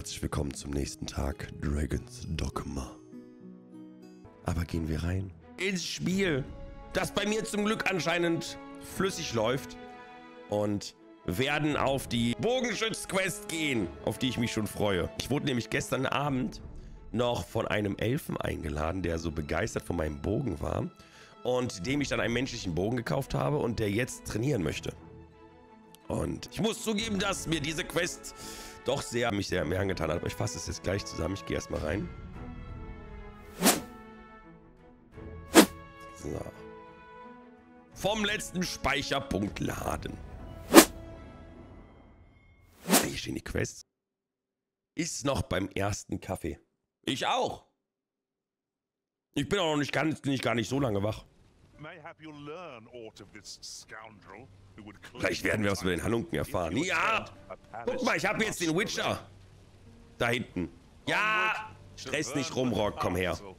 Herzlich willkommen zum nächsten Tag Dragon's Dogma. Aber gehen wir rein ins Spiel, das bei mir zum Glück anscheinend flüssig läuft, und werden auf die Bogenschütz-Quest gehen, auf die ich mich schon freue. Ich wurde nämlich gestern Abend noch von einem Elfen eingeladen, der so begeistert von meinem Bogen war und dem ich dann einen menschlichen Bogen gekauft habe und der jetzt trainieren möchte. Und ich muss zugeben, dass mir diese Quest doch mich sehr angetan hat. Aber ich fasse es jetzt gleich zusammen. Ich gehe erstmal rein. So. Vom letzten Speicherpunkt laden. Hier stehen die Quests. Ist noch beim ersten Kaffee. Ich auch. Ich bin auch noch gar nicht so lange wach. Vielleicht werden wir was über den Halunken erfahren. Ja! Guck mal, ich habe jetzt den Witcher. Da hinten. Ja! Stress nicht rum, Rock, komm her. So.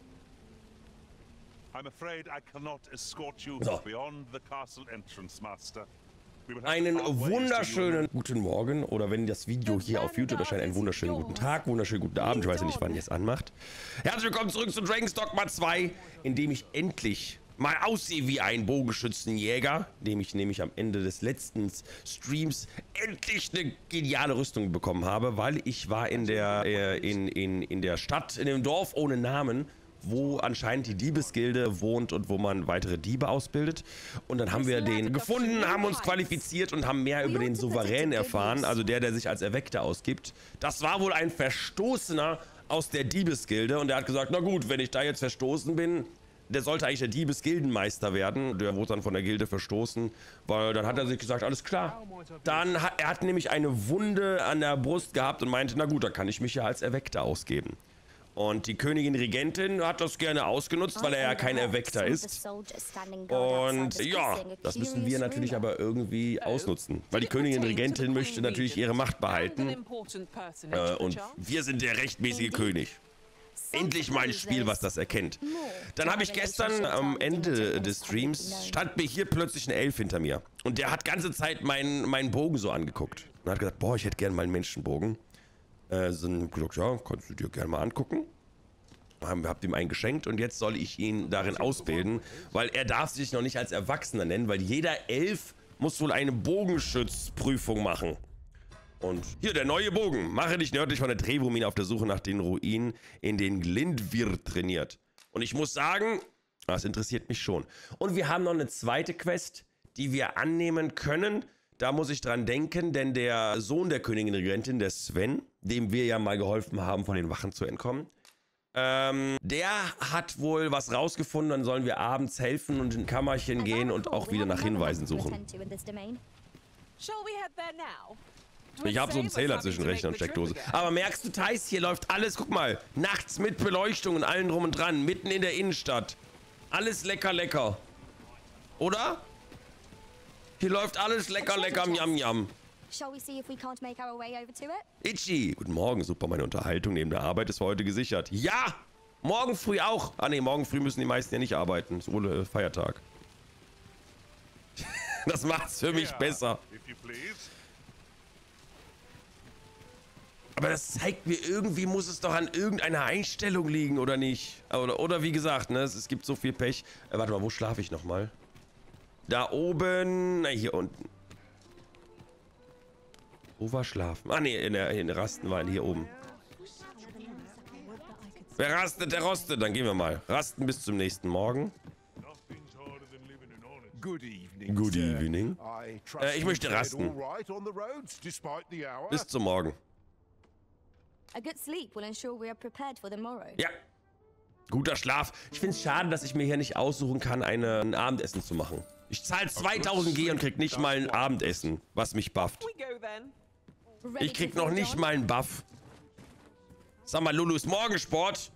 Einen wunderschönen guten Morgen, oder wenn das Video hier auf YouTube erscheint, einen wunderschönen guten Tag, wunderschönen guten Abend. Ich weiß ja nicht, wann ihr es anmacht. Herzlich willkommen zurück zu Dragon's Dogma 2, in dem ich endlich mal aussehe wie ein Bogenschützenjäger, dem ich nämlich am Ende des letzten Streams endlich eine geniale Rüstung bekommen habe, weil ich war in der Stadt, in dem Dorf ohne Namen, wo anscheinend die Diebesgilde wohnt und wo man weitere Diebe ausbildet. Und dann haben wir den gefunden, haben uns qualifiziert und haben mehr über den Souverän erfahren, also der sich als Erweckter ausgibt. Das war wohl ein Verstoßener aus der Diebesgilde und der hat gesagt, na gut, wenn ich da jetzt verstoßen bin, der sollte eigentlich der Diebesgildenmeister werden. Der wurde dann von der Gilde verstoßen, weil dann hat er sich gesagt, alles klar. Dann hat er nämlich eine Wunde an der Brust gehabt und meinte, na gut, da kann ich mich ja als Erweckter ausgeben. Und die Königin Regentin hat das gerne ausgenutzt, weil er ja kein Erweckter ist. Und ja, das müssen wir natürlich aber irgendwie ausnutzen. Weil die Königin Regentin möchte natürlich ihre Macht behalten. Und wir sind der rechtmäßige König. Endlich mal ein Spiel, was das erkennt. Dann habe ich gestern am Ende des Streams, stand mir hier plötzlich ein Elf hinter mir. Und der hat ganze Zeit meinen Bogen so angeguckt. Und hat gesagt, boah, ich hätte gerne mal einen Menschenbogen. So gesagt, ja, kannst du dir gerne mal angucken. Habt ihm einen geschenkt und jetzt soll ich ihn darin ausbilden. Weil er darf sich noch nicht als Erwachsener nennen, weil jeder Elf muss wohl eine Bogenschützprüfung machen. Und hier, der neue Bogen. Mache dich nördlich von der Trebumin auf der Suche nach den Ruinen, in denen Glindwirt trainiert. Und ich muss sagen, das interessiert mich schon. Und wir haben noch eine zweite Quest, die wir annehmen können. Da muss ich dran denken, denn der Sohn der Königin Regentin, der Sven, dem wir ja mal geholfen haben, von den Wachen zu entkommen, der hat wohl was rausgefunden. Dann sollen wir abends helfen und in ein Kammerchen gehen und auch wieder nach Hinweisen suchen. Ich habe so einen Zähler zwischen Rechner und Steckdose. Aber merkst du, Thais, hier läuft alles, guck mal, nachts mit Beleuchtung und allen drum und dran, mitten in der Innenstadt. Alles lecker, lecker. Oder? Hier läuft alles lecker, lecker, miam, miam. Itchy, guten Morgen, super, meine Unterhaltung neben der Arbeit ist für heute gesichert. Ja, morgen früh auch. Ah ne, morgen früh müssen die meisten ja nicht arbeiten, ist wohl Feiertag. Das macht's für mich besser. Aber das zeigt mir, irgendwie muss es doch an irgendeiner Einstellung liegen, oder nicht? Oder wie gesagt, ne, es gibt so viel Pech. Warte mal, wo schlafe ich nochmal? Da oben, hier unten. Wo war schlafen? Ah ne, in Rasten waren hier oben. Wer rastet, der rostet. Dann gehen wir mal. Rasten bis zum nächsten Morgen. Good evening. Ich möchte rasten. Bis zum Morgen. Ja. Guter Schlaf. Ich finde es schade, dass ich mir hier nicht aussuchen kann, ein Abendessen zu machen. Ich zahle 2000 G und krieg nicht mal ein Abendessen, was mich bufft. Ich krieg noch nicht mal einen Buff. Sag mal, Lulu, ist Morgensport?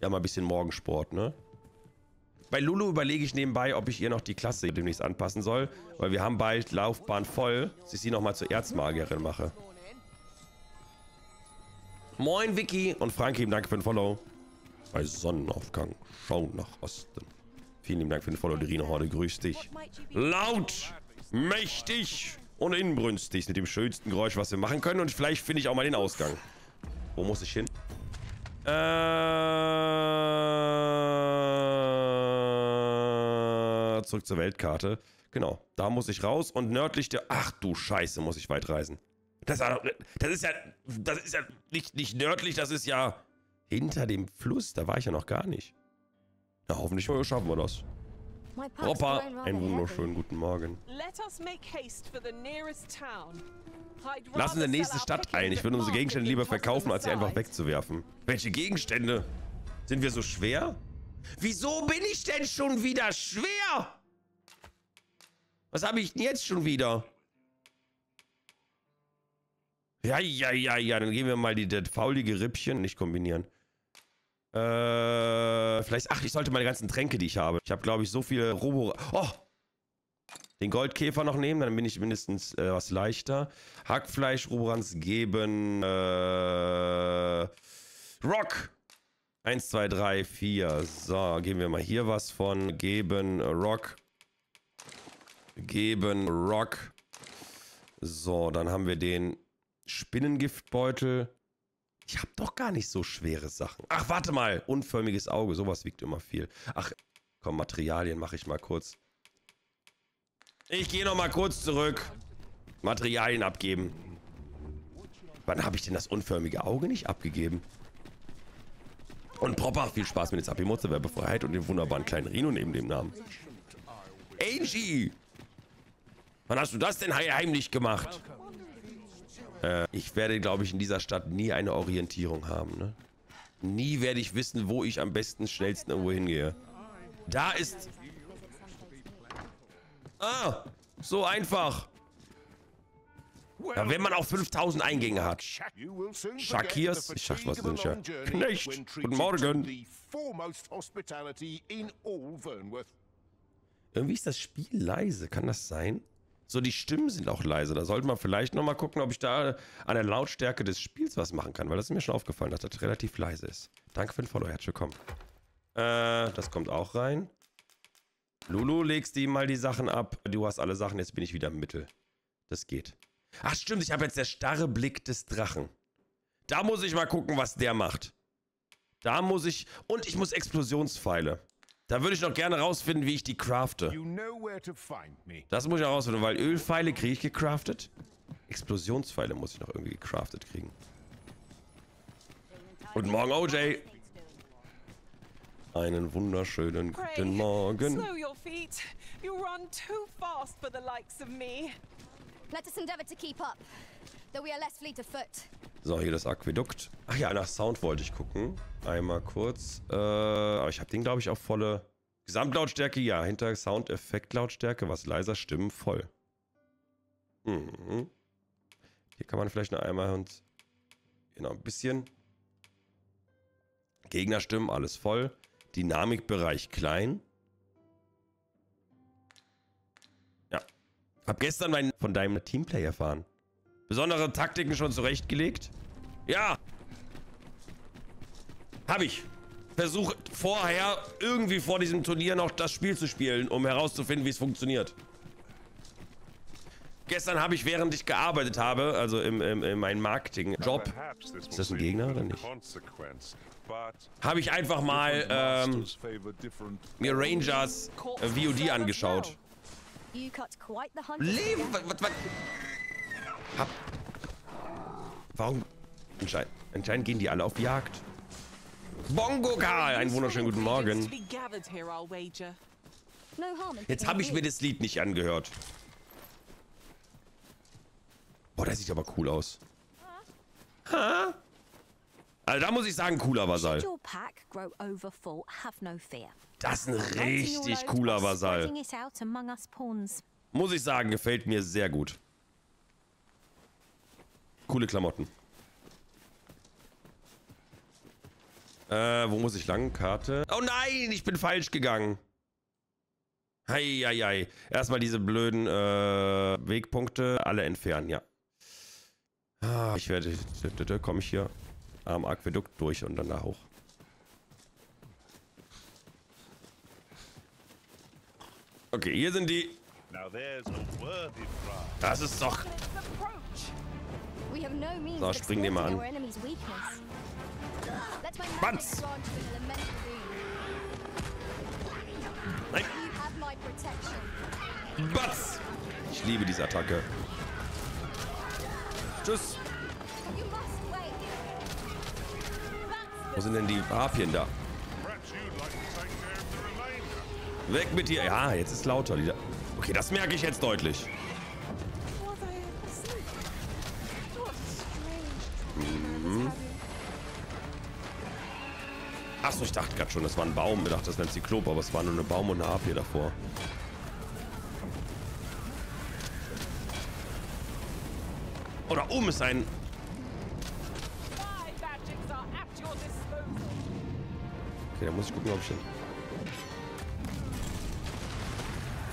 Ja, mal ein bisschen Morgensport, ne? Bei Lulu überlege ich nebenbei, ob ich ihr noch die Klasse demnächst anpassen soll, weil wir haben bald Laufbahn voll, dass ich sie nochmal zur Erzmagierin mache. Moin Vicky und Frank, lieben Dank für den Follow. Bei Sonnenaufgang, schau nach Osten. Vielen lieben Dank für den Follow, die Rino Horde, grüß dich. Laut, mächtig und inbrünstig mit dem schönsten Geräusch, was wir machen können. Und vielleicht finde ich auch mal den Ausgang. Wo muss ich hin? Zurück zur Weltkarte. Genau, da muss ich raus und nördlich der... Ach du Scheiße, muss ich weit reisen. Das ist ja nicht nördlich, das ist ja hinter dem Fluss. Da war ich ja noch gar nicht. Na, hoffentlich schaffen wir das. Opa, einen wunderschönen guten Morgen. Lass uns in der nächsten Stadt ein. Ich würde unsere Gegenstände lieber verkaufen, als sie einfach wegzuwerfen. Welche Gegenstände? Sind wir so schwer? Wieso bin ich denn schon wieder schwer? Was habe ich denn jetzt schon wieder? Ja. Dann gehen wir mal das faulige Rippchen nicht kombinieren. Vielleicht... Ach, ich sollte meine ganzen Tränke, die ich habe. Ich habe, glaube ich, so viele Robo... Oh! Den Goldkäfer noch nehmen, dann bin ich mindestens was leichter. Hackfleisch, Roborans geben. Rock! 1, 2, 3, 4. So, geben wir mal hier was von. Geben, Rock. Geben, Rock. So, dann haben wir den Spinnengiftbeutel. Ich habe doch gar nicht so schwere Sachen. Ach, warte mal. Unförmiges Auge. Sowas wiegt immer viel. Ach, komm, Materialien mache ich mal kurz. Ich gehe noch mal kurz zurück. Materialien abgeben. Wann habe ich denn das unförmige Auge nicht abgegeben? Und Proper, viel Spaß mit den Zapimotze, Werbefreiheit und dem wunderbaren kleinen Rino neben dem Namen. Angie! Wann hast du das denn heimlich gemacht? Ich werde, glaube ich, in dieser Stadt nie eine Orientierung haben, ne? Nie werde ich wissen, wo ich am besten, schnellsten irgendwo hingehe. Da ist... Ah, so einfach. Ja, wenn man auch 5000 Eingänge hat. Shakirs, ich sag was nicht, ja. Knecht, guten Morgen. Irgendwie ist das Spiel leise, kann das sein? So, die Stimmen sind auch leise. Da sollte man vielleicht nochmal gucken, ob ich da an der Lautstärke des Spiels was machen kann. Weil das ist mir schon aufgefallen, dass das relativ leise ist. Danke für den Follow, herzlich willkommen. Das kommt auch rein. Lulu, legst dir mal die Sachen ab. Du hast alle Sachen, jetzt bin ich wieder im Mittel. Das geht. Ach stimmt, ich habe jetzt der starre Blick des Drachen. Da muss ich mal gucken, was der macht. Da muss ich... Und ich muss Explosionspfeile. Da würde ich noch gerne rausfinden, wie ich die crafte. Das muss ich noch rausfinden, weil Ölpfeile kriege ich gecraftet. Explosionspfeile muss ich noch irgendwie gecraftet kriegen. Guten Morgen, OJ. Einen wunderschönen guten Morgen. So, hier das Aquädukt. Ach ja, nach Sound wollte ich gucken. Einmal kurz. Aber ich habe den, glaube ich, auf volle Gesamtlautstärke. Ja, hinter Soundeffekt-Lautstärke. Was leiser, Stimmen voll. Mhm. Hier kann man vielleicht noch einmal und... Genau, ein bisschen. Gegnerstimmen, alles voll. Dynamikbereich klein. Ja. Hab gestern von deinem Teamplay erfahren. Besondere Taktiken schon zurechtgelegt? Ja. Hab ich. Versucht vorher irgendwie vor diesem Turnier noch das Spiel zu spielen, um herauszufinden, wie es funktioniert. Gestern habe ich, während ich gearbeitet habe, also in meinem Marketing-Job, ist das ein Gegner oder nicht? Habe ich einfach mal mir Rangers VOD angeschaut. Leben! Was? Warum? Anscheinend gehen die alle auf Jagd. Bongo Karl, einen wunderschönen guten Morgen. Jetzt habe ich mir das Lied nicht angehört. Boah, der sieht aber cool aus. Ha? Also da muss ich sagen, cooler Vasall. Das ist ein richtig cooler Vasall. Muss ich sagen, gefällt mir sehr gut. Coole Klamotten. Wo muss ich lang? Karte. Oh nein, ich bin falsch gegangen. Hei, hei, hei. Erstmal diese blöden Wegpunkte. Alle entfernen, ja. Ah, ich werde... Komme ich hier am Aquädukt durch und dann da hoch. Okay, hier sind die... Das ist doch... So, spring den mal an. Banz! Nein! Banz! Ich liebe diese Attacke. Tschüss! Wo sind denn die Harpien da? Weg mit dir! Ja, jetzt ist lauter wieder. Okay, das merke ich jetzt deutlich. Achso, ich dachte gerade schon, das war ein Baum. Ich dachte, das wäre ein Zyklop, aber es war nur ein Baum und eine Harpie davor. Oh, da oben ist ein... Okay, da muss ich gucken, ob ich den...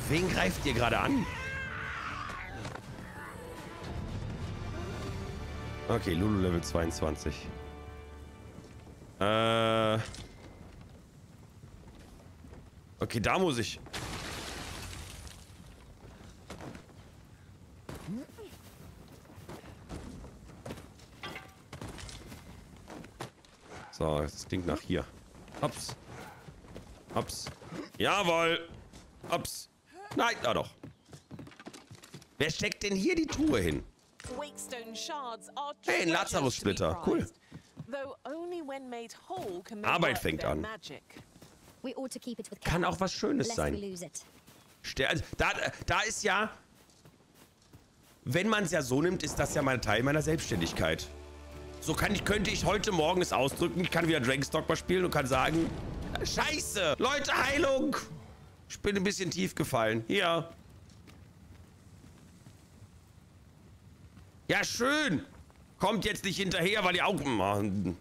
Wen greift ihr gerade an? Okay, Lulu Level 22. Okay, da muss ich... So, das klingt nach hier. Hops. Hops. Jawohl. Hops. Nein, da doch. Wer steckt denn hier die Truhe hin? Hey, ein Lazarus-Splitter. Cool. Arbeit fängt an. Kann auch was Schönes sein. Da ist ja... Wenn man es ja so nimmt, ist das ja mal Teil meiner Selbstständigkeit. So könnte ich heute Morgen es ausdrücken. Ich kann wieder Dragon's Dogma spielen und kann sagen... Scheiße! Leute, Heilung! Ich bin ein bisschen tief gefallen. Hier. Ja, schön. Kommt jetzt nicht hinterher, weil die Augen machen.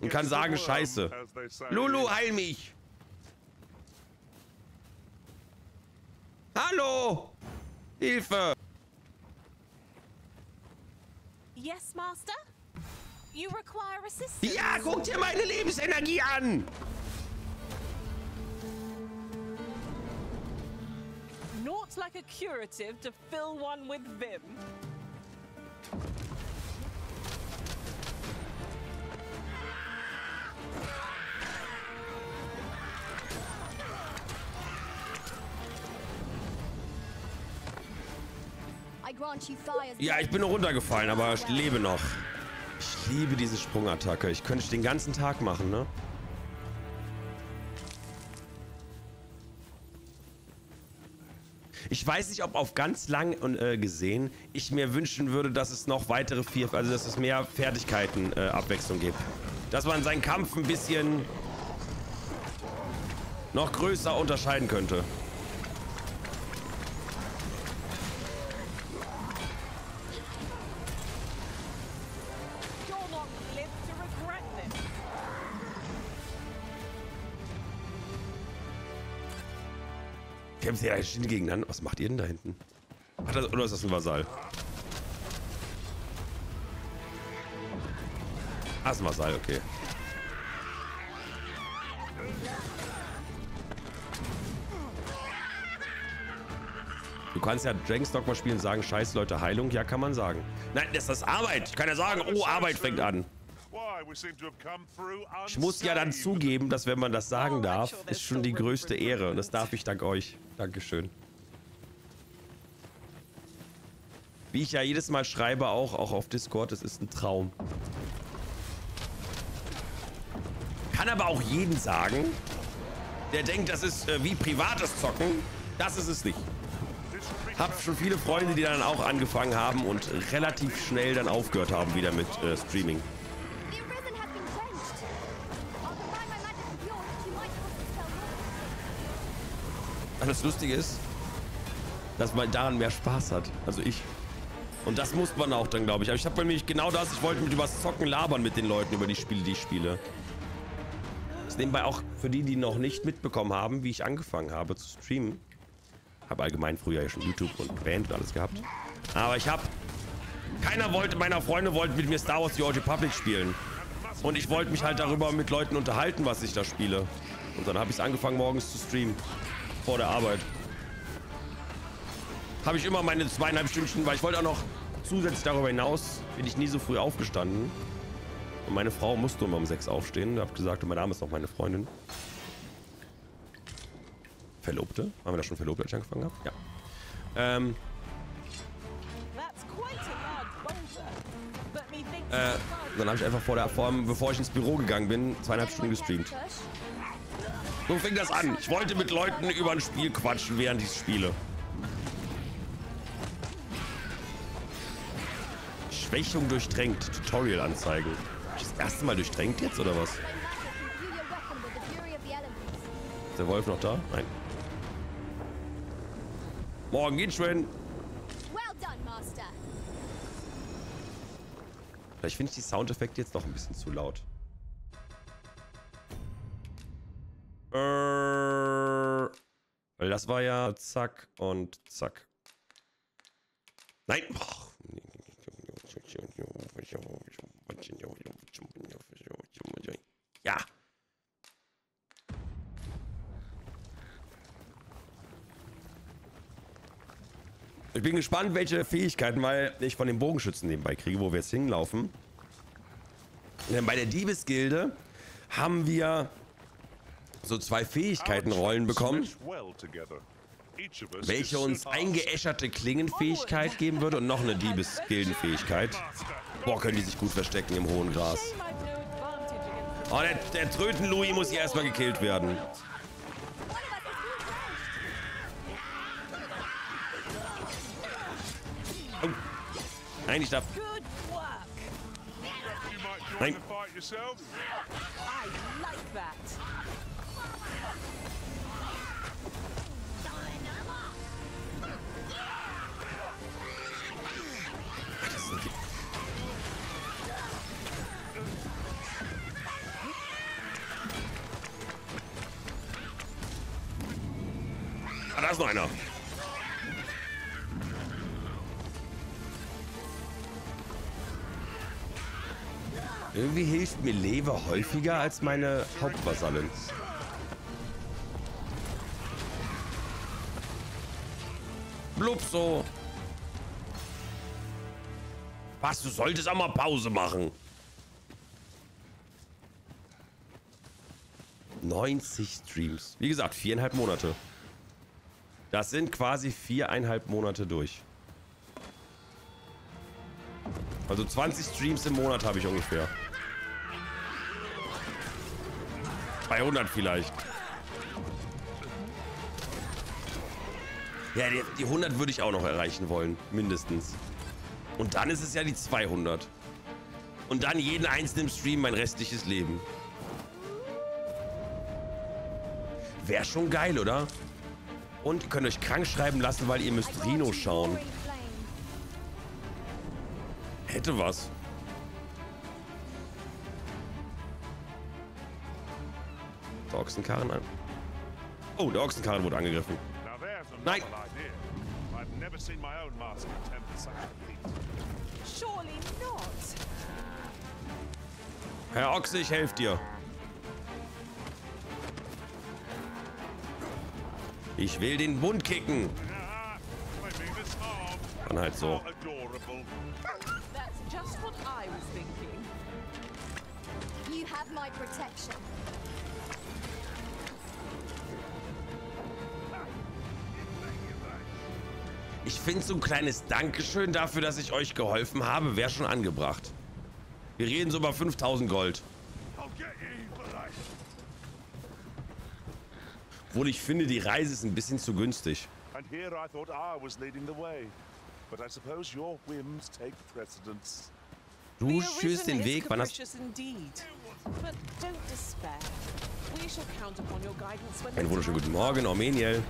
Und kann sagen, Scheiße. Lulu, heil mich. Hallo. Hilfe. Yes, Master. Ja, guck dir meine Lebensenergie an! Not like a curative to fill one with vim. Ja, ich bin noch runtergefallen, aber ich lebe noch. Ich liebe diese Sprungattacke. Ich könnte den ganzen Tag machen, ne? Ich weiß nicht, ob auf ganz lang gesehen ich mir wünschen würde, dass es noch weitere dass es mehr Fertigkeiten Abwechslung gibt. Dass man seinen Kampf ein bisschen noch größer unterscheiden könnte. Kämpft ihr da gegeneinander? Was macht ihr denn da hinten? Oder ist das ein Vasall? Ah, ist ein Vasall, okay. Du kannst ja Dragon's Dogma spielen und sagen, scheiß Leute, Heilung. Ja, kann man sagen. Nein, das ist Arbeit. Ich kann ja sagen, oh, Arbeit fängt an. Ich muss ja dann zugeben, dass wenn man das sagen darf, ist schon die größte Ehre. Und das darf ich dank euch. Dankeschön. Wie ich ja jedes Mal schreibe, auch auf Discord, das ist ein Traum. Kann aber auch jeden sagen, der denkt, das ist wie privates Zocken. Das ist es nicht. Hab schon viele Freunde, die dann auch angefangen haben und relativ schnell dann aufgehört haben wieder mit Streaming. Das Lustige ist, dass man daran mehr Spaß hat. Also ich. Und das muss man auch dann, glaube ich. Aber ich habe bei mir genau das. Ich wollte mit übers Zocken labern mit den Leuten über die Spiele, die ich spiele. Das ist nebenbei auch für die, die noch nicht mitbekommen haben, wie ich angefangen habe zu streamen. Habe allgemein früher ja schon YouTube und Band und alles gehabt. Aber ich habe... Keiner meiner Freunde wollte mit mir Star Wars The Old Republic spielen. Und ich wollte mich halt darüber mit Leuten unterhalten, was ich da spiele. Und dann habe ich angefangen, morgens zu streamen. Vor der Arbeit. habe ich immer meine 2,5 Stündchen, weil ich wollte auch noch zusätzlich darüber hinaus, bin ich nie so früh aufgestanden. Und meine Frau musste immer um 6 aufstehen. Ich habe gesagt, mein Name ist noch meine Freundin. Verlobte. Haben wir da schon Verlobte, als ich angefangen habe? Ja. Dann habe ich einfach vor der Form, bevor ich ins Büro gegangen bin, 2,5 Stunden gestreamt. So fing das an. Ich wollte mit Leuten über ein Spiel quatschen, während ich spiele. Schwächung durchdrängt. Tutorial anzeigen. Hab ich das erste Mal durchdrängt jetzt, oder was? Ist der Wolf noch da? Nein. Morgen geht's schön. Vielleicht finde ich die Soundeffekte jetzt noch ein bisschen zu laut. Weil das war ja zack und zack. Nein. Boah. Ja. Ich bin gespannt, welche Fähigkeiten weil ich von den Bogenschützen nebenbei kriege, wo wir jetzt hinlaufen. Denn bei der Diebesgilde haben wir so 2 Fähigkeitenrollen bekommen, welche uns eingeäscherte Klingenfähigkeit geben würde und noch eine Diebesgildenfähigkeit. Boah, können die sich gut verstecken im hohen Gras. Oh, der Tröten-Louis muss hier erstmal gekillt werden. Oh. Nein, ich darf. Nein. Ah, da ist noch einer. Irgendwie hilft mir Lever häufiger als meine Hauptvasallen. Blubso. Was, du solltest auch mal Pause machen. 90 Streams. Wie gesagt, 4,5 Monate. Das sind quasi 4,5 Monate durch. Also 20 Streams im Monat habe ich ungefähr. 200 vielleicht. Ja, die 100 würde ich auch noch erreichen wollen. Mindestens. Und dann ist es ja die 200. Und dann jeden einzelnen Stream mein restliches Leben. Wäre schon geil, oder? Und ihr könnt euch krank schreiben lassen, weil ihr müsst Rino schauen. Hätte was. Der Ochsenkarren an. Oh, der Ochsenkarren wurde angegriffen. Nein! Herr Ochse, ich helfe dir. Ich will den Bund kicken. Dann halt so. Ich finde, so ein kleines Dankeschön dafür, dass ich euch geholfen habe, wäre schon angebracht. Wir reden so über 5000 Gold. Obwohl ich finde, die Reise ist ein bisschen zu günstig. Du schürst den Weg, wann hast... Einen wunderschönen guten Morgen, Armeniel.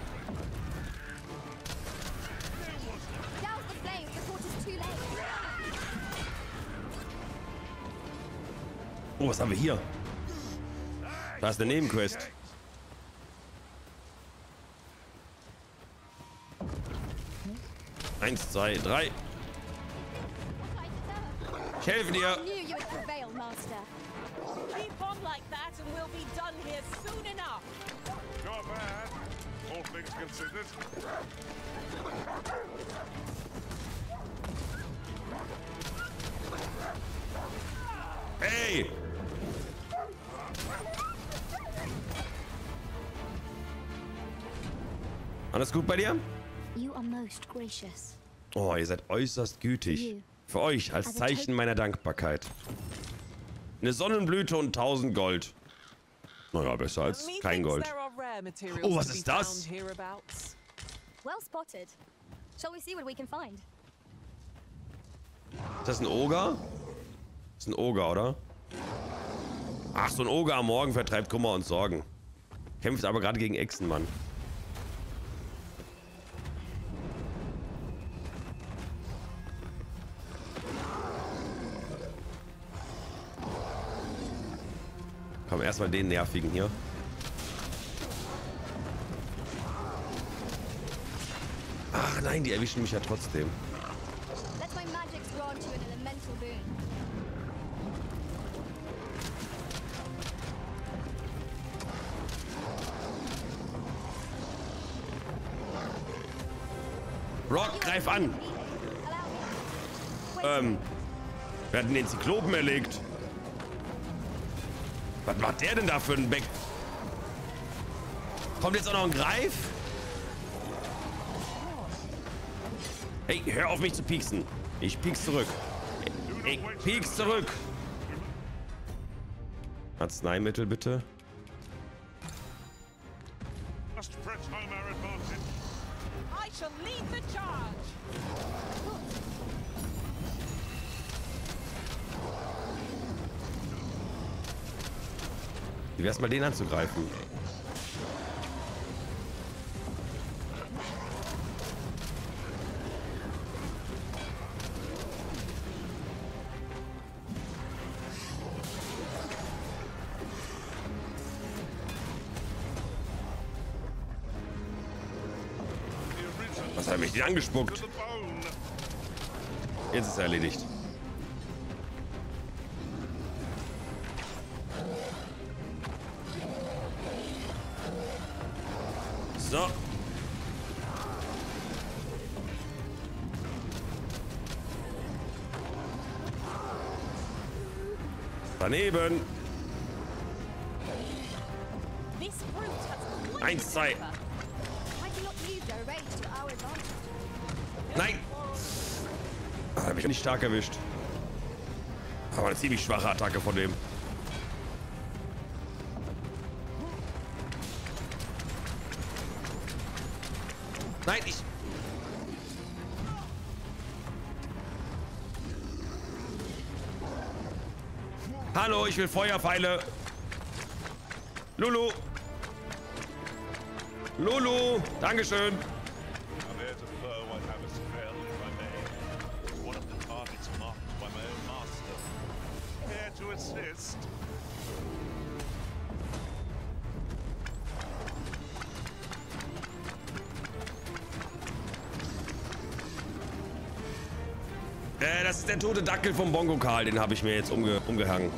Oh, was haben wir hier? Da ist eine Nebenquest. Eins, zwei, drei. Ich helfe dir. all things considered. Hey! Alles gut bei dir? Oh, ihr seid äußerst gütig. Für euch als Zeichen meiner Dankbarkeit. Eine Sonnenblüte und 1000 Gold. Naja, besser als kein Gold. Oh, was ist das? Ist das ein Oger? Ist ein Oger, oder? Ach, so ein Oger am Morgen vertreibt Kummer und Sorgen. Kämpft aber gerade gegen Echsen, Mann. Komm, erstmal den nervigen hier. Ach nein, die erwischen mich ja trotzdem. Rock, greif an! Wir hatten den Zyklopen erlegt. Was macht der denn da für ein Beck? Kommt jetzt auch noch ein Greif? Hey, hör auf mich zu pieksen. Ich pieks zurück. Ich pieks zurück. Arzneimittel bitte. Wie wär's mal, den anzugreifen? Was hat mich denn angespuckt? Jetzt ist er erledigt. So. Daneben. 1, 2. Nein. Da habe ich nicht stark erwischt. Aber eine ziemlich schwache Attacke von dem. Nein, ich... Hallo, ich will Feuerpfeile. Lulu. Lulu, dankeschön. Das ist der tote Dackel vom Bongo Karl, den habe ich mir jetzt umgehangen.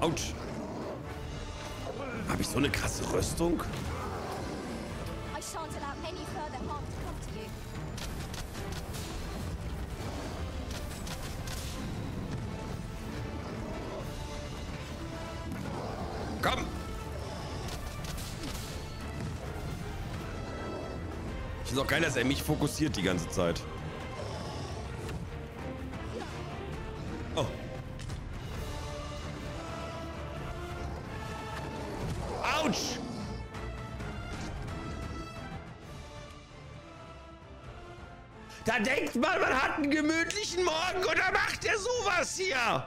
Autsch. Habe ich so eine krasse Rüstung? Komm! Ich finde es auch geil, dass er mich fokussiert die ganze Zeit. Oh. Autsch! Da denkt man, man hat einen gemütlichen Morgen und dann macht er sowas hier!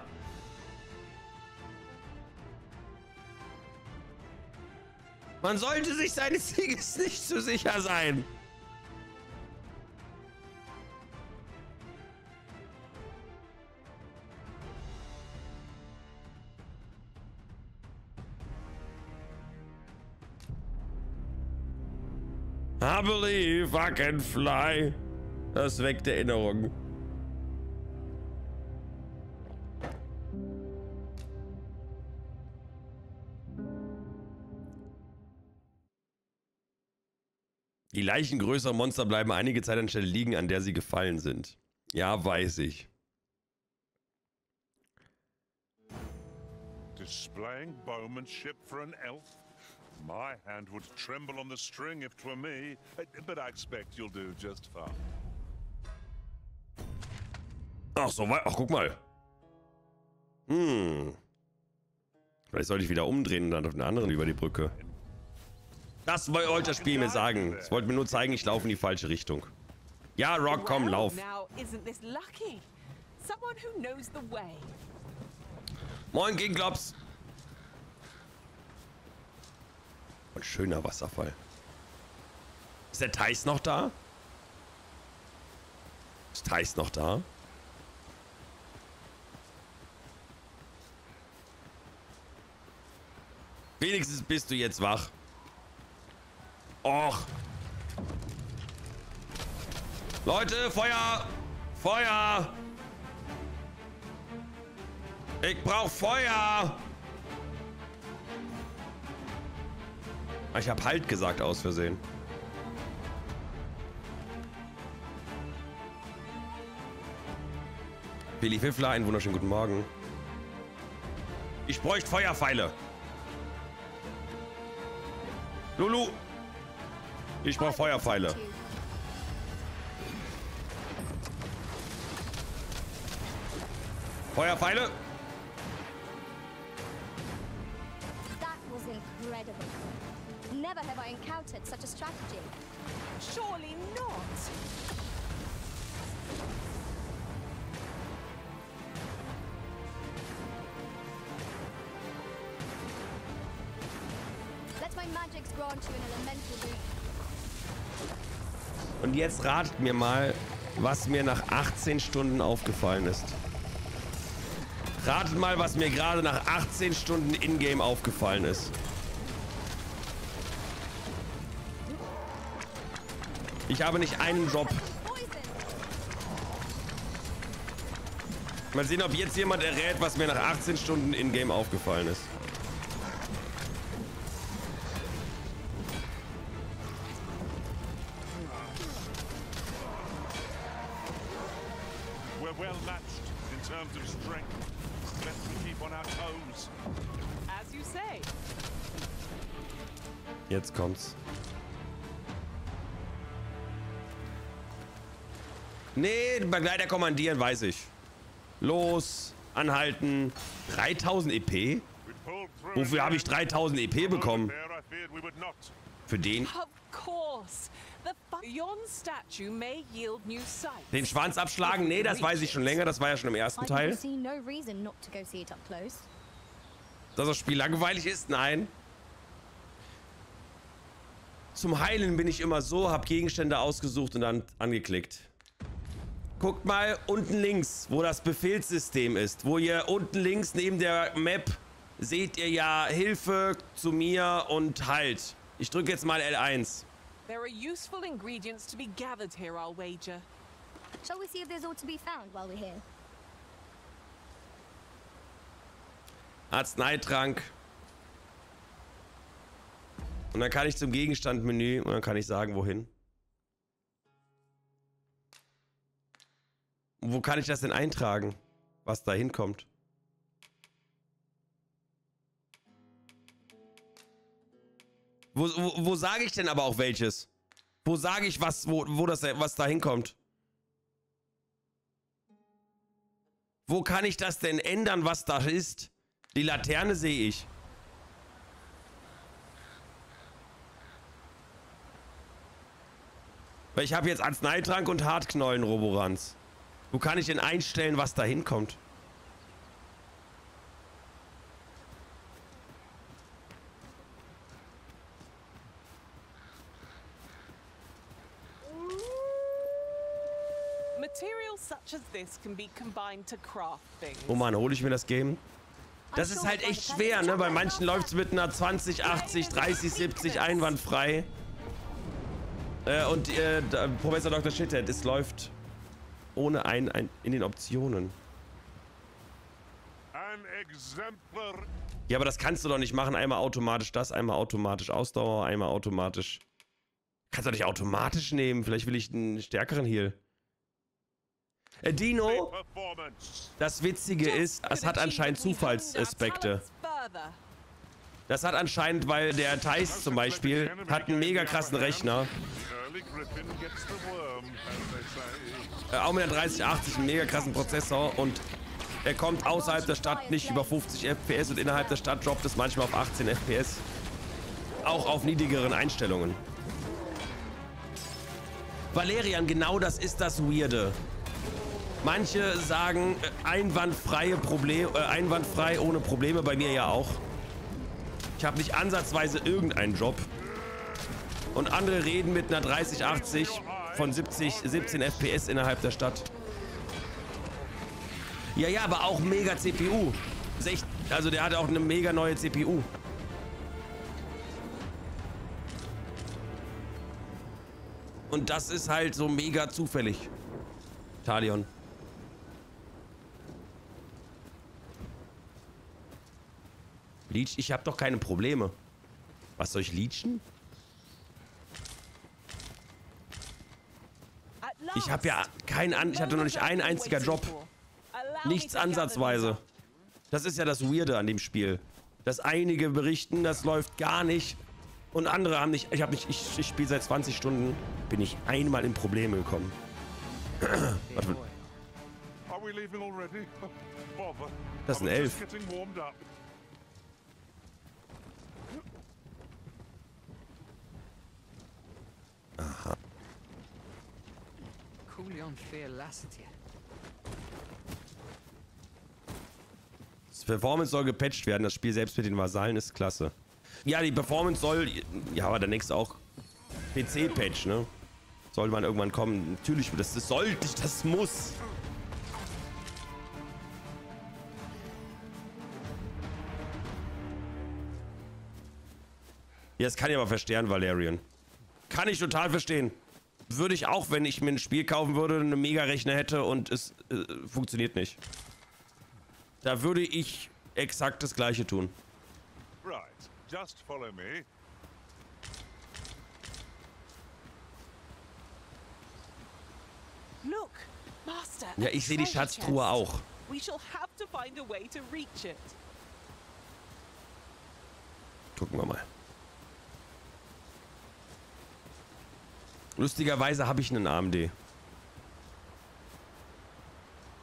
Man sollte sich seines Sieges nicht zu sicher sein. I believe I can fly. Das weckt Erinnerungen. Die Leichen größerer Monster bleiben einige Zeit an der Stelle liegen, an der sie gefallen sind. Ja, weiß ich. Displaying bowmanship for an elf? My hand would tremble on the string if 'twere me, but I expect you'll do just fine. Ach, so weit. Ach, guck mal. Hm. Vielleicht sollte ich wieder umdrehen und dann auf den anderen über die Brücke. Das wollte das Spiel mir sagen. Es wollte mir nur zeigen, ich laufe in die falsche Richtung. Ja, Rock, komm, lauf. Moin, gegen Klops. Ein schöner Wasserfall. Ist der Thais noch da? Ist Thais noch da? Wenigstens bist du jetzt wach. Och. Leute, Feuer! Feuer! Ich brauch Feuer! Ich hab halt gesagt aus Versehen. Billy Wiffler, einen wunderschönen guten Morgen. Ich bräuchte Feuerpfeile. Lulu! Ich brauche Feuerpfeile. Feuerpfeile. That was incredible. Never have I encountered such a strategy. Surely not. Let my magics grant you an elemental boon. Und jetzt ratet mir mal, was mir nach 18 Stunden aufgefallen ist. Ratet mal, was mir gerade nach 18 Stunden in-game aufgefallen ist. Ich habe nicht einen Job. Mal sehen, ob jetzt jemand errät, was mir nach 18 Stunden in-game aufgefallen ist. Jetzt kommt's. Nee, den Begleiter kommandieren, weiß ich. Los, anhalten. 3000 EP? Wofür habe ich 3000 EP bekommen? Für den? Den Schwanz abschlagen? Nee, das weiß ich schon länger. Das war ja schon im ersten Teil. Dass das Spiel langweilig ist? Nein. Zum Heilen bin ich immer so, hab Gegenstände ausgesucht und dann angeklickt. Guckt mal unten links, wo das Befehlssystem ist. Wo ihr unten links neben der Map seht ihr ja Hilfe zu mir und Halt. Ich drücke jetzt mal L1. Arzneitrank. Und dann kann ich zum Gegenstandmenü und dann kann ich sagen, wohin. Und wo kann ich das denn eintragen, was da hinkommt? Wo sage ich denn aber auch welches? Wo sage ich, was da hinkommt? Wo kann ich das denn ändern, was da ist? Die Laterne sehe ich. Weil ich habe jetzt Arzneitrank und Hartknollen, Roborans. Wo kann ich denn einstellen, was da hinkommt? Oh Mann, hole ich mir das Game? Das ist halt echt schwer, ne? Bei manchen läuft es mit einer 20, 80, 30, 70 einwandfrei. Und Professor Dr. Shithead, es läuft ohne ein in den Optionen. Ja, aber das kannst du doch nicht machen. Einmal automatisch das, einmal automatisch Ausdauer, einmal automatisch... Kannst du doch nicht automatisch nehmen. Vielleicht will ich einen stärkeren Heal. Dino, das Witzige ist, es hat anscheinend Zufallsaspekte. Das hat anscheinend, weil der Thais zum Beispiel hat einen mega krassen Rechner. Auch mit der 3080 einen mega krassen Prozessor und er kommt außerhalb der Stadt nicht über 50 FPS und innerhalb der Stadt droppt es manchmal auf 18 FPS. Auch auf niedrigeren Einstellungen. Valerian, genau das ist das Weirde. Manche sagen einwandfrei ohne Probleme, bei mir ja auch. Ich habe nicht ansatzweise irgendeinen Job. Und andere reden mit einer 3080 von 17 FPS innerhalb der Stadt. Ja, ja, aber auch mega CPU. Also der hat auch eine mega neue CPU. Und das ist halt so mega zufällig. Talion. Leech, ich habe doch keine Probleme. Was soll ich leechen? Ich habe ja ich hatte noch nicht einen einzigen Job. Nichts ansatzweise. Das ist ja das Weirde an dem Spiel. Dass einige berichten, das läuft gar nicht. Und andere haben nicht. Ich spiele seit 20 Stunden, bin ich einmal in Probleme gekommen. Warte. Das ist ein 11. Aha. Das Performance soll gepatcht werden. Das Spiel selbst mit den Vasallen ist klasse. Ja, die Performance soll... Ja, aber der nächste auch PC-Patch, ne? Soll man irgendwann kommen. Natürlich, das sollte ich, das muss. Ja, das kann ich aber verstehen, Valerian. Kann ich total verstehen. Würde ich auch, wenn ich mir ein Spiel kaufen würde, einen Mega-Rechner hätte und es funktioniert nicht. Da würde ich exakt das Gleiche tun. Right. Just follow me. Look, Master. Ja, ich sehe die Schatztruhe auch. We shall have to find a way to reach it. Gucken wir mal. Lustigerweise habe ich einen AMD.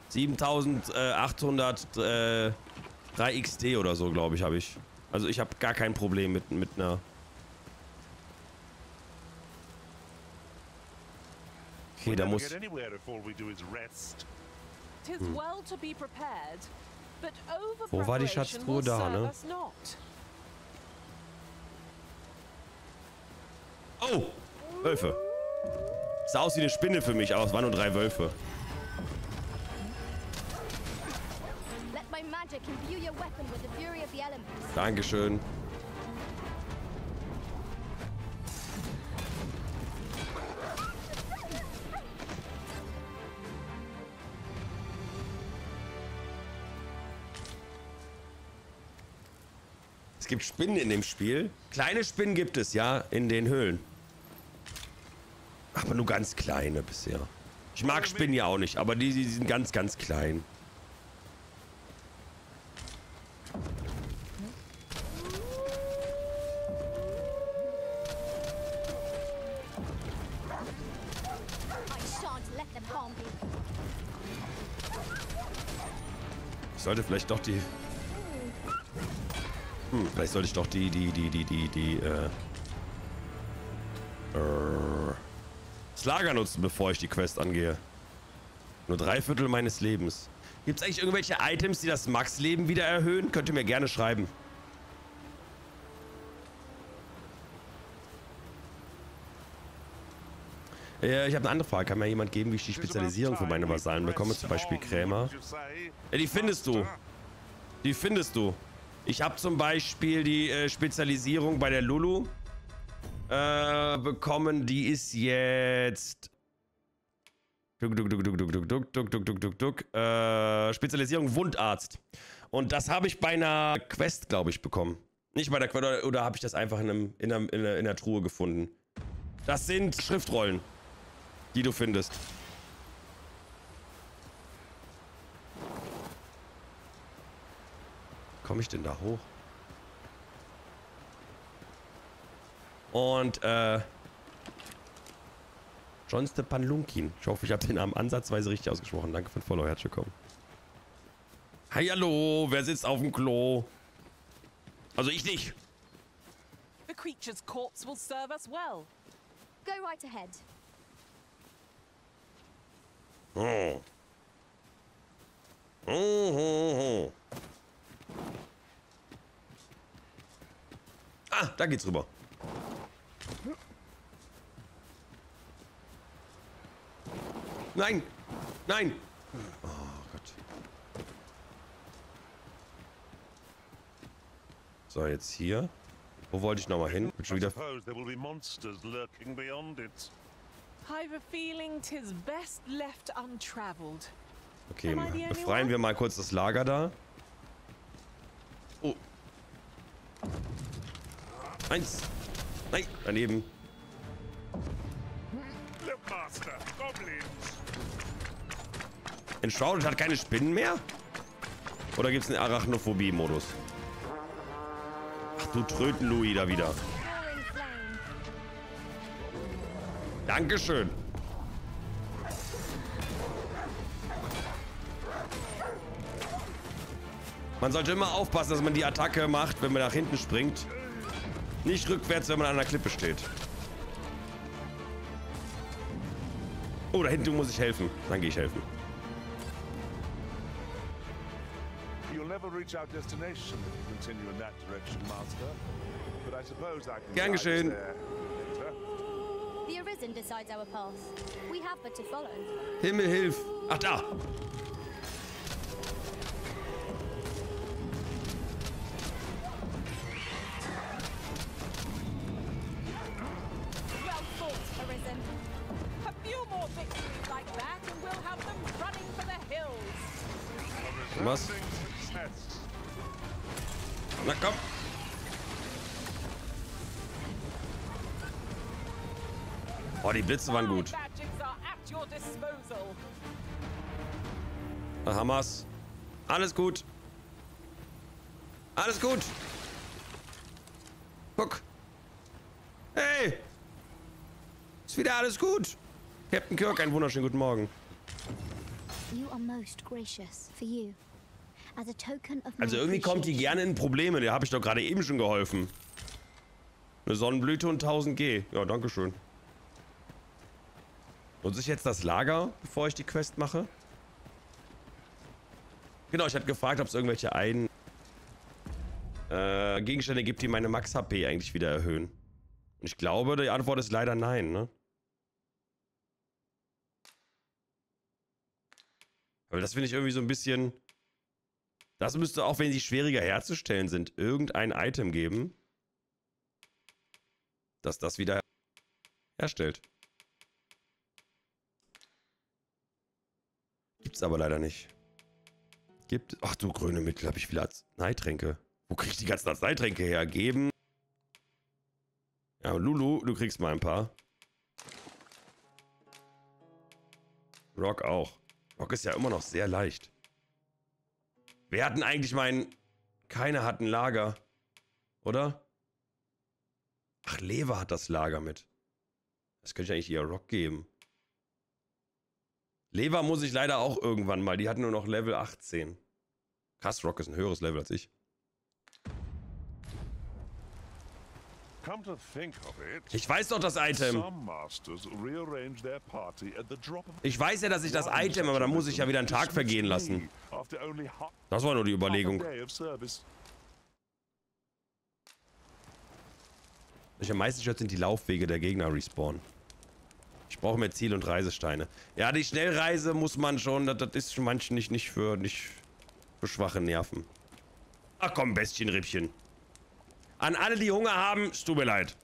7800 3XT oder so, glaube ich, habe ich. Also ich habe gar kein Problem mit einer... Okay, da muss... Hm. Wo war die Schatztruhe? Da, ne? Oh! Wölfe. Sah aus wie eine Spinne für mich aus, waren nur 3 Wölfe. Dankeschön. Es gibt Spinnen in dem Spiel. Kleine Spinnen gibt es, ja, in den Höhlen. Aber nur ganz kleine bisher. Ich mag Spinnen ja auch nicht, aber die sind ganz, ganz klein. Sollte vielleicht doch die... Hm, vielleicht sollte ich doch das Lager nutzen, bevor ich die Quest angehe. Nur 3/4 meines Lebens. Gibt es eigentlich irgendwelche Items, die das Max-Leben wieder erhöhen? Könnt ihr mir gerne schreiben. Ich habe eine andere Frage. Kann mir jemand geben, wie ich die Spezialisierung für meine Vasallen bekomme? Zum Beispiel Krämer. Ja, die findest du. Die findest du. Ich habe zum Beispiel die Spezialisierung bei der Lulu. bekommen, die ist jetzt... Spezialisierung Wundarzt. Und das habe ich bei einer Quest, glaube ich, bekommen. Nicht bei der Quest, oder habe ich das einfach in einer Truhe gefunden? Das sind Schriftrollen, die du findest. Komme ich denn da hoch? Und, Johnste Panlunkin. Ich hoffe, ich habe den Namen ansatzweise richtig ausgesprochen. Danke für den Follow, herzlich willkommen. Hi, hallo, wer sitzt auf dem Klo? Also ich nicht. The creature's corpse will serve us well. Go right ahead. Oh. Oh, oh, oh. Ah, da geht's rüber. Nein! Nein! Oh Gott. So, jetzt hier. Wo wollte ich nochmal hin? Bin schon wieder... Okay, befreien wir mal kurz das Lager da. Oh. Eins. Nein, daneben. Enshrouded hat keine Spinnen mehr? Oder gibt's einen Arachnophobie-Modus? Ach du Tröten-Louis da wieder. Dankeschön. Man sollte immer aufpassen, dass man die Attacke macht, wenn man nach hinten springt. Nicht rückwärts, wenn man an einer Klippe steht. Oh, da hinten muss ich helfen. Dann gehe ich helfen. Gern geschehen. Himmel, hilf! Ach, da! Was? Na komm! Oh, die Blitze waren gut. Na, Hamas. Alles gut. Alles gut. Guck. Hey! Ist wieder alles gut. Captain Kirk, einen wunderschönen guten Morgen. Also irgendwie kommt die gerne in Probleme. Der habe ich doch gerade eben schon geholfen. Eine Sonnenblüte und 1000 G. Ja, danke schön. Nutze ich jetzt das Lager, bevor ich die Quest mache? Genau, ich hatte gefragt, ob es irgendwelche Gegenstände gibt, die meine Max-HP eigentlich wieder erhöhen. Und ich glaube, die Antwort ist leider nein, ne? Aber das finde ich irgendwie so ein bisschen... Das müsste, auch wenn sie schwieriger herzustellen sind, irgendein Item geben, dass das wieder herstellt. Gibt's aber leider nicht. Gibt... Ach du grüne Mittel, habe ich viele Arzneitränke. Wo krieg ich die ganzen Arzneitränke her? Geben. Ja, Lulu, du kriegst mal ein paar. Rock auch. Rock ist ja immer noch sehr leicht. Wer hatten eigentlich meinen... Keiner hat ein Lager. Oder? Ach, Lever hat das Lager mit. Das könnte ich eigentlich ihr Rock geben. Lever muss ich leider auch irgendwann mal. Die hat nur noch Level 18. Krass, Rock ist ein höheres Level als ich. Ich weiß doch das Item. Ich weiß ja, dass ich das Item, aber da muss ich ja wieder einen Tag vergehen lassen. Das war nur die Überlegung. Ich am meisten stört sind die Laufwege der Gegner respawnen. Ich brauche mehr Ziel- und Reisesteine. Ja, die Schnellreise muss man schon, das ist schon manchen nicht für schwache Nerven. Ach komm, Bestien, Rippchen. An alle, die Hunger haben, es tut mir leid.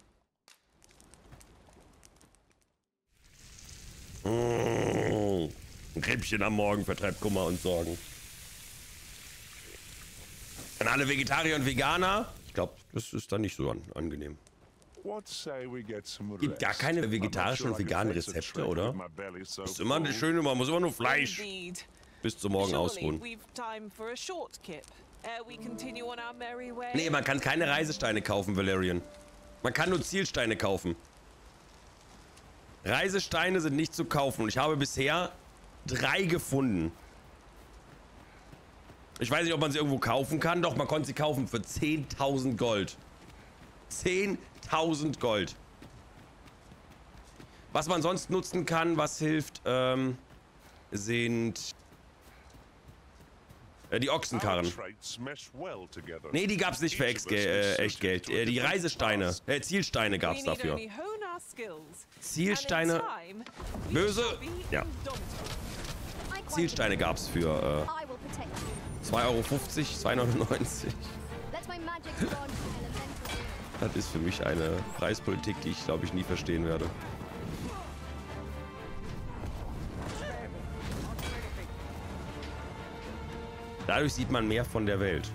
Ein Rippchen am Morgen vertreibt Kummer und Sorgen. An alle Vegetarier und Veganer? Ich glaube, das ist dann nicht so angenehm. Gibt gar keine vegetarischen und veganen Rezepte, oder? Ist immer eine schöne, man muss immer nur Fleisch bis zum Morgen ausruhen. Nee, man kann keine Reisesteine kaufen, Valerian. Man kann nur Zielsteine kaufen. Reisesteine sind nicht zu kaufen und ich habe bisher 3 gefunden. Ich weiß nicht, ob man sie irgendwo kaufen kann. Doch, man konnte sie kaufen für 10.000 Gold. 10.000 Gold. Was man sonst nutzen kann, was hilft, sind die Ochsenkarren. Nee, die gab's nicht für echt Geld. Die Reisesteine, Zielsteine gab's dafür. Zielsteine. Böse. Ja. Zielsteine gab's für 2,50 €, 2,99 €. Das ist für mich eine Preispolitik, die ich, glaube ich, nie verstehen werde. Dadurch sieht man mehr von der Welt.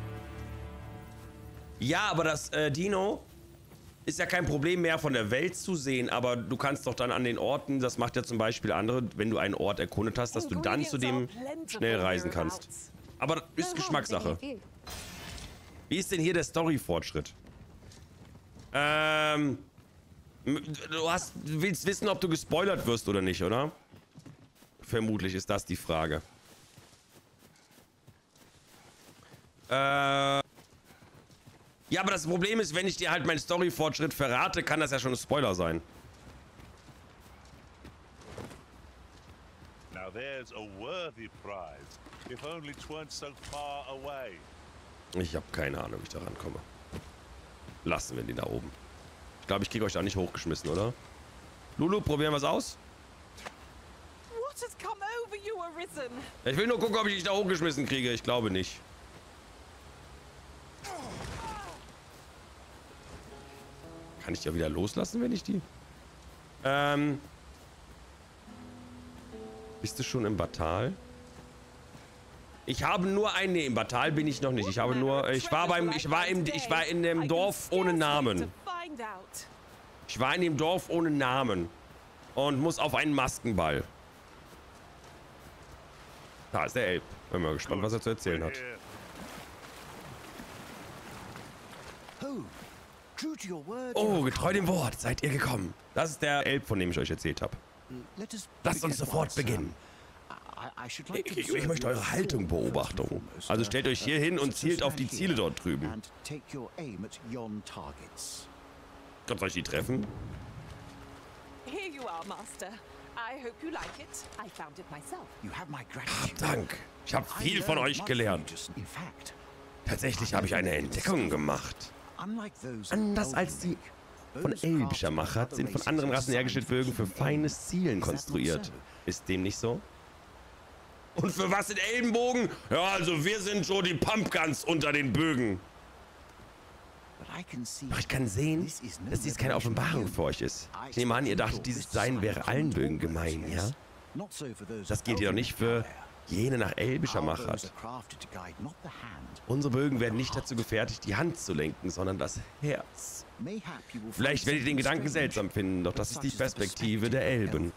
Ja, aber das Dino ist ja kein Problem mehr von der Welt zu sehen, aber du kannst doch dann an den Orten, das macht ja zum Beispiel andere, wenn du einen Ort erkundet hast, dass du dann zu dem schnell reisen kannst. Aber das ist Geschmackssache. Wie ist denn hier der Story-Fortschritt? Du willst wissen, ob du gespoilert wirst oder nicht, oder? Vermutlich ist das die Frage. Ja, aber das Problem ist, wenn ich dir halt meinen Story-Fortschritt verrate, kann das ja schon ein Spoiler sein. Now there's a worthy prize. If only it weren't so far away. Ich habe keine Ahnung, wie ich da rankomme. Lassen wir den da oben. Ich glaube, ich kriege euch da nicht hochgeschmissen, oder? Lulu, probieren wir es aus? Ich will nur gucken, ob ich dich da hochgeschmissen kriege. Ich glaube nicht. Kann ich die ja wieder loslassen, wenn ich die... Bist du schon im Batal? Ich habe nur einen... Nee, im Batal bin ich noch nicht. Ich habe nur... Ich war in dem Dorf ohne Namen. Ich war in dem Dorf ohne Namen. Und muss auf einen Maskenball. Da ist der Elb. Bin mal gespannt, was er zu erzählen hat. Oh, getreu dem Wort seid ihr gekommen. Das ist der Elb, von dem ich euch erzählt habe. Lasst uns sofort beginnen. Ich möchte eure Haltung beobachten. Also stellt euch hier hin und zielt auf die Ziele dort drüben. Könnt ihr euch die treffen? Hab Dank. Ich habe viel von euch gelernt. Tatsächlich habe ich eine Entdeckung gemacht. Anders als die von elbischer Machart sind von anderen Rassen hergestellte Bögen für feines Zielen konstruiert. Ist dem nicht so? Und für was sind Elbenbogen? Ja, also wir sind so die Pumpguns unter den Bögen. Doch ich kann sehen, dass dies keine Offenbarung für euch ist. Ich nehme an, ihr dachtet, dieses Sein wäre allen Bögen gemein, ja? Das geht jedoch nicht für jene nach elbischer Machart. Unsere Bögen werden nicht dazu gefertigt, die Hand zu lenken, sondern das Herz. Vielleicht werdet ihr den Gedanken seltsam finden, doch das ist die Perspektive der Elben.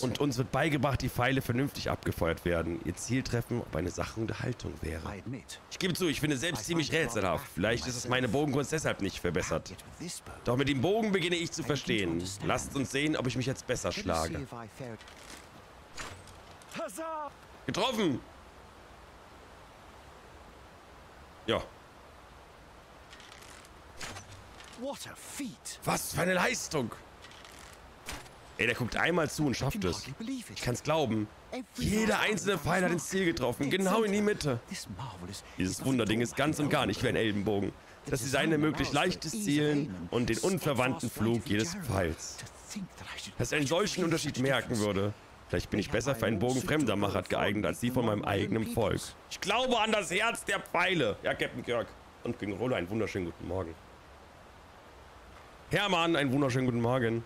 Und uns wird beigebracht, die Pfeile vernünftig abgefeuert werden. Ihr Ziel treffen, ob eine Sache der Haltung wäre. Ich gebe zu, ich finde selbst ziemlich rätselhaft. Vielleicht ist es meine Bogenkunst deshalb nicht verbessert. Doch mit dem Bogen beginne ich zu verstehen. Lasst uns sehen, ob ich mich jetzt besser schlage. Getroffen! Ja. Was für eine Leistung! Ey, der guckt einmal zu und schafft es. Ich kann's glauben. Jeder einzelne Pfeil hat ins Ziel getroffen, genau in die Mitte. Dieses Wunderding ist ganz und gar nicht wie ein Elbenbogen. Das Design ermöglicht leichtes Zielen und den unverwandten Flug jedes Pfeils. Dass ich einen solchen Unterschied merken würde. Vielleicht bin ich besser für einen Bogen fremder Machart geeignet als die von meinem eigenen Volk. Ich glaube an das Herz der Pfeile. Ja, Captain Kirk. und gegen Rollo einen wunderschönen guten Morgen. Hermann, einen wunderschönen guten Morgen.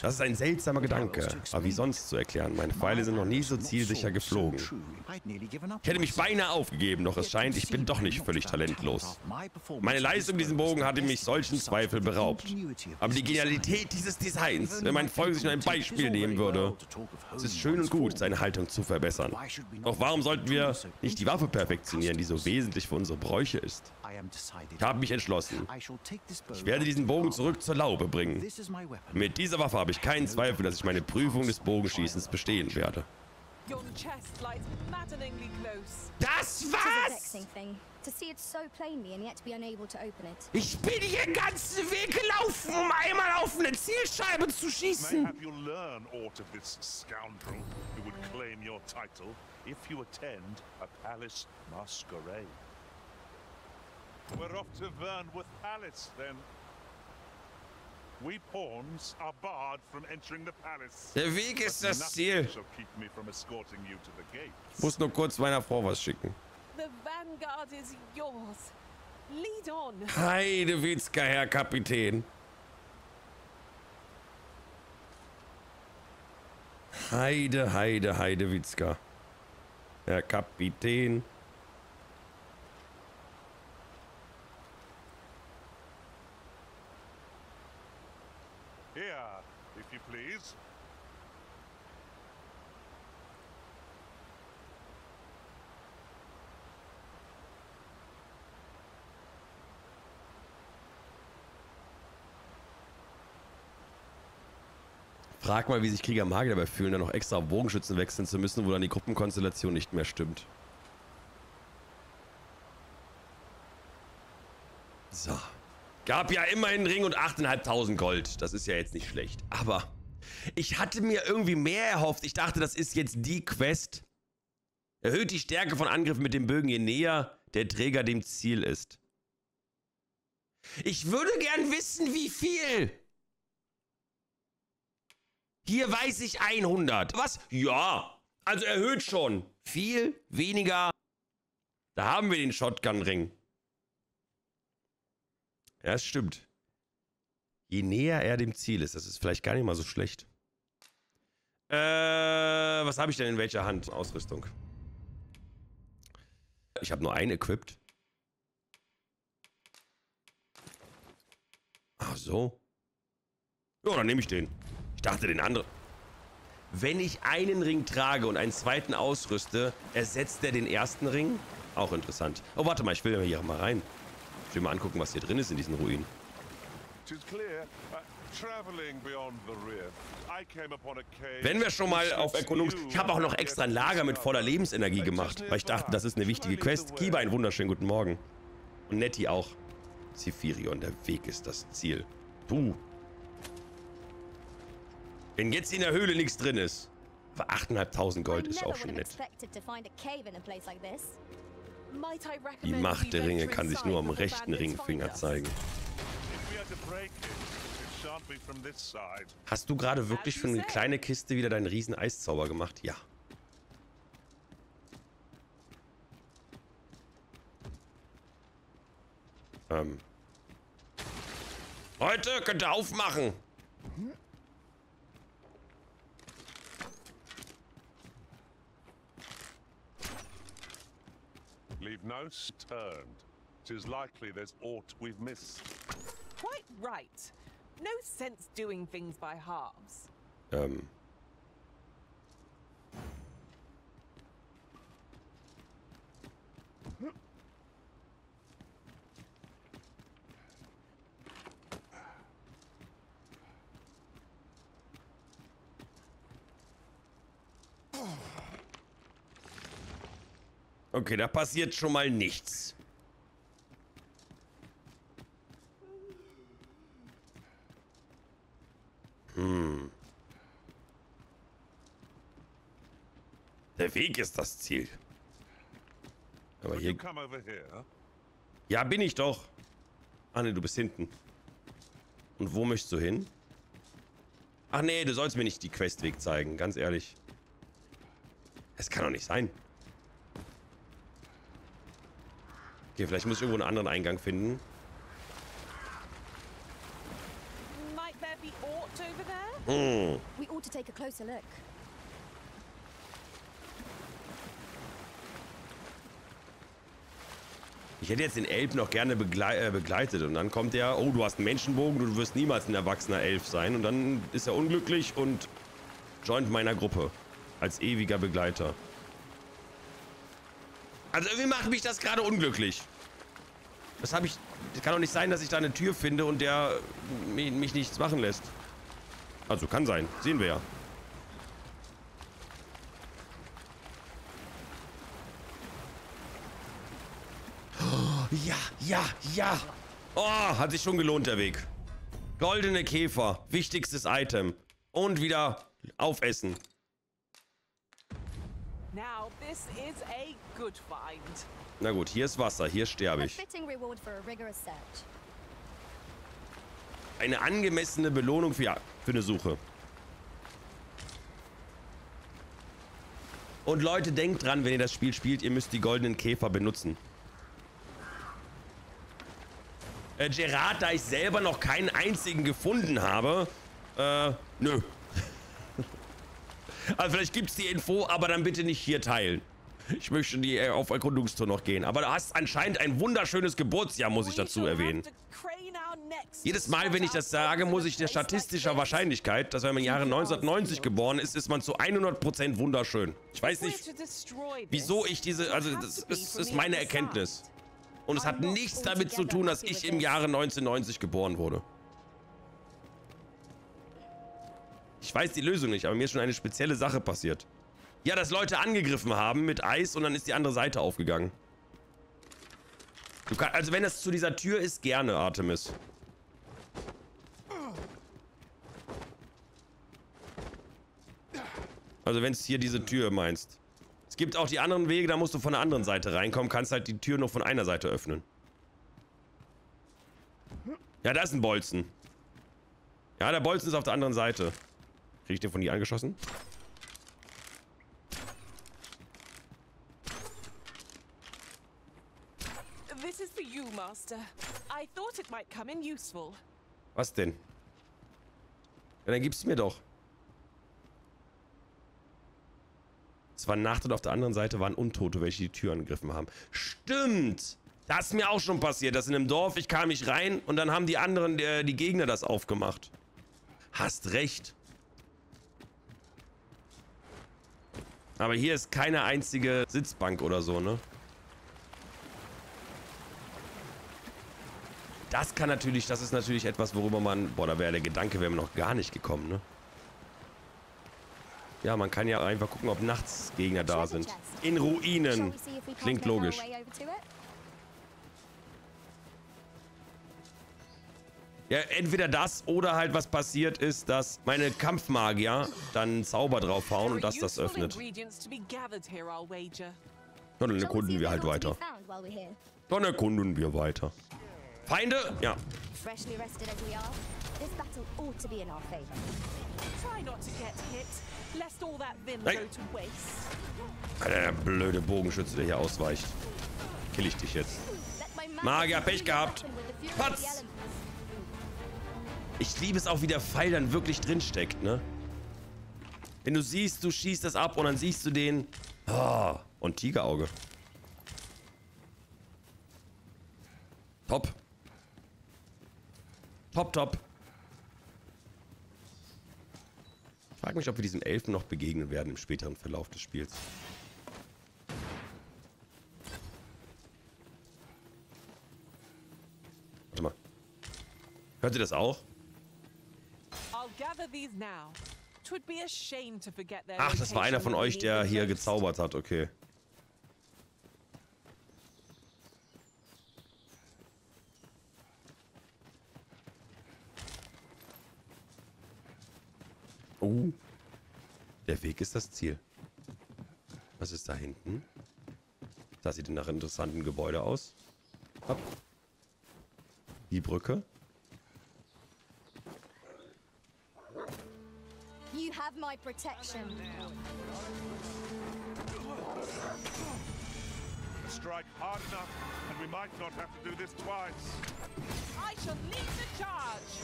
Das ist ein seltsamer Gedanke, aber wie sonst zu erklären, meine Pfeile sind noch nie so zielsicher geflogen. Ich hätte mich beinahe aufgegeben, doch es scheint, ich bin doch nicht völlig talentlos. Meine Leistung in diesem Bogen hatte mich solchen Zweifel beraubt. Aber die Genialität dieses Designs, wenn mein Volk sich nur ein Beispiel nehmen würde, es ist schön und gut, seine Haltung zu verbessern. Doch warum sollten wir nicht die Waffe perfektionieren, die so wesentlich für unsere Bräuche ist? Ich habe mich entschlossen. Ich werde diesen Bogen zurück zur Laube bringen. Mit dieser Waffe habe ich keinen Zweifel, dass ich meine Prüfung des Bogenschießens bestehen werde. Das war's! Ich bin hier den ganzen Weg gelaufen, um einmal auf eine Zielscheibe zu schießen. We're off to Vernworth Palace, then. We pawns are barred from entering the palace. Der Weg ist das Ziel. Ich muss nur kurz meiner Frau was schicken. Heidewitzka, Herr Kapitän. Heidewitzka. Herr Kapitän. Frag mal, wie sich Krieger Magier dabei fühlen, dann noch extra Bogenschützen wechseln zu müssen, wo dann die Gruppenkonstellation nicht mehr stimmt. So. Gab ja immerhin einen Ring und 8.500 Gold. Das ist ja jetzt nicht schlecht. Aber ich hatte mir irgendwie mehr erhofft. Ich dachte, das ist jetzt die Quest. Erhöht die Stärke von Angriffen mit dem Bögen, je näher der Träger dem Ziel ist. Ich würde gern wissen, wie viel. Hier weiß ich 100. Was? Ja. Also erhöht schon. Viel weniger. Da haben wir den Shotgun-Ring. Ja, das stimmt. Je näher er dem Ziel ist, das ist vielleicht gar nicht mal so schlecht. Was habe ich denn in welcher Hand? Ausrüstung. Ich habe nur einen equipped. Ach so. Ja, dann nehme ich den. Ich dachte den anderen. Wenn ich einen Ring trage und einen zweiten ausrüste, ersetzt er den ersten Ring? Auch interessant. Oh, warte mal, ich will hier mal rein. Ich will mal angucken, was hier drin ist in diesen Ruinen. Wenn wir schon mal auf Erkundungs... Ich habe auch noch extra ein Lager mit voller Lebensenergie gemacht, weil ich dachte, das ist eine wichtige Quest. Kiba, einen wunderschönen guten Morgen. Und Nettie auch. Zephyrion, der Weg ist das Ziel. Puh. Wenn jetzt in der Höhle nichts drin ist. Für 8.500 Gold ist auch schon nett. Die Macht der Ringe kann sich nur am rechten Ringfinger zeigen. Hast du gerade wirklich für eine kleine Kiste wieder deinen riesen Eiszauber gemacht? Ja. Leute, könnt ihr aufmachen! Leave no turned. Tis likely there's aught we've missed. Quite right. No sense doing things by halves. Okay, da passiert schon mal nichts. Der Weg ist das Ziel. Aber hier... Ja, bin ich doch. Ach ne, du bist hinten. Und wo möchtest du hin? Ach nee, du sollst mir nicht die Questweg zeigen, ganz ehrlich. Es kann doch nicht sein. Okay, vielleicht muss ich irgendwo einen anderen Eingang finden. Hm. Ich hätte jetzt den Elb noch gerne begleitet und dann kommt der, oh, du hast einen Menschenbogen, du wirst niemals ein erwachsener Elf sein und dann ist er unglücklich und joint meiner Gruppe als ewiger Begleiter. Also irgendwie macht mich das gerade unglücklich. Das habe ich, das kann doch nicht sein, dass ich da eine Tür finde und der mich nichts machen lässt. Also kann sein, sehen wir ja. Ja, ja, ja. Oh, hat sich schon gelohnt, der Weg. Goldene Käfer. Wichtigstes Item. Und wieder aufessen. Na gut, hier ist Wasser. Hier sterbe ich. Eine angemessene Belohnung für eine Suche. Und Leute, denkt dran, wenn ihr das Spiel spielt, ihr müsst die goldenen Käfer benutzen. Gerard, da ich selber noch keinen einzigen gefunden habe, nö. Also vielleicht gibt es die Info, aber dann bitte nicht hier teilen. Ich möchte die auf Erkundungstour noch gehen. Aber du hast anscheinend ein wunderschönes Geburtsjahr, muss ich dazu erwähnen. Jedes Mal, wenn ich das sage, muss ich der statistischer Wahrscheinlichkeit, dass wenn man im Jahre 1990 geboren ist, ist man zu 100% wunderschön. Ich weiß nicht, wieso ich diese... Also das ist meine Erkenntnis. Und es hat nichts damit zu tun, dass ich im Jahre 1990 geboren wurde. Ich weiß die Lösung nicht, aber mir ist schon eine spezielle Sache passiert. Ja, dass Leute angegriffen haben mit Eis und dann ist die andere Seite aufgegangen. Du kannst, also wenn das zu dieser Tür ist, gerne, Artemis. Also wenn es hier diese Tür meinst. Es gibt auch die anderen Wege, da musst du von der anderen Seite reinkommen, kannst halt die Tür nur von einer Seite öffnen. Ja, da ist ein Bolzen. Ja, der Bolzen ist auf der anderen Seite. Krieg ich den von hier angeschossen? Was denn? Ja, dann gib's mir doch. Es war Nacht und auf der anderen Seite waren Untote, welche die Tür angegriffen haben. Stimmt! Das ist mir auch schon passiert, dass in einem Dorf, ich kam nicht rein und dann haben die anderen, die Gegner, das aufgemacht. Hast recht. Aber hier ist keine einzige Sitzbank oder so, ne? Das kann natürlich, das ist natürlich etwas, worüber man... Boah, da wäre der Gedanke, wäre mir noch gar nicht gekommen, ne? Ja, man kann ja einfach gucken, ob nachts Gegner da sind. In Ruinen. Klingt logisch. Ja, entweder das oder halt was passiert ist, dass meine Kampfmagier dann einen Zauber draufhauen und dass das öffnet. Ja, dann erkunden wir halt weiter. Dann erkunden wir weiter. Feinde? Ja. Nein. Alter, der blöde Bogenschütze, der hier ausweicht. Kill ich dich jetzt. Magier, Pech gehabt. Patz! Ich liebe es auch, wie der Pfeil dann wirklich drinsteckt, ne? Wenn du siehst, du schießt das ab und dann siehst du den... Oh, und Tigerauge. Top. Top, top. Ich frage mich, ob wir diesem Elfen noch begegnen werden im späteren Verlauf des Spiels. Warte mal. Hört ihr das auch? Ach, das war einer von euch, der hier gezaubert hat. Okay. Oh, der Weg ist das Ziel. Was ist da hinten? Das sieht nach interessanten Gebäude aus. Hopp. Die Brücke. You have my protection. hard enough, and we might not have to do this twice. I shall lead the charge.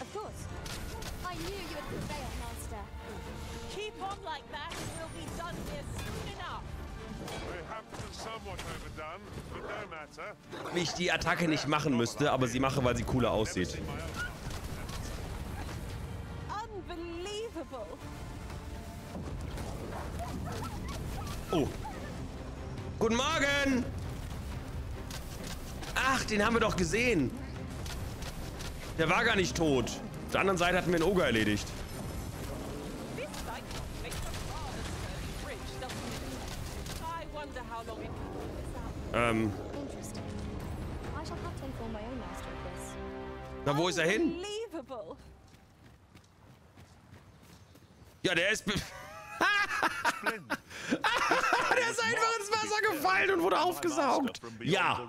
Of course. I knew you would prevail, Master. Keep on like that, and we'll be done here soon enough. We have been somewhat overdone, but no matter. Wie ich die Attacke nicht machen müsste, aber sie mache, weil sie cooler aussieht. Oh. Guten Morgen! Ach, den haben wir doch gesehen. Der war gar nicht tot. Auf der anderen Seite hatten wir einen Ogre erledigt. Na, wo ist er hin? Ja, der ist... Der ist einfach ins Wasser gefallen und wurde aufgesaugt. Ja,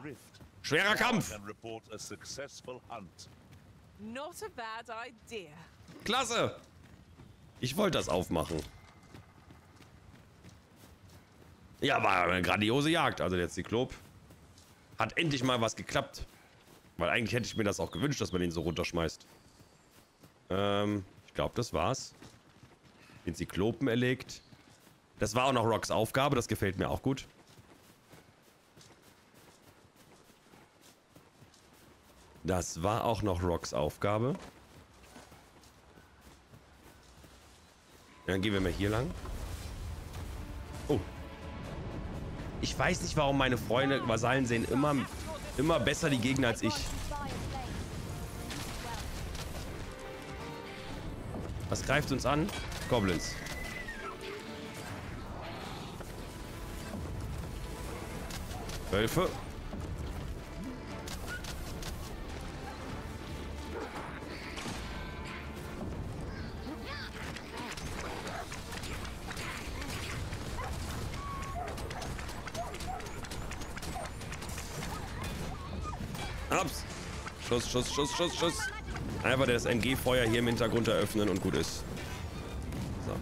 schwerer Kampf. Klasse. Ich wollte das aufmachen. Ja, war eine grandiose Jagd. Also der Zyklop hat endlich mal was geklappt. Weil eigentlich hätte ich mir das auch gewünscht, dass man ihn so runterschmeißt. Ich glaube, das war's. Den Zyklopen erlegt. Das war auch noch Rocks Aufgabe, das gefällt mir auch gut. Das war auch noch Rocks Aufgabe. Dann gehen wir mal hier lang. Oh. Ich weiß nicht, warum meine Freunde, Vasallen sehen immer besser die Gegner als ich. Was greift uns an? Goblins. Wölfe. Ups. Schuss, Schuss, Schuss, Schuss, Schuss. Einfach das MG-Feuer hier im Hintergrund eröffnen und gut ist. So.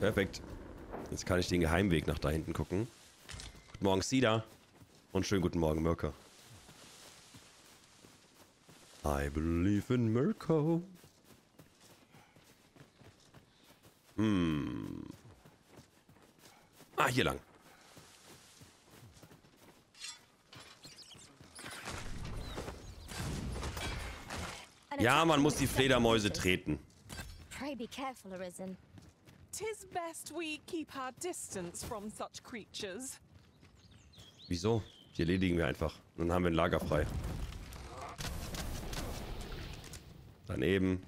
Perfekt. Jetzt kann ich den Geheimweg nach da hinten gucken. Guten Morgen, Sida. Und schönen guten Morgen, Mirko. I believe in Mirko. Hm. Ah, hier lang. Ja, man muss die Fledermäuse treten. Pray be careful, Arisen. Tis best we keep our distance from such creatures. Wieso? Die erledigen wir einfach. Dann haben wir ein Lager frei. Daneben.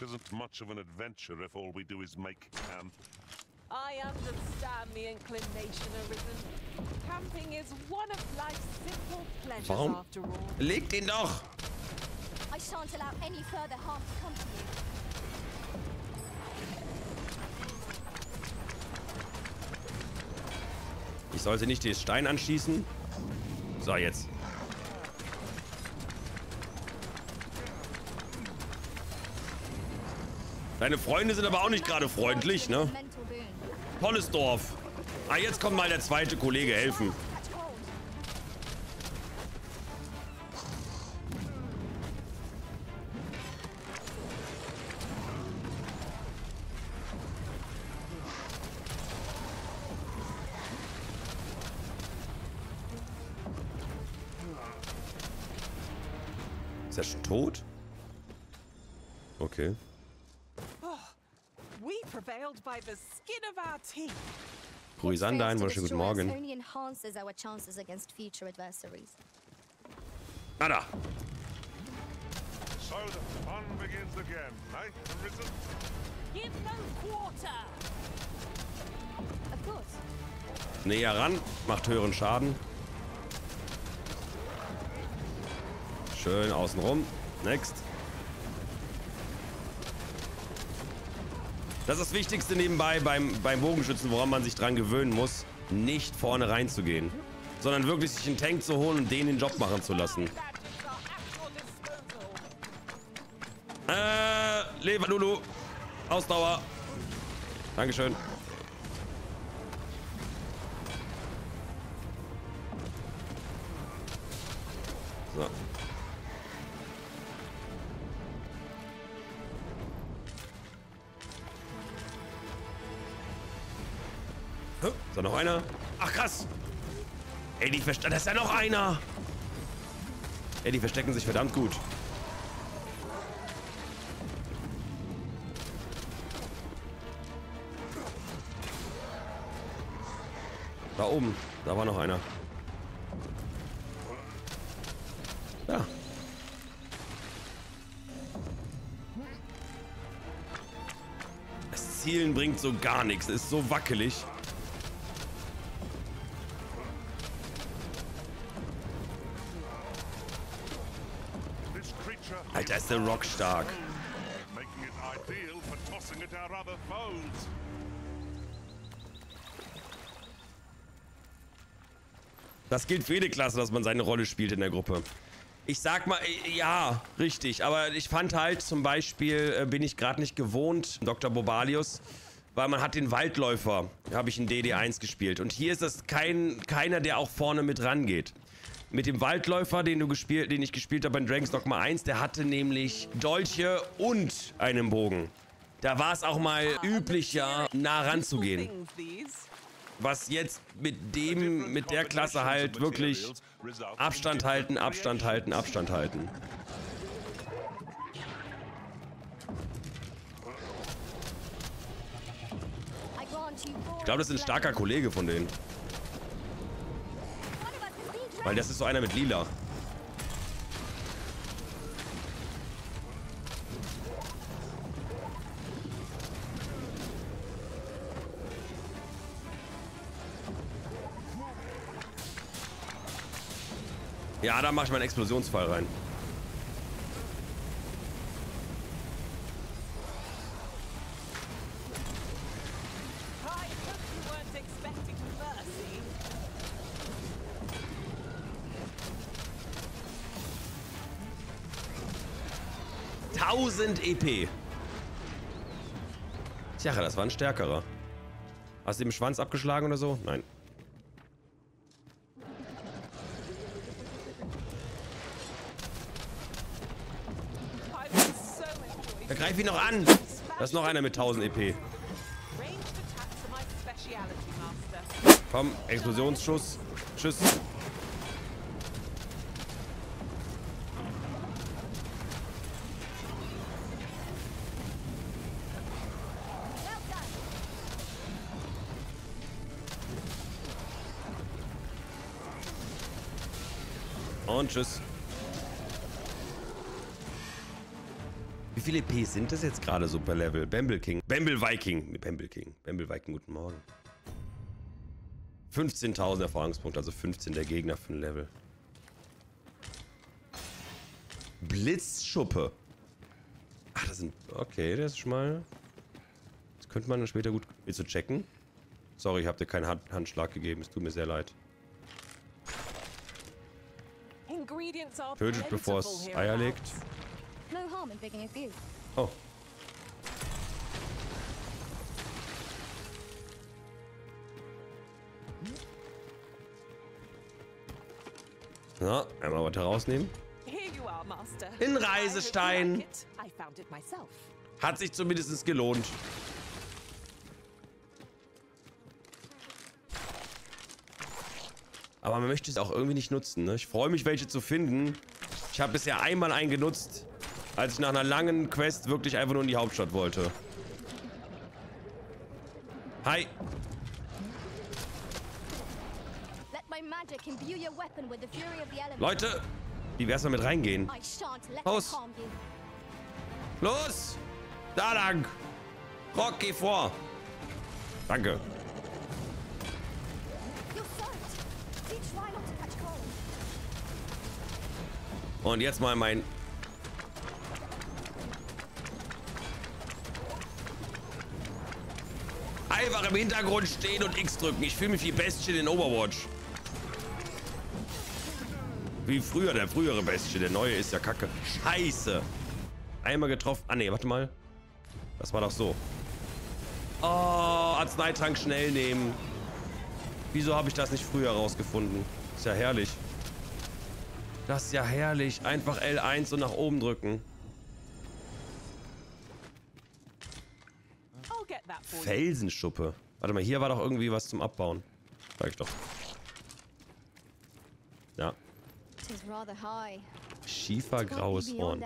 Isn't much of an adventure if all we do is make camp. I understand the inclination, Arisen. Camping is one of life's simple pleasures after all. Warum? Leg den doch! I shan't allow any further harm to come to you. Ich sollte nicht den Stein anschießen. So, jetzt. Deine Freunde sind aber auch nicht gerade freundlich, ne? Tolles Dorf. Ah, jetzt kommt mal der zweite Kollege helfen. Ist er schon tot? Okay. Grüß an deinen, wunderschönen guten Morgen. Ah, da. Näher ran, macht höheren Schaden. Schön außenrum. Next. Das ist das Wichtigste nebenbei beim Bogenschützen, woran man sich dran gewöhnen muss, nicht vorne reinzugehen, sondern wirklich sich einen Tank zu holen und den Job machen zu lassen. Lever, Lulu. Ausdauer. Dankeschön. So. Ist da noch einer? Ach krass! Ey, die verstecken. Da ist ja noch einer! Ey, die verstecken sich verdammt gut. Da oben, da war noch einer. Ja. Das Zielen bringt so gar nichts, ist so wackelig. Alter, ist der Rock stark. Das gilt für jede Klasse, dass man seine Rolle spielt in der Gruppe. Ich sag mal, ja, richtig. Aber ich fand halt zum Beispiel, bin ich gerade nicht gewohnt, Dr. Bobalius, weil man hat den Waldläufer, habe ich in DD1 gespielt. Und hier ist das keiner, der auch vorne mit rangeht. Mit dem Waldläufer, den ich gespielt habe in Dragon's Dogma 1, der hatte nämlich Dolche und einen Bogen. Da war es auch mal üblicher, nah ranzugehen. Was jetzt mit der Klasse halt wirklich Abstand halten, Abstand halten, Abstand halten. Ich glaube, das ist ein starker Kollege von denen. Weil das ist so einer mit Lila. Ja, da mache ich meinen Explosionsfall rein. EP. Tja, das war ein stärkerer. Hast du ihm den Schwanz abgeschlagen oder so? Nein. Da greif ihn noch an. Da ist noch einer mit 1000 EP. Komm, Explosionsschuss. Tschüss. Und tschüss. Wie viele EP sind das jetzt gerade so per Level? Bamble King. Bamble Viking. Bamble King. Bamble Viking, guten Morgen. 15.000 Erfahrungspunkte, also 15 der Gegner für ein Level. Blitzschuppe. Ach, das sind... Okay, das ist schon mal... Das könnte man dann später gut... Willst du checken? Sorry, ich habe dir keinen Handschlag gegeben. Es tut mir sehr leid. Tötet, bevor es Eier legt. Oh. Na, einmal was herausnehmen. In Reisestein. Hat sich zumindest gelohnt. Aber man möchte es auch irgendwie nicht nutzen, ne? Ich freue mich, welche zu finden. Ich habe bisher einmal einen genutzt, als ich nach einer langen Quest wirklich einfach nur in die Hauptstadt wollte. Hi. Leute, wie wär's mal mit reingehen? Los! Los! Da lang! Rock, geh vor! Danke. Und jetzt mal mein... Einfach im Hintergrund stehen und X drücken. Ich fühle mich wie Bestien in Overwatch. Wie früher, der frühere Bestien. Der neue ist ja kacke. Scheiße. Einmal getroffen. Ah, nee, warte mal. Das war doch so. Oh, Arzneitank schnell nehmen. Wieso habe ich das nicht früher rausgefunden? Ist ja herrlich. Das ist ja herrlich. Einfach L1 und nach oben drücken. Felsenschuppe. Warte mal, hier war doch irgendwie was zum Abbauen. Sag ich doch. Ja. Schiefergraues Horn.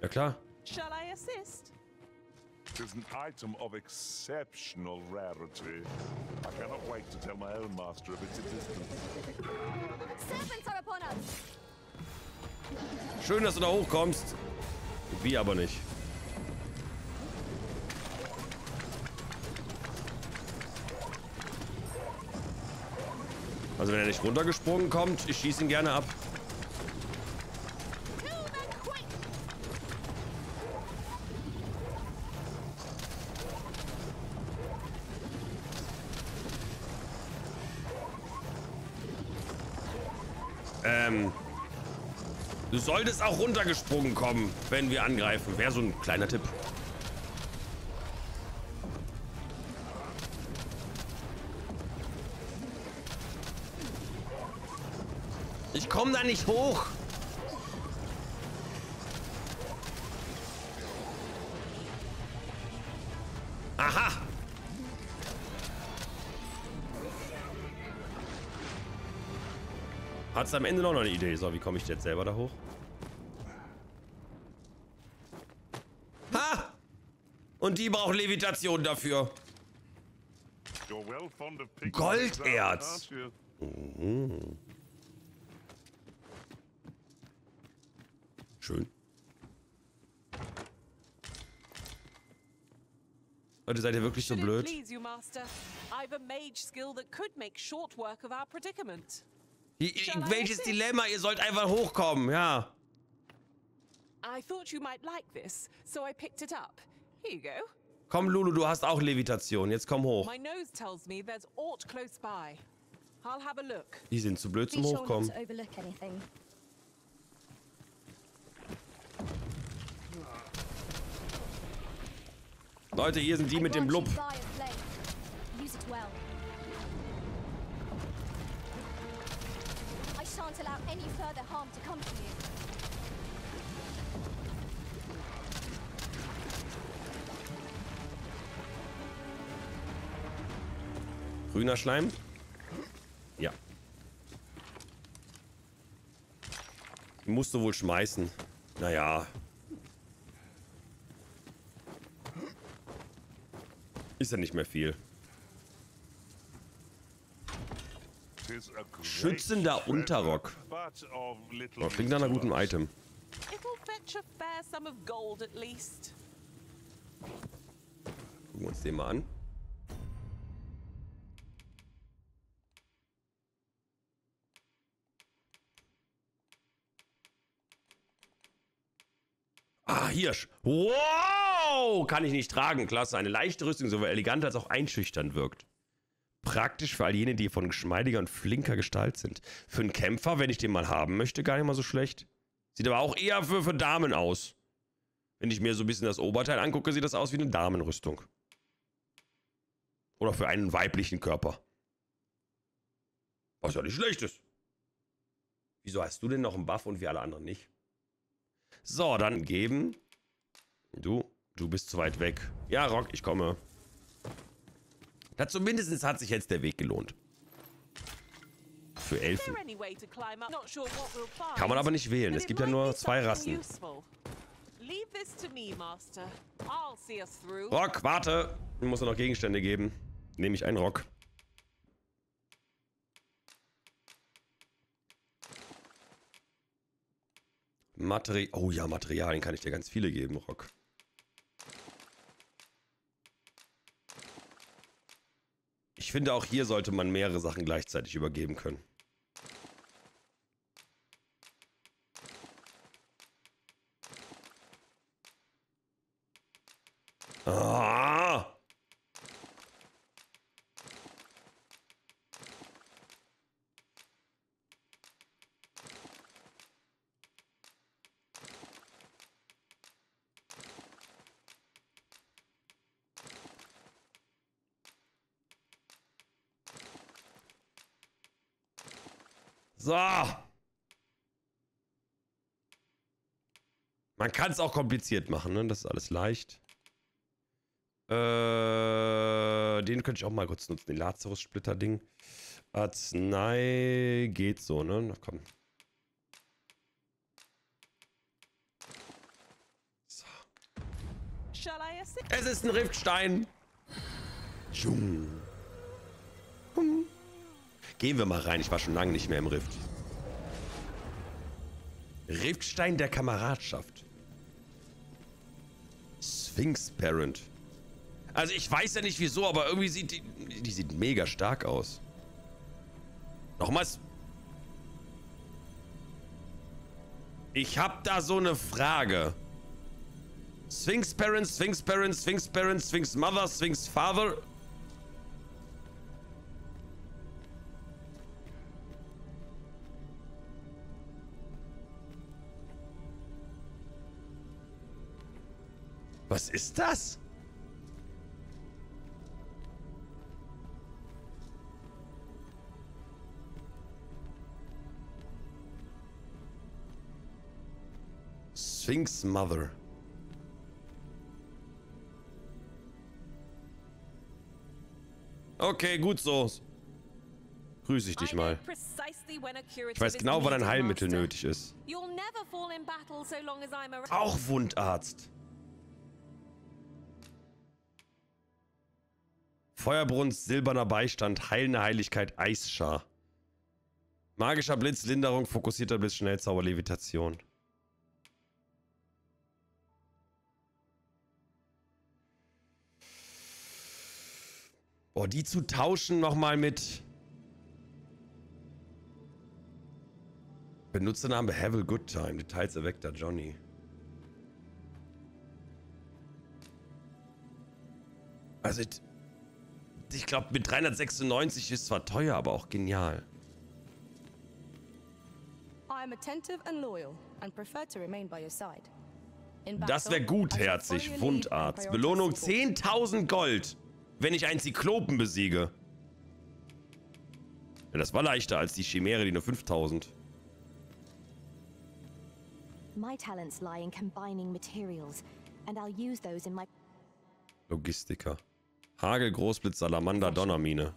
Ja klar. Schön, dass du da hochkommst. Wie aber nicht. Also wenn er nicht runtergesprungen kommt, ich schieße ihn gerne ab. Du solltest auch runtergesprungen kommen, wenn wir angreifen. Wäre so ein kleiner Tipp. Ich komme da nicht hoch. Aha. Hat's am Ende noch eine Idee. So, wie komme ich jetzt selber da hoch? Ha! Und die braucht Levitation dafür. Golderz. Mhm. Schön. Leute, seid ihr wirklich so blöd? Welches Dilemma? Ihr sollt einfach hochkommen, ja. Komm, Lulu, du hast auch Levitation. Jetzt komm hoch. Die sind zu blöd zum Hochkommen. Leute, hier sind die mit dem Blub. Grüner Schleim? Ja. Die musst du wohl schmeißen. Naja. Ist ja nicht mehr viel. Schützender Unterrock. Oh, klingt nach einer guten Item. Gucken wir uns den mal an. Ah, Hirsch. Wow! Kann ich nicht tragen. Klasse. Eine leichte Rüstung, sowohl elegant als auch einschüchternd wirkt. Praktisch für all jene, die von geschmeidiger und flinker Gestalt sind. Für einen Kämpfer, wenn ich den mal haben möchte, gar nicht mal so schlecht. Sieht aber auch eher für Damen aus. Wenn ich mir so ein bisschen das Oberteil angucke, sieht das aus wie eine Damenrüstung. Oder für einen weiblichen Körper. Was ja nicht schlecht ist. Wieso hast du denn noch einen Buff und wir alle anderen nicht? So, dann geben. Du bist zu weit weg. Ja, Rock, ich komme. Da zumindest hat sich jetzt der Weg gelohnt. Für Elfen. Kann man aber nicht wählen. Es gibt ja nur zwei Rassen. Rock, warte. Ich muss noch Gegenstände geben. Nehme ich einen Rock. Oh ja, Materialien kann ich dir ganz viele geben, Rock. Ich finde, auch hier sollte man mehrere Sachen gleichzeitig übergeben können. Ah! So. Man kann es auch kompliziert machen, ne? Das ist alles leicht. Den könnte ich auch mal kurz nutzen. Den Lazarus-Splitter-Ding. Arznei geht so, ne? Na komm. So. Es ist ein Riftstein. Gehen wir mal rein. Ich war schon lange nicht mehr im Rift. Riftstein der Kameradschaft. Sphinx Parent. Also ich weiß ja nicht wieso, aber irgendwie sieht die sieht mega stark aus. Nochmals. Ich hab da so eine Frage. Sphinx Parents, Sphinx Parents, Sphinx Parents, Sphinx Mother, Sphinx Father. Was ist das? Sphinx Mother. Okay, gut so. Grüße ich dich mal. Ich weiß genau, wann ein Heilmittel nötig ist. Auch Wundarzt. Feuerbrunst, silberner Beistand, heilende Heiligkeit, Eisschar. Magischer Blitz, Linderung, fokussierter Blitz, Schnellzauber, Levitation. Boah, die zu tauschen nochmal mit... Benutzername Have a Good Time. Details erweckter Johnny. Also ich glaube mit 396 ist zwar teuer, aber auch genial. Das wäre gutherzig, Wundarzt. Belohnung 10.000 Gold. Wenn ich einen Zyklopen besiege. Ja, das war leichter als die Chimäre, die nur 5000. Logistiker. Hagel, Großblitz, Salamander, Donnermine.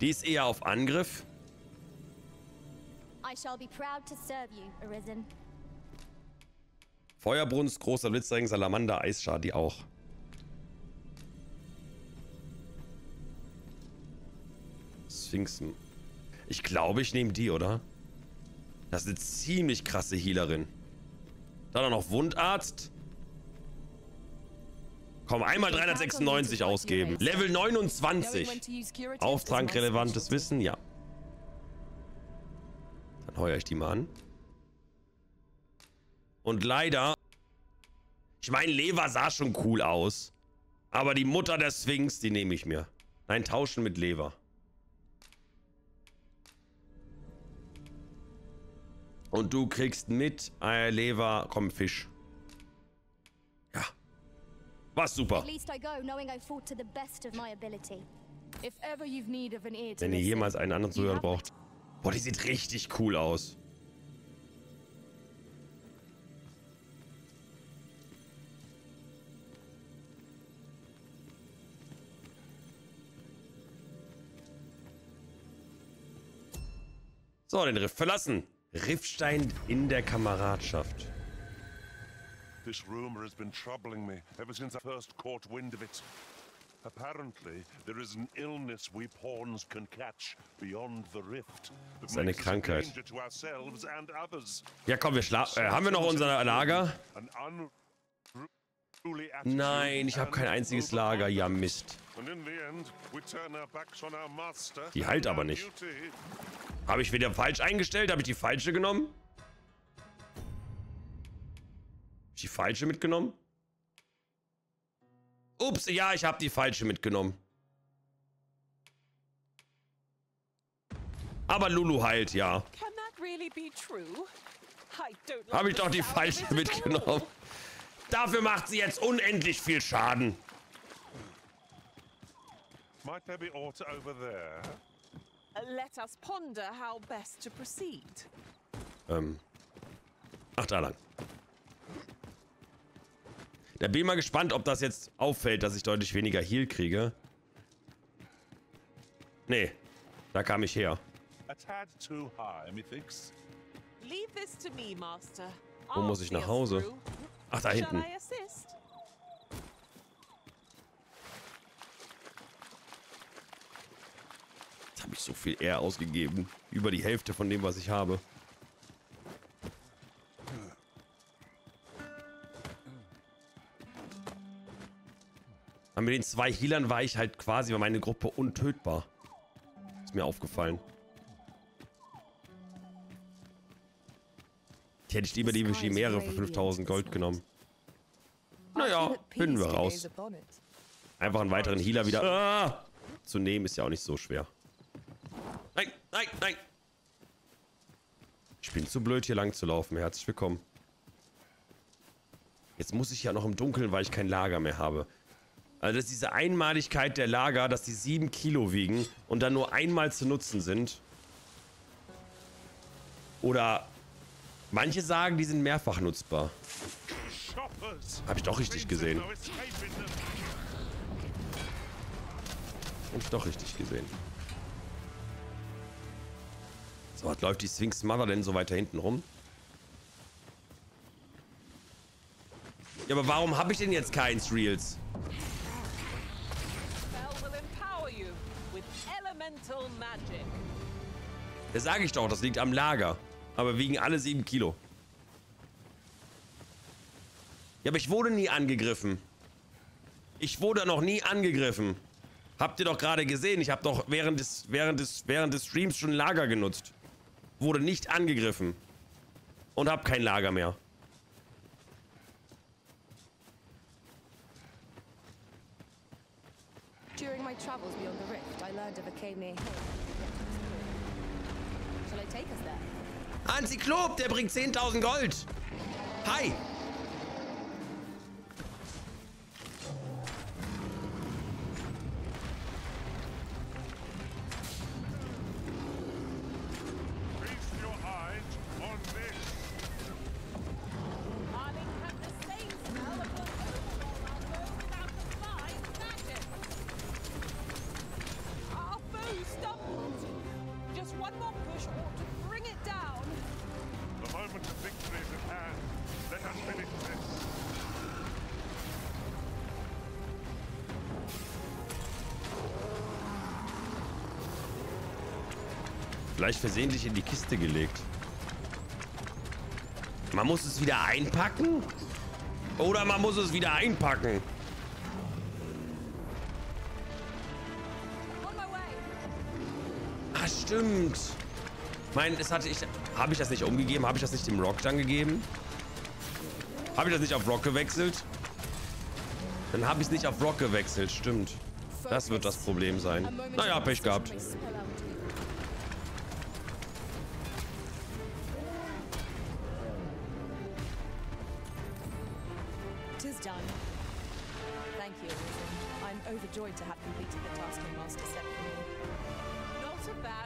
Die ist eher auf Angriff. Feuerbrunst, großer Blitzregen, Salamander, Eisschar, die auch. Sphinxen. Ich glaube, ich nehme die, oder? Das ist eine ziemlich krasse Healerin. Dann noch Wundarzt. Komm, einmal 396 ausgeben. Level 29. Auftrag relevantes Wissen, ja. Dann heuer ich die mal an. Und leider... Ich meine, Leva sah schon cool aus. Aber die Mutter der Sphinx, die nehme ich mir. Nein, tauschen mit Leva. Und du kriegst mit Lever, komm, Fisch. Ja. War's super. Wenn ihr jemals einen anderen Zuhörer braucht. Boah, die sieht richtig cool aus. So, den Riff verlassen. Riftstein in der Kameradschaft. This rumor has been troubling me ever since I first caught wind of it. Apparently, there is an illness we pawns can catch beyond the rift. Seine Krankheit. Ja, komm, wir schlafen. Haben wir noch unser Lager? Nein, ich habe kein einziges Lager. Ja, Mist. Die heilt aber nicht. Habe ich wieder falsch eingestellt? Habe ich die falsche genommen? Habe ich die falsche mitgenommen? Ups, ja, ich habe die falsche mitgenommen. Aber Lulu heilt, ja. Habe ich doch die falsche mitgenommen. Dafür macht sie jetzt unendlich viel Schaden. Let us ponder how best to proceed. Ach, da lang. Da bin ich mal gespannt, ob das jetzt auffällt, dass ich deutlich weniger Heal kriege. Nee, da kam ich her. Wo muss ich nach Hause? Ach, da hinten. Jetzt habe ich so viel Air ausgegeben. Über die Hälfte von dem, was ich habe. Aber mit den 2 Healern war ich halt quasi bei meiner Gruppe untötbar. Ist mir aufgefallen. Ich hätte lieber die Chimäre für 5000 Gold genommen. Naja, finden wir raus. Einfach einen weiteren Healer wieder zu nehmen ist ja auch nicht so schwer. Nein, nein, nein. Ich bin zu blöd, hier lang zu laufen. Herzlich willkommen. Jetzt muss ich ja noch im Dunkeln, weil ich kein Lager mehr habe. Also das ist diese Einmaligkeit der Lager, dass die 7 Kilo wiegen und dann nur einmal zu nutzen sind. Oder manche sagen, die sind mehrfach nutzbar. Habe ich doch richtig gesehen. So, was läuft die Sphinx Mother denn so weiter hinten rum? Ja, aber warum habe ich denn jetzt keins Reels? Das sage ich doch, das liegt am Lager. Aber wiegen alle 7 Kilo. Ja, aber ich wurde nie angegriffen. Ich wurde noch nie angegriffen. Habt ihr doch gerade gesehen, ich habe doch während des Streams schon Lager genutzt. Wurde nicht angegriffen. Und habe kein Lager mehr. During my travels beyond the rift, I learned of a cave near here. Shall I take us there? Antiklop, der bringt 10.000 Gold. Hi. Vielleicht versehentlich in die Kiste gelegt. Man muss es wieder einpacken? Oder man muss es wieder einpacken? Ah, stimmt. Mein, das hatte ich... Habe ich das nicht umgegeben? Habe ich das nicht dem Rock dann gegeben? Habe ich das nicht auf Rock gewechselt? Dann habe ich es nicht auf Rock gewechselt, stimmt. Das wird das Problem sein. Naja, Pech gehabt.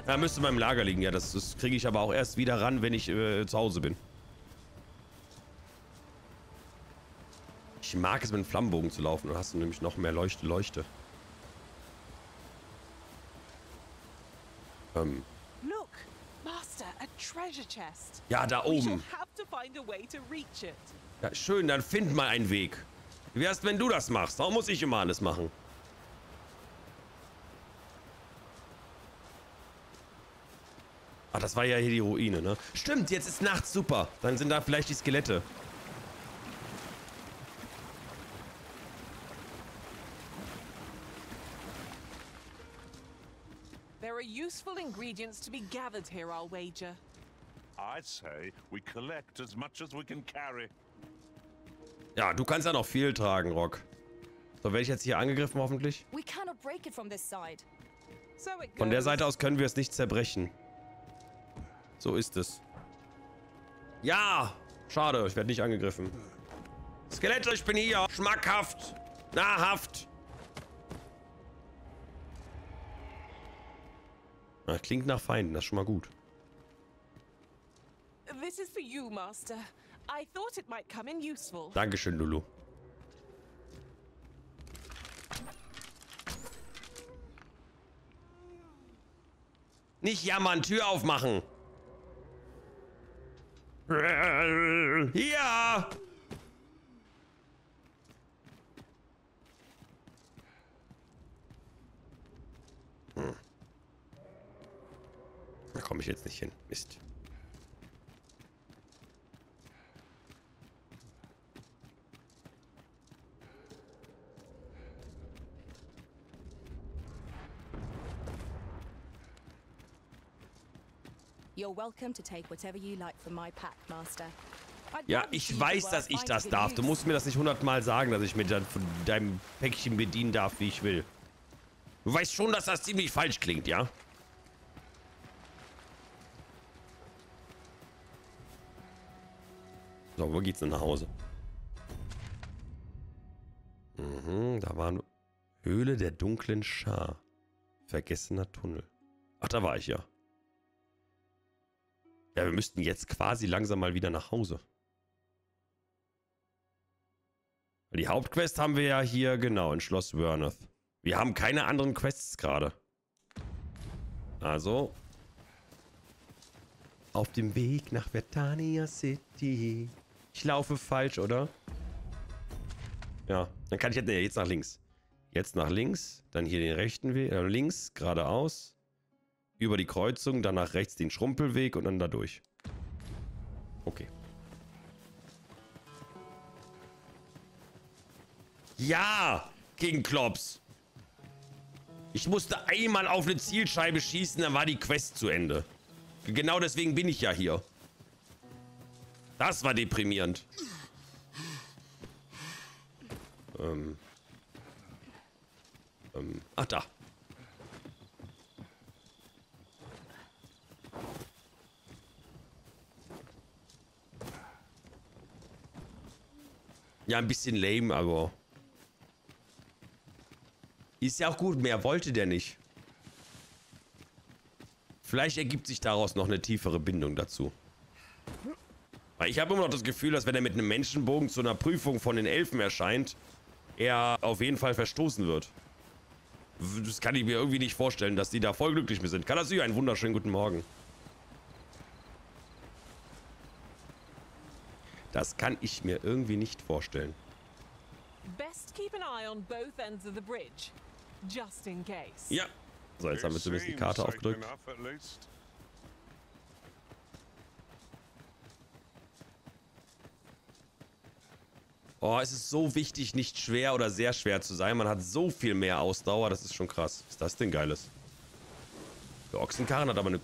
Ja, müsste in meinem Lager liegen. Ja, das kriege ich aber auch erst wieder ran, wenn ich zu Hause bin. Ich mag es, mit einem Flammenbogen zu laufen. Dann hast du nämlich noch mehr Leuchte. Ja, da oben. Ja, schön, dann find mal einen Weg. Wie wär's, wenn du das machst? Warum muss ich immer alles machen? Ach, das war ja hier die Ruine, ne? Stimmt, jetzt ist nachts, super. Dann sind da vielleicht die Skelette. There are useful ingredients to be gathered here, I'll wager. I say we collect as much as we can carry. Ja, du kannst ja noch viel tragen, Rock. So, werde ich jetzt hier angegriffen, hoffentlich? Von der Seite aus können wir es nicht zerbrechen. So ist es. Ja! Schade, ich werde nicht angegriffen. Skelette, ich bin hier! Schmackhaft! Nahrhaft! Na, klingt nach Feinden, das ist schon mal gut. This is for you, Master. I thought it might come in useful. Dankeschön, Lulu. Nicht jammern, Tür aufmachen. Ja. Hm. Da komme ich jetzt nicht hin. Mist. Ja, ich weiß, dass ich das darf. Du musst mir das nicht 100-mal sagen, dass ich mir dann von deinem Päckchen bedienen darf, wie ich will. Du weißt schon, dass das ziemlich falsch klingt, ja? So, wo geht's denn nach Hause? Mhm, da war Höhle der dunklen Schar. Vergessener Tunnel. Ach, da war ich ja. Ja, wir müssten jetzt quasi langsam mal wieder nach Hause. Die Hauptquest haben wir ja hier, genau, in Schloss Vernworth. Wir haben keine anderen Quests gerade. Also. Auf dem Weg nach Vertania City. Ich laufe falsch, oder? Ja, dann kann ich jetzt nach links. Jetzt nach links, dann hier den rechten Weg, links, geradeaus. Über die Kreuzung, dann nach rechts den Schrumpelweg und dann da durch. Okay. Ja, King Klops. Ich musste einmal auf eine Zielscheibe schießen, dann war die Quest zu Ende. Genau deswegen bin ich ja hier. Das war deprimierend. Ach, da. Ja, ein bisschen lame, aber... Ist ja auch gut, mehr wollte der nicht. Vielleicht ergibt sich daraus noch eine tiefere Bindung dazu. Weil ich habe immer noch das Gefühl, dass wenn er mit einem Menschenbogen zu einer Prüfung von den Elfen erscheint, er auf jeden Fall verstoßen wird. Das kann ich mir irgendwie nicht vorstellen, dass die da voll glücklich mit sind. Kalasü, einen wunderschönen guten Morgen. Das kann ich mir irgendwie nicht vorstellen. Ja. So, jetzt haben wir zumindest die Karte aufgedrückt. Oh, es ist so wichtig, nicht schwer oder sehr schwer zu sein. Man hat so viel mehr Ausdauer, das ist schon krass. Was ist das denn Geiles? Der Ochsenkarren hat aber eine...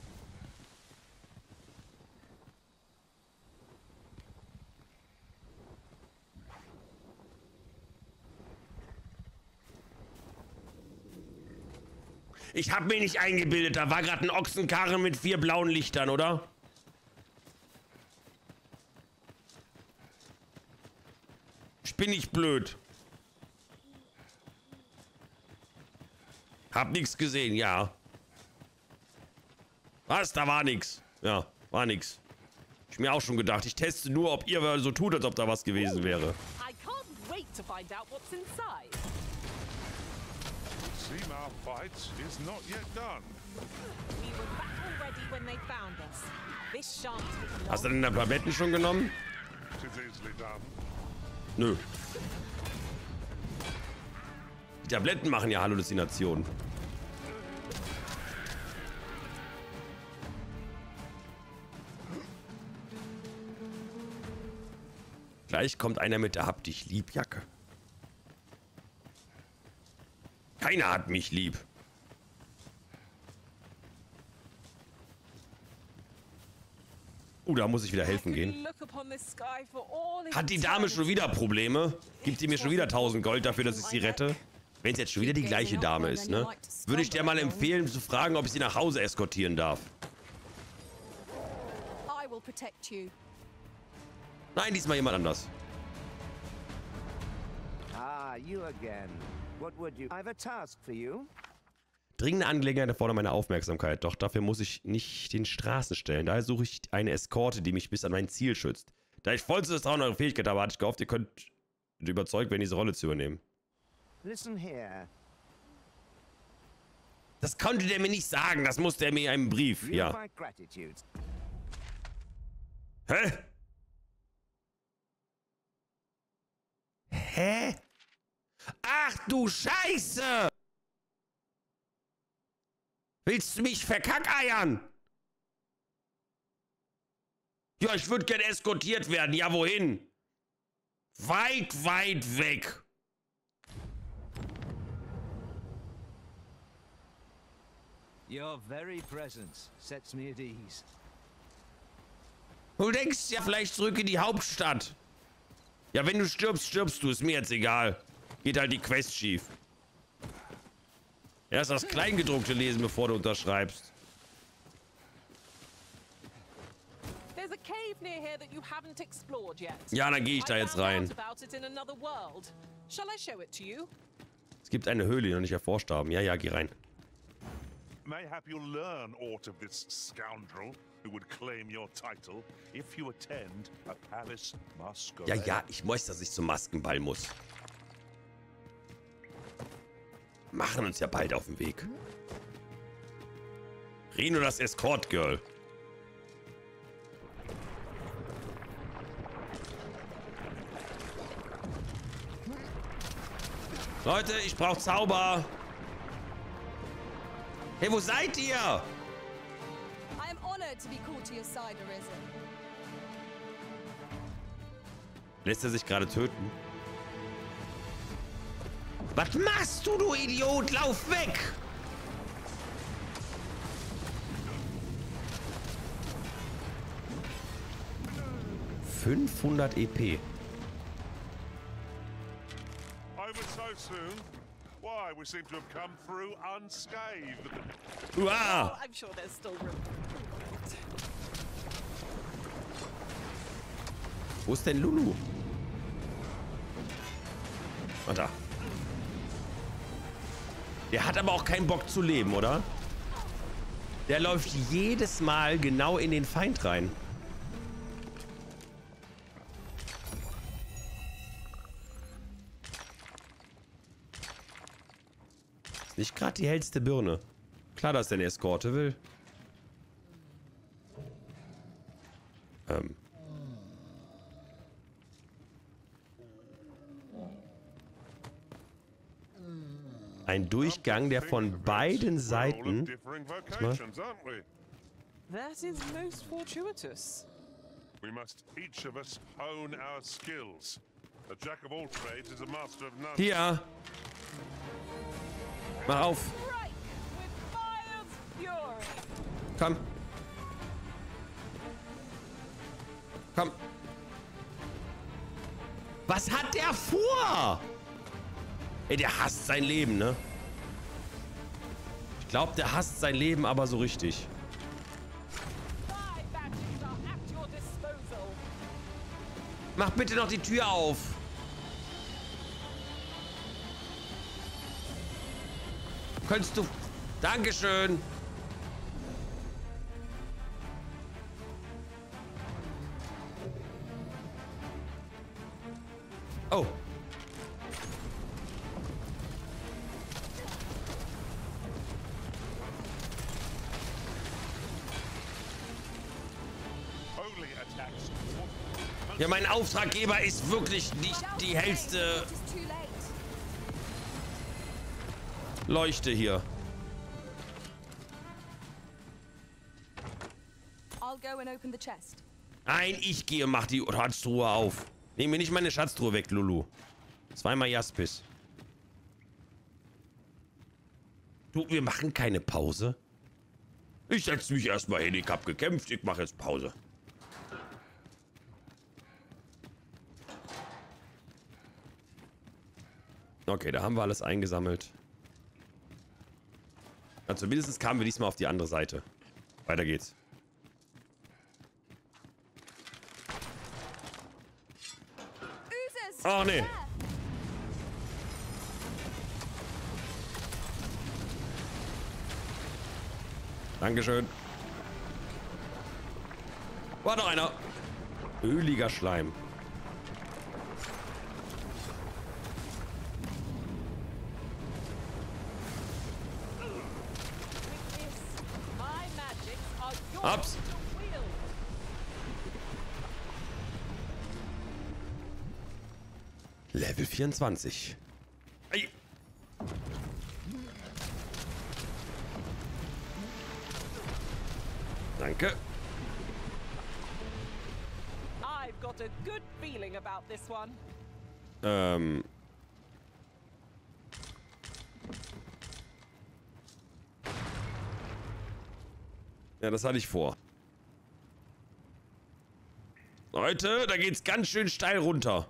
Ich hab mir nicht eingebildet, da war gerade ein Ochsenkarren mit 4 blauen Lichtern, oder? Ich bin nicht blöd. Hab nichts gesehen, ja. Was? Da war nix. Ja, war nix. Ich mir auch schon gedacht, ich teste nur, ob ihr so tut, als ob da was gewesen wäre. I can't wait to find out what's inside. Hast du denn deine Planetten schon genommen? Nö. Die Tabletten machen ja Halluzinationen. Gleich kommt einer mit der Hab dich lieb Jacke. Keiner hat mich lieb. Oh, da muss ich wieder helfen gehen. Hat die Dame schon wieder Probleme? Gibt sie mir schon wieder 1000 Gold dafür, dass ich sie rette? Wenn es jetzt schon wieder die gleiche Dame ist, ne? Würde ich dir mal empfehlen, zu fragen, ob ich sie nach Hause eskortieren darf. Nein, diesmal jemand anders. Ah, du again. What would you? I have a task for you. Dringende Angelegenheit erfordert meine Aufmerksamkeit, doch dafür muss ich nicht den Straßen stellen. Daher suche ich eine Eskorte, die mich bis an mein Ziel schützt. Da ich vollstes Vertrauen in eure Fähigkeit habe, hatte ich gehofft, ihr könnt überzeugt werden, diese Rolle zu übernehmen. Listen here. Das konnte der mir nicht sagen, das musste er mir in einem Brief, ja. Hä? Hä? Ach du Scheiße! Willst du mich verkackeiern? Ja, ich würde gerne eskortiert werden. Ja, wohin? Weit, weit weg. Your very presence sets me at ease. Du denkst ja vielleicht zurück in die Hauptstadt. Ja, wenn du stirbst, stirbst du. Ist mir jetzt egal. Geht halt die Quest schief. Erst das Kleingedruckte lesen, bevor du unterschreibst. Ja, dann gehe ich da jetzt rein. Es gibt eine Höhle, die noch nicht erforscht haben. Ja, ja, geh rein. Mayhap you'll learn aught of this scoundrel who would claim your title if you attend a palace masquerade. Ja, ja, ich weiß, dass ich zum Maskenball muss. Machen uns ja bald auf den Weg. Rino, das Escort-Girl. Leute, ich brauche Zauber. Hey, wo seid ihr? Lässt er sich gerade töten? Was machst du, du Idiot? Lauf weg! $500 EP. Uah! Wo ist denn Lulu? Ah, da. Der hat aber auch keinen Bock zu leben, oder? Der läuft jedes Mal genau in den Feind rein. Nicht gerade die hellste Birne. Klar, dass der eine Eskorte will. Ein Durchgang, der von beiden Seiten... That is most fortuitous. We must each of us hone our skills. A jack of all trades is a master of none. Hier. Mach auf. Komm. Komm. Was hat der vor? Ey, der hasst sein Leben, ne? Ich glaube, der hasst sein Leben aber so richtig. Mach bitte noch die Tür auf. Könntest du... Dankeschön. Oh. Ja, mein Auftraggeber ist wirklich nicht die hellste Leuchte hier. Nein, ich gehe, mach die Schatztruhe auf. Nehm mir nicht meine Schatztruhe weg, Lulu. Zweimal Jaspis. Du, wir machen keine Pause. Ich setze mich erstmal hin, ich hab gekämpft, ich mache jetzt Pause. Okay, da haben wir alles eingesammelt. Also zumindest kamen wir diesmal auf die andere Seite. Weiter geht's. Oh, nee. Dankeschön. War noch einer. Öliger Schleim. Ups. Level 24. Ei. Danke. I've got a good feeling about this one. Ja, das hatte ich vor. Leute, da geht's ganz schön steil runter.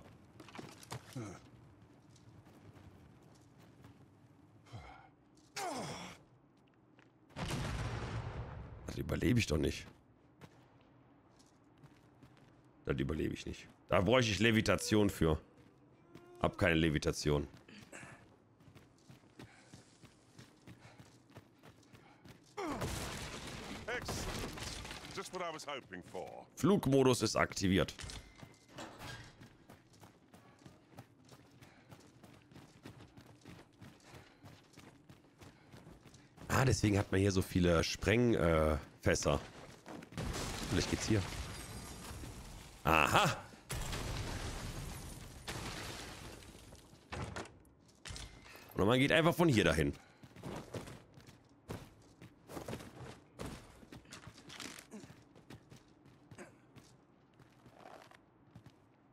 Das überlebe ich doch nicht. Das überlebe ich nicht. Da bräuchte ich Levitation für. Hab keine Levitation. Flugmodus ist aktiviert. Ah, deswegen hat man hier so viele Sprengfässer. Vielleicht geht's hier. Aha! Und man geht einfach von hier dahin.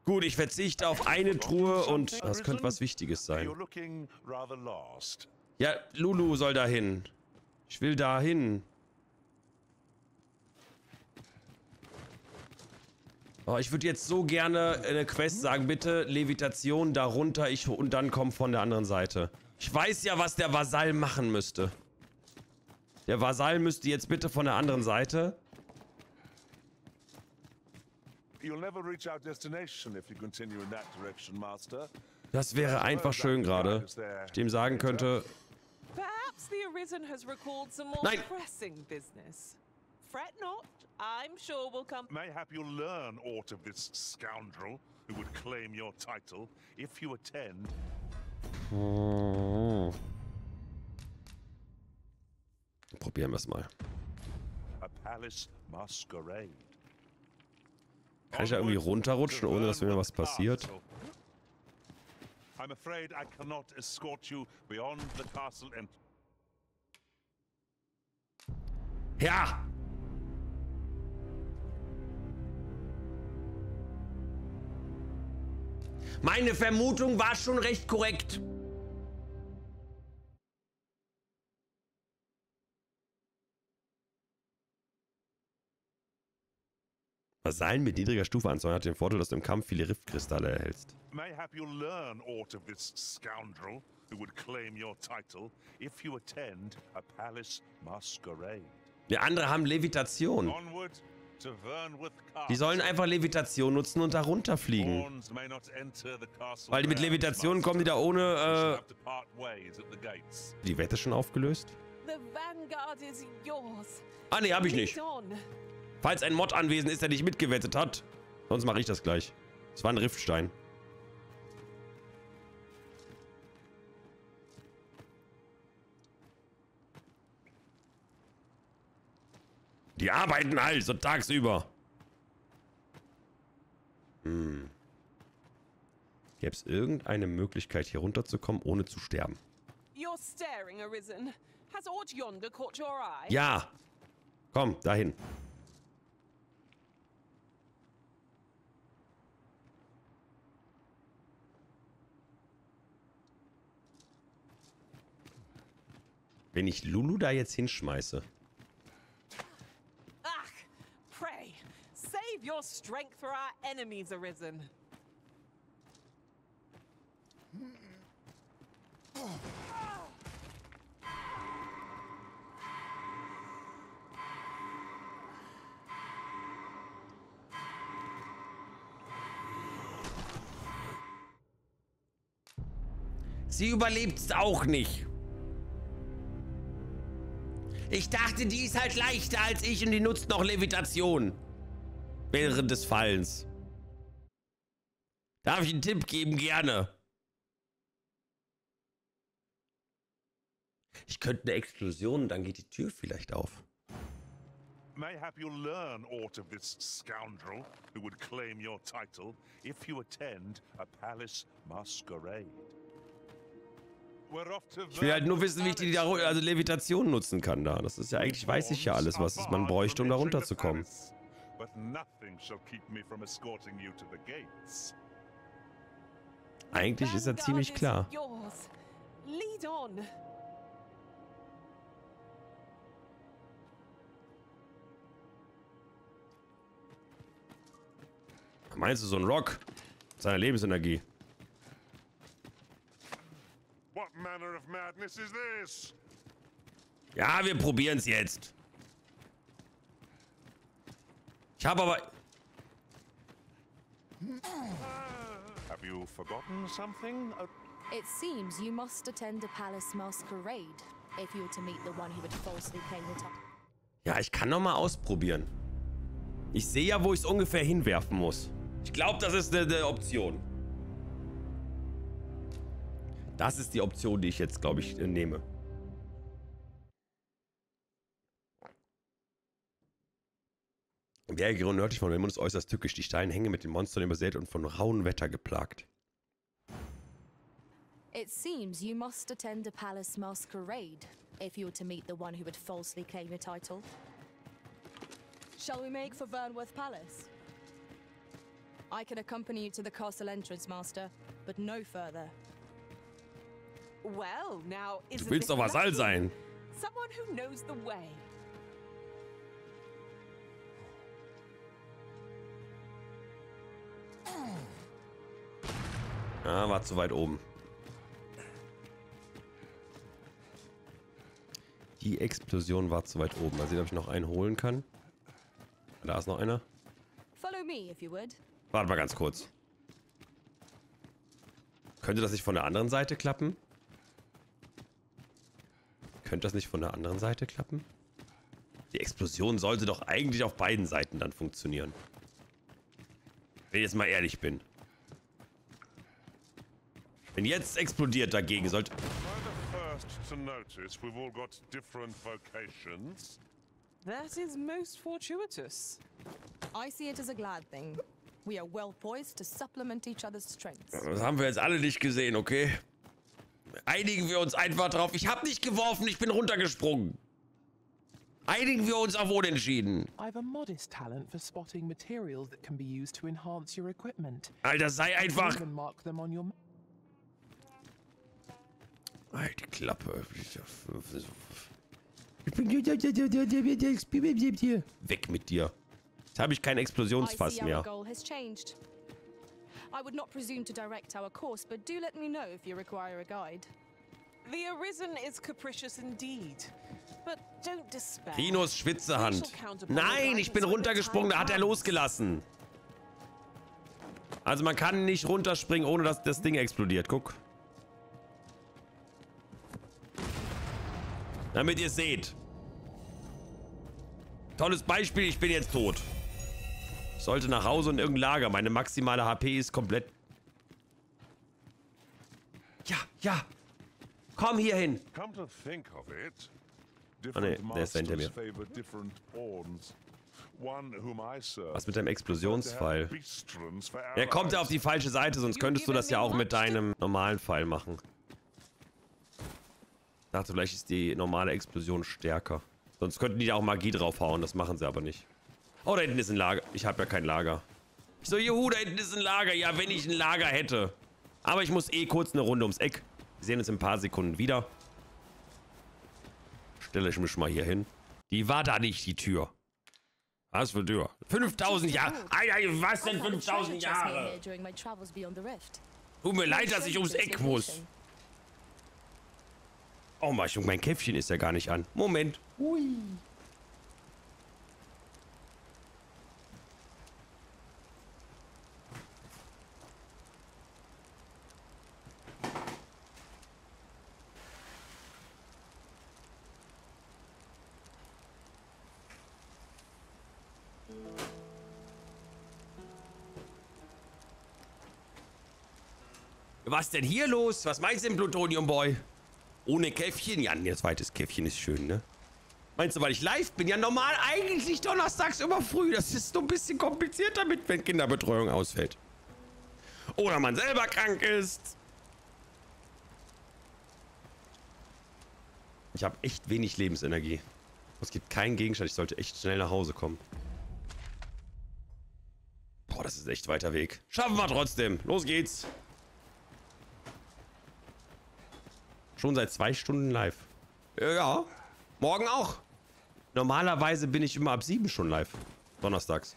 Gut, ich verzichte auf eine Truhe und das könnte was Wichtiges sein. Ja, Lulu soll dahin. Ich will dahin. Oh, ich würde jetzt so gerne eine Quest sagen, bitte Levitation darunter, ich und dann komm von der anderen Seite. Ich weiß ja, was der Vasall machen müsste. Der Vasall müsste jetzt bitte von der anderen Seite. Das wäre einfach schön gerade, wenn ich dem sagen könnte. Nein! Probieren wir es mal. Kann ich da irgendwie runterrutschen, ohne dass mir was passiert? Ja! Meine Vermutung war schon recht korrekt. Vasallen mit niedriger Stufe anzuhören hat den Vorteil, dass du im Kampf viele Riftkristalle erhältst. Die anderen haben Levitation. Die sollen einfach Levitation nutzen und da runterfliegen. Weil die mit Levitation kommen die da ohne... Die Wette schon aufgelöst? Ah ne, hab ich nicht. Falls ein Mod anwesend ist, der nicht mitgewettet hat. Sonst mache ich das gleich. Es war ein Riftstein. Die arbeiten halt so tagsüber. Hm. Gäbe es irgendeine Möglichkeit, hier runterzukommen, ohne zu sterben? Ja. Komm, dahin. Wenn ich Lulu da jetzt hinschmeiße. Ach, pray, save your strength for our enemies arisen. Sie überlebt's auch nicht. Ich dachte, die ist halt leichter als ich und die nutzt noch Levitation. Während des Fallens. Darf ich einen Tipp geben? Gerne. Ich könnte eine Explosion, dann geht die Tür vielleicht auf. Mayhap you'll learn aught of this scoundrel who would claim your title if you attend a palace masquerade. Ich will halt nur wissen, wie ich die Levitation nutzen kann da. Das ist ja eigentlich, weiß ich ja alles, was man bräuchte, um da runterzukommen. Eigentlich ist ja ziemlich klar. Meinst du so ein Rock? Seine Lebensenergie. Ja, wir probieren es jetzt. Ich habe aber... Have you forgotten something? It seems you must attend a palace masquerade if you were to meet the one who would falsely claim the top. Ja, ich kann noch mal ausprobieren. Ich sehe ja, wo ich es ungefähr hinwerfen muss. Ich glaube, das ist eine Option. Das ist die Option, die ich jetzt, glaube ich, nehme. Im Bergregion nördlich von Helmund ist äußerst tückisch. Die steilen Hänge mit den Monstern übersät und von rauem Wetter geplagt. It seems you must attend a palace masquerade if you were to meet the one who would falsely claim the title. Shall we make for Vernworth Palace? I can accompany you to the castle entrance, Master, but no further. Well, now is willst doch Vasall sein. Someone who knows the way. Ah, war zu weit oben. Die Explosion war zu weit oben. Mal sehen, ob ich noch einen holen kann. Da ist noch einer. Follow me, if you would. Warte mal ganz kurz. Könnte das nicht von der anderen Seite klappen? Die Explosion sollte doch eigentlich auf beiden Seiten dann funktionieren. Wenn ich jetzt mal ehrlich bin. Wenn jetzt explodiert dagegen sollte... That is most fortuitous. I see it as a glad thing. We are well poised to supplement each other's strengths. Das haben wir jetzt alle nicht gesehen, okay? Einigen wir uns einfach drauf. Ich habe nicht geworfen, ich bin runtergesprungen. Einigen wir uns auf unentschieden. Alter, sei einfach. Alte Klappe. Weg mit dir. Jetzt habe ich keinen Explosionsfass mehr. I would not presume to direct our course, but do let me know if you require a guide. The Arisen is capricious indeed, but don't despair. Rinos Schwitzehand. Nein, ich bin runtergesprungen, da hat er losgelassen. Also man kann nicht runterspringen, ohne dass das Ding explodiert. Guck. Damit ihr seht. Tolles Beispiel, ich bin jetzt tot. Ich sollte nach Hause in irgendein Lager. Meine maximale HP ist komplett... Ja, ja. Komm hier hin. Oh ne, der ist hinter mir. Was mit deinem Explosionspfeil? Der kommt ja auf die falsche Seite, sonst könntest du das ja auch mit deinem normalen Pfeil machen. Ich dachte, vielleicht ist die normale Explosion stärker. Sonst könnten die da auch Magie draufhauen, das machen sie aber nicht. Oh, da hinten ist ein Lager. Ich habe ja kein Lager. Ich so, juhu, da hinten ist ein Lager. Ja, wenn ich ein Lager hätte. Aber ich muss eh kurz eine Runde ums Eck. Wir sehen uns in ein paar Sekunden wieder. Stelle ich mich mal hier hin. Die war da nicht, die Tür. Was für Tür? 5000 Jahre. Alter, was denn 5000 Jahre? Tut mir leid, dass ich ums Eck muss. Oh mein Junge, mein Käffchen ist ja gar nicht an. Moment. Hui. Was denn hier los? Was meinst du denn, Plutonium Boy? Ohne Käffchen? Ja, ein zweites Käffchen ist schön, ne? Meinst du, weil ich live bin? Ja, normal eigentlich donnerstags immer früh. Das ist so ein bisschen kompliziert damit, wenn Kinderbetreuung ausfällt. Oder man selber krank ist. Ich habe echt wenig Lebensenergie. Es gibt keinen Gegenstand. Ich sollte echt schnell nach Hause kommen. Boah, das ist echt weiter Weg. Schaffen wir trotzdem. Los geht's. Schon seit 2 Stunden live. Ja. Morgen auch. Normalerweise bin ich immer ab 7 schon live. Donnerstags.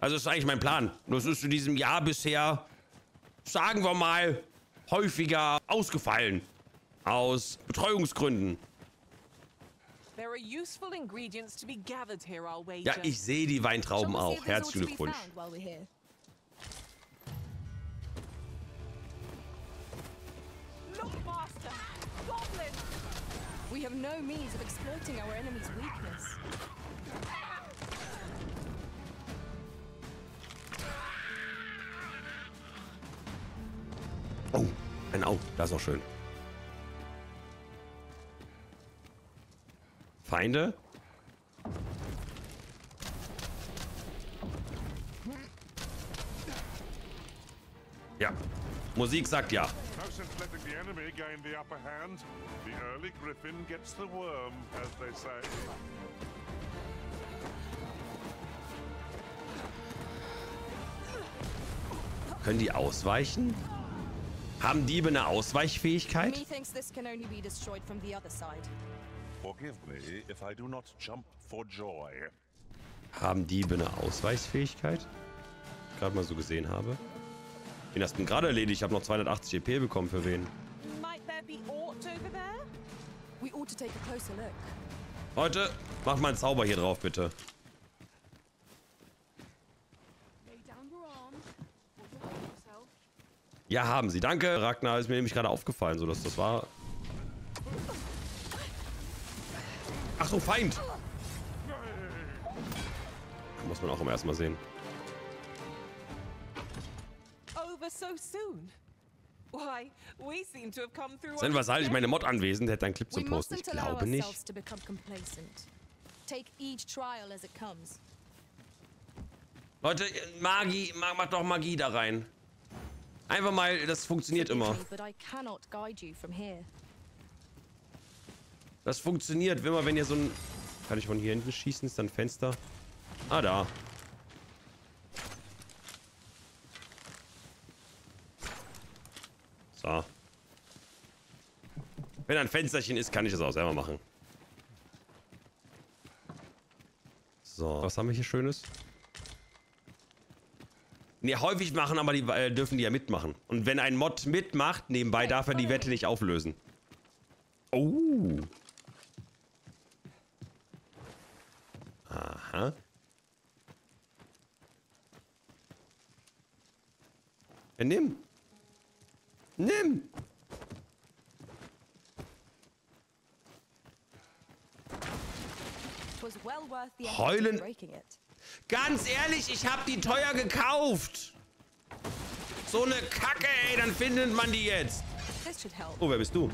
Also ist eigentlich mein Plan. Das ist in diesem Jahr bisher, sagen wir mal, häufiger ausgefallen. Aus Betreuungsgründen. Ja, ich sehe die Weintrauben auch. Herzlichen Glückwunsch. We have no means of exploiting our enemy's weakness. Oh, ein Au, das ist auch schön. Feinde? Ja, Musik sagt ja. Since letting the enemy gain the upper hand, the early griffin gets the worm, as they say. Können die ausweichen? Haben Diebe eine Ausweichfähigkeit? Methinks this can only be destroyed from the other side. Forgive me if I do not jump for joy. Haben Diebe eine Ausweichfähigkeit? Ich gerade mal so gesehen habe. Den hast du gerade erledigt. Ich habe noch 280 EP bekommen für wen. Leute, mach mal einen Zauber hier drauf, bitte. Ja, haben sie. Danke, Ragnar. Ist mir nämlich gerade aufgefallen, so dass das war. Ach so, Feind. Das muss man auch im ersten Mal sehen. Sven, was halte ich meine Mod anwesend? Der hat einen Clip zum Posten. Ich glaube nicht. Leute, Magie, macht doch Magie da rein. Einfach mal, das funktioniert immer. Das funktioniert immer, wenn ihr so ein... Kann ich von hier hinten schießen? Ist da ein Fenster? Ah, da. So. Wenn ein Fensterchen ist, kann ich das auch selber machen. So, was haben wir hier Schönes? Ne, häufig machen, aber die dürfen die ja mitmachen. Und wenn ein Mod mitmacht, nebenbei darf er die Wette nicht auflösen. Oh. Aha. Ja, nimm. Nimm! Heulen! Ganz ehrlich, ich hab die teuer gekauft! So eine Kacke, ey, dann findet man die jetzt! Oh, wer bist du?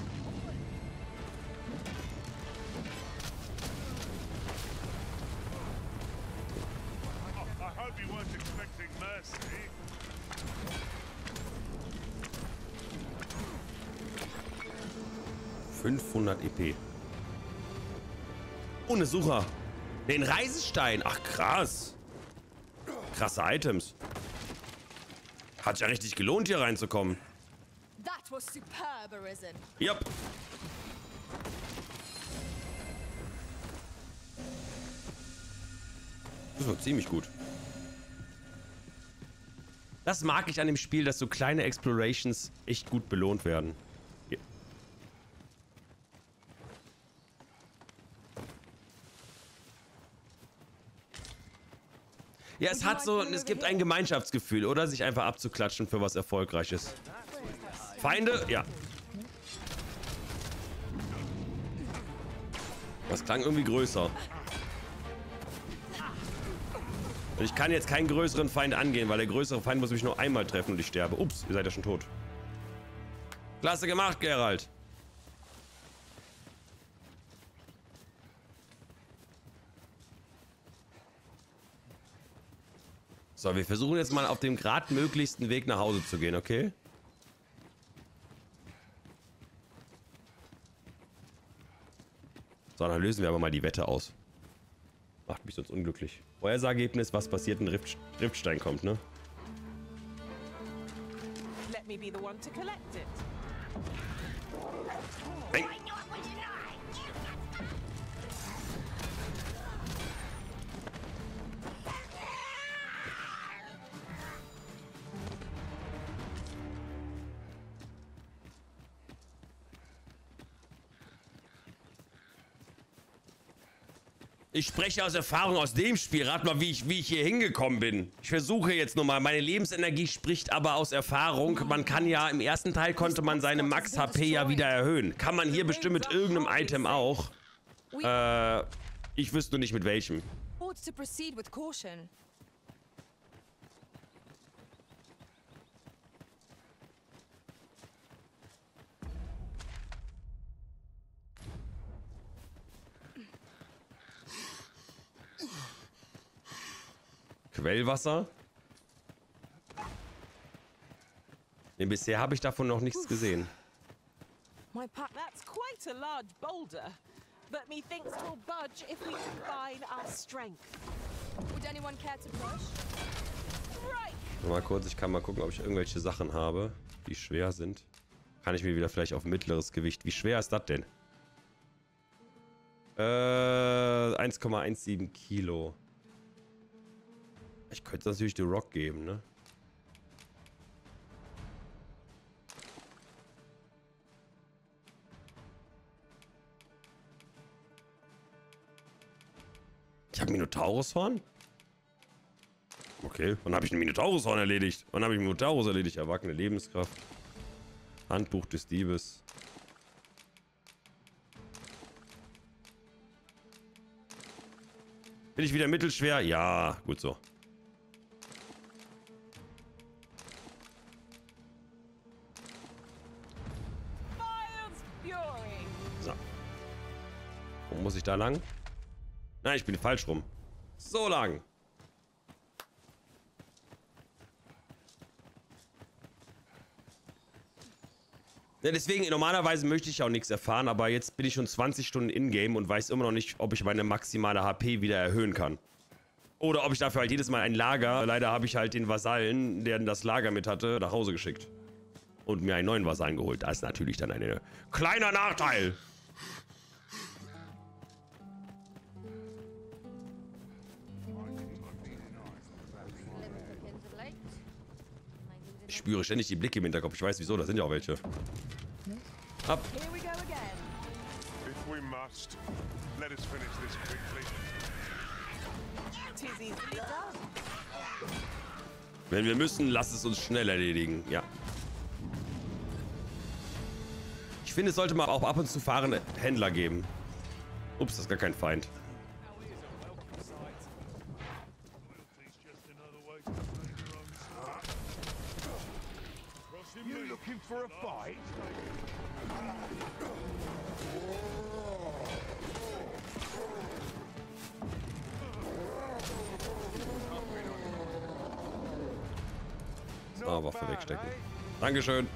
EP. Ohne Sucher. Den Reisestein. Ach, krass. Krasse Items. Hat ja richtig gelohnt, hier reinzukommen. Yep. Das war ziemlich gut. Das mag ich an dem Spiel, dass so kleine Explorations echt gut belohnt werden. Ja, es hat so, es gibt ein Gemeinschaftsgefühl, oder? Sich einfach abzuklatschen für was Erfolgreiches. Feinde? Ja. Das klang irgendwie größer. Und ich kann jetzt keinen größeren Feind angehen, weil der größere Feind muss mich nur einmal treffen und ich sterbe. Ups, ihr seid ja schon tot. Klasse gemacht, Geralt. So, wir versuchen jetzt mal auf dem gerade möglichsten Weg nach Hause zu gehen, okay? So, dann lösen wir aber mal die Wette aus. Macht mich sonst unglücklich. Vorhersageergebnis, was passiert, wenn Riftstein kommt, ne? Nein. Ich spreche aus Erfahrung aus dem Spiel. Rat mal, wie ich hier hingekommen bin. Ich versuche jetzt nochmal. Meine Lebensenergie spricht aber aus Erfahrung. Man kann ja, im ersten Teil konnte man seine Max-HP ja wieder erhöhen. Kann man hier bestimmt mit irgendeinem Item auch. Ich wüsste nur nicht mit welchem. Quellwasser? Nee, bisher habe ich davon noch nichts gesehen. Mal kurz, ich kann mal gucken, ob ich irgendwelche Sachen habe, die schwer sind. Kann ich mir wieder vielleicht auf mittleres Gewicht. Wie schwer ist das denn? 1,17 Kilo. Ich könnte natürlich den Rock geben, ne? Ich habe Minotaurushorn? Okay, wann habe ich ein Minotaurushorn erledigt? Wann habe ich einen Minotaurus erledigt? Erwachsene Lebenskraft. Handbuch des Diebes. Bin ich wieder mittelschwer? Ja, gut so. Muss ich da lang? Nein, ich bin falsch rum. So lang. Ja, deswegen, normalerweise möchte ich auch nichts erfahren, aber jetzt bin ich schon 20 Stunden in-game und weiß immer noch nicht, ob ich meine maximale HP wieder erhöhen kann. Oder ob ich dafür halt jedes Mal ein Lager, leider habe ich halt den Vasallen, der das Lager mit hatte, nach Hause geschickt. Und mir einen neuen Vasallen geholt. Das ist natürlich dann ein kleiner Nachteil. Ich spüre ständig die Blicke im Hinterkopf. Ich weiß wieso, da sind ja auch welche. Ab. Wenn wir müssen, lass es uns schnell erledigen. Ja. Ich finde, es sollte mal auch ab und zu fahrende Händler geben. Ups, das ist gar kein Feind. Ah, Waffe wegstecken. Dankeschön.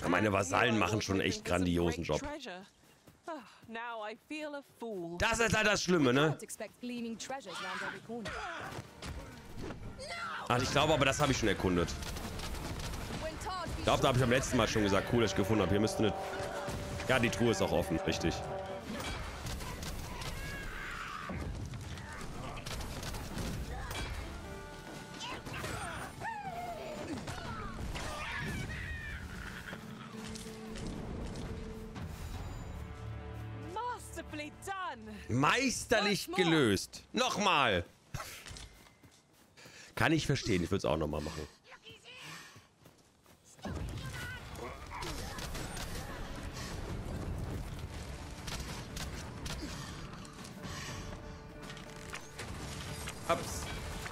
Ja, meine Vasallen machen schon echt grandiosen Job. Das ist halt das Schlimme, ne? Ach, ich glaube aber, das habe ich schon erkundet. Ich glaube, da habe ich am letzten Mal schon gesagt, cool, dass ich gefunden habe. Hier müsste eine... Ja, die Truhe ist auch offen, richtig. Meisterlich gelöst. Nochmal. Kann ich verstehen. Ich würde es auch nochmal machen.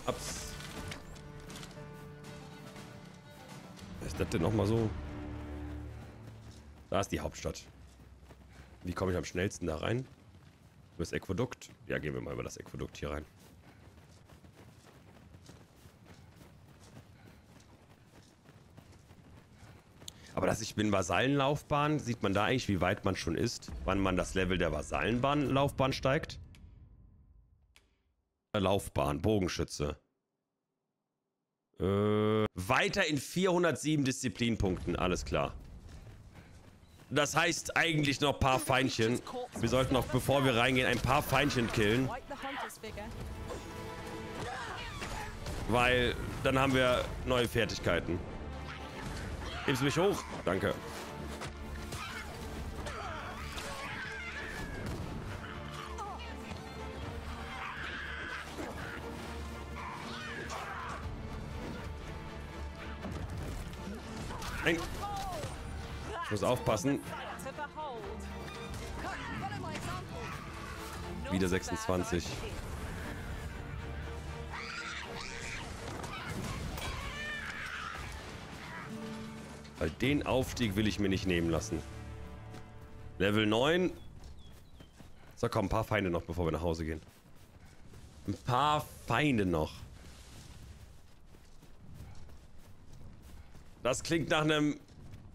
Ups. ist das denn nochmal so? Da ist die Hauptstadt. Wie komme ich am schnellsten da rein? Über das Aquädukt? Ja, gehen wir mal über das Aquädukt hier rein. Aber dass ich bin Vasallenlaufbahn, sieht man da eigentlich, wie weit man schon ist, wann man das Level der Vasallenlaufbahn steigt? Laufbahn, Bogenschütze. Weiter in 407 Disziplinpunkten, alles klar. Das heißt eigentlich noch ein paar Feindchen. Wir sollten noch, bevor wir reingehen, ein paar Feindchen killen. Weil dann haben wir neue Fertigkeiten. Hebst mich hoch? Danke. Nein. Ich muss aufpassen. Wieder 26. Weil den Aufstieg will ich mir nicht nehmen lassen. Level 9. So, komm, ein paar Feinde noch, bevor wir nach Hause gehen. Ein paar Feinde noch. Das klingt nach einem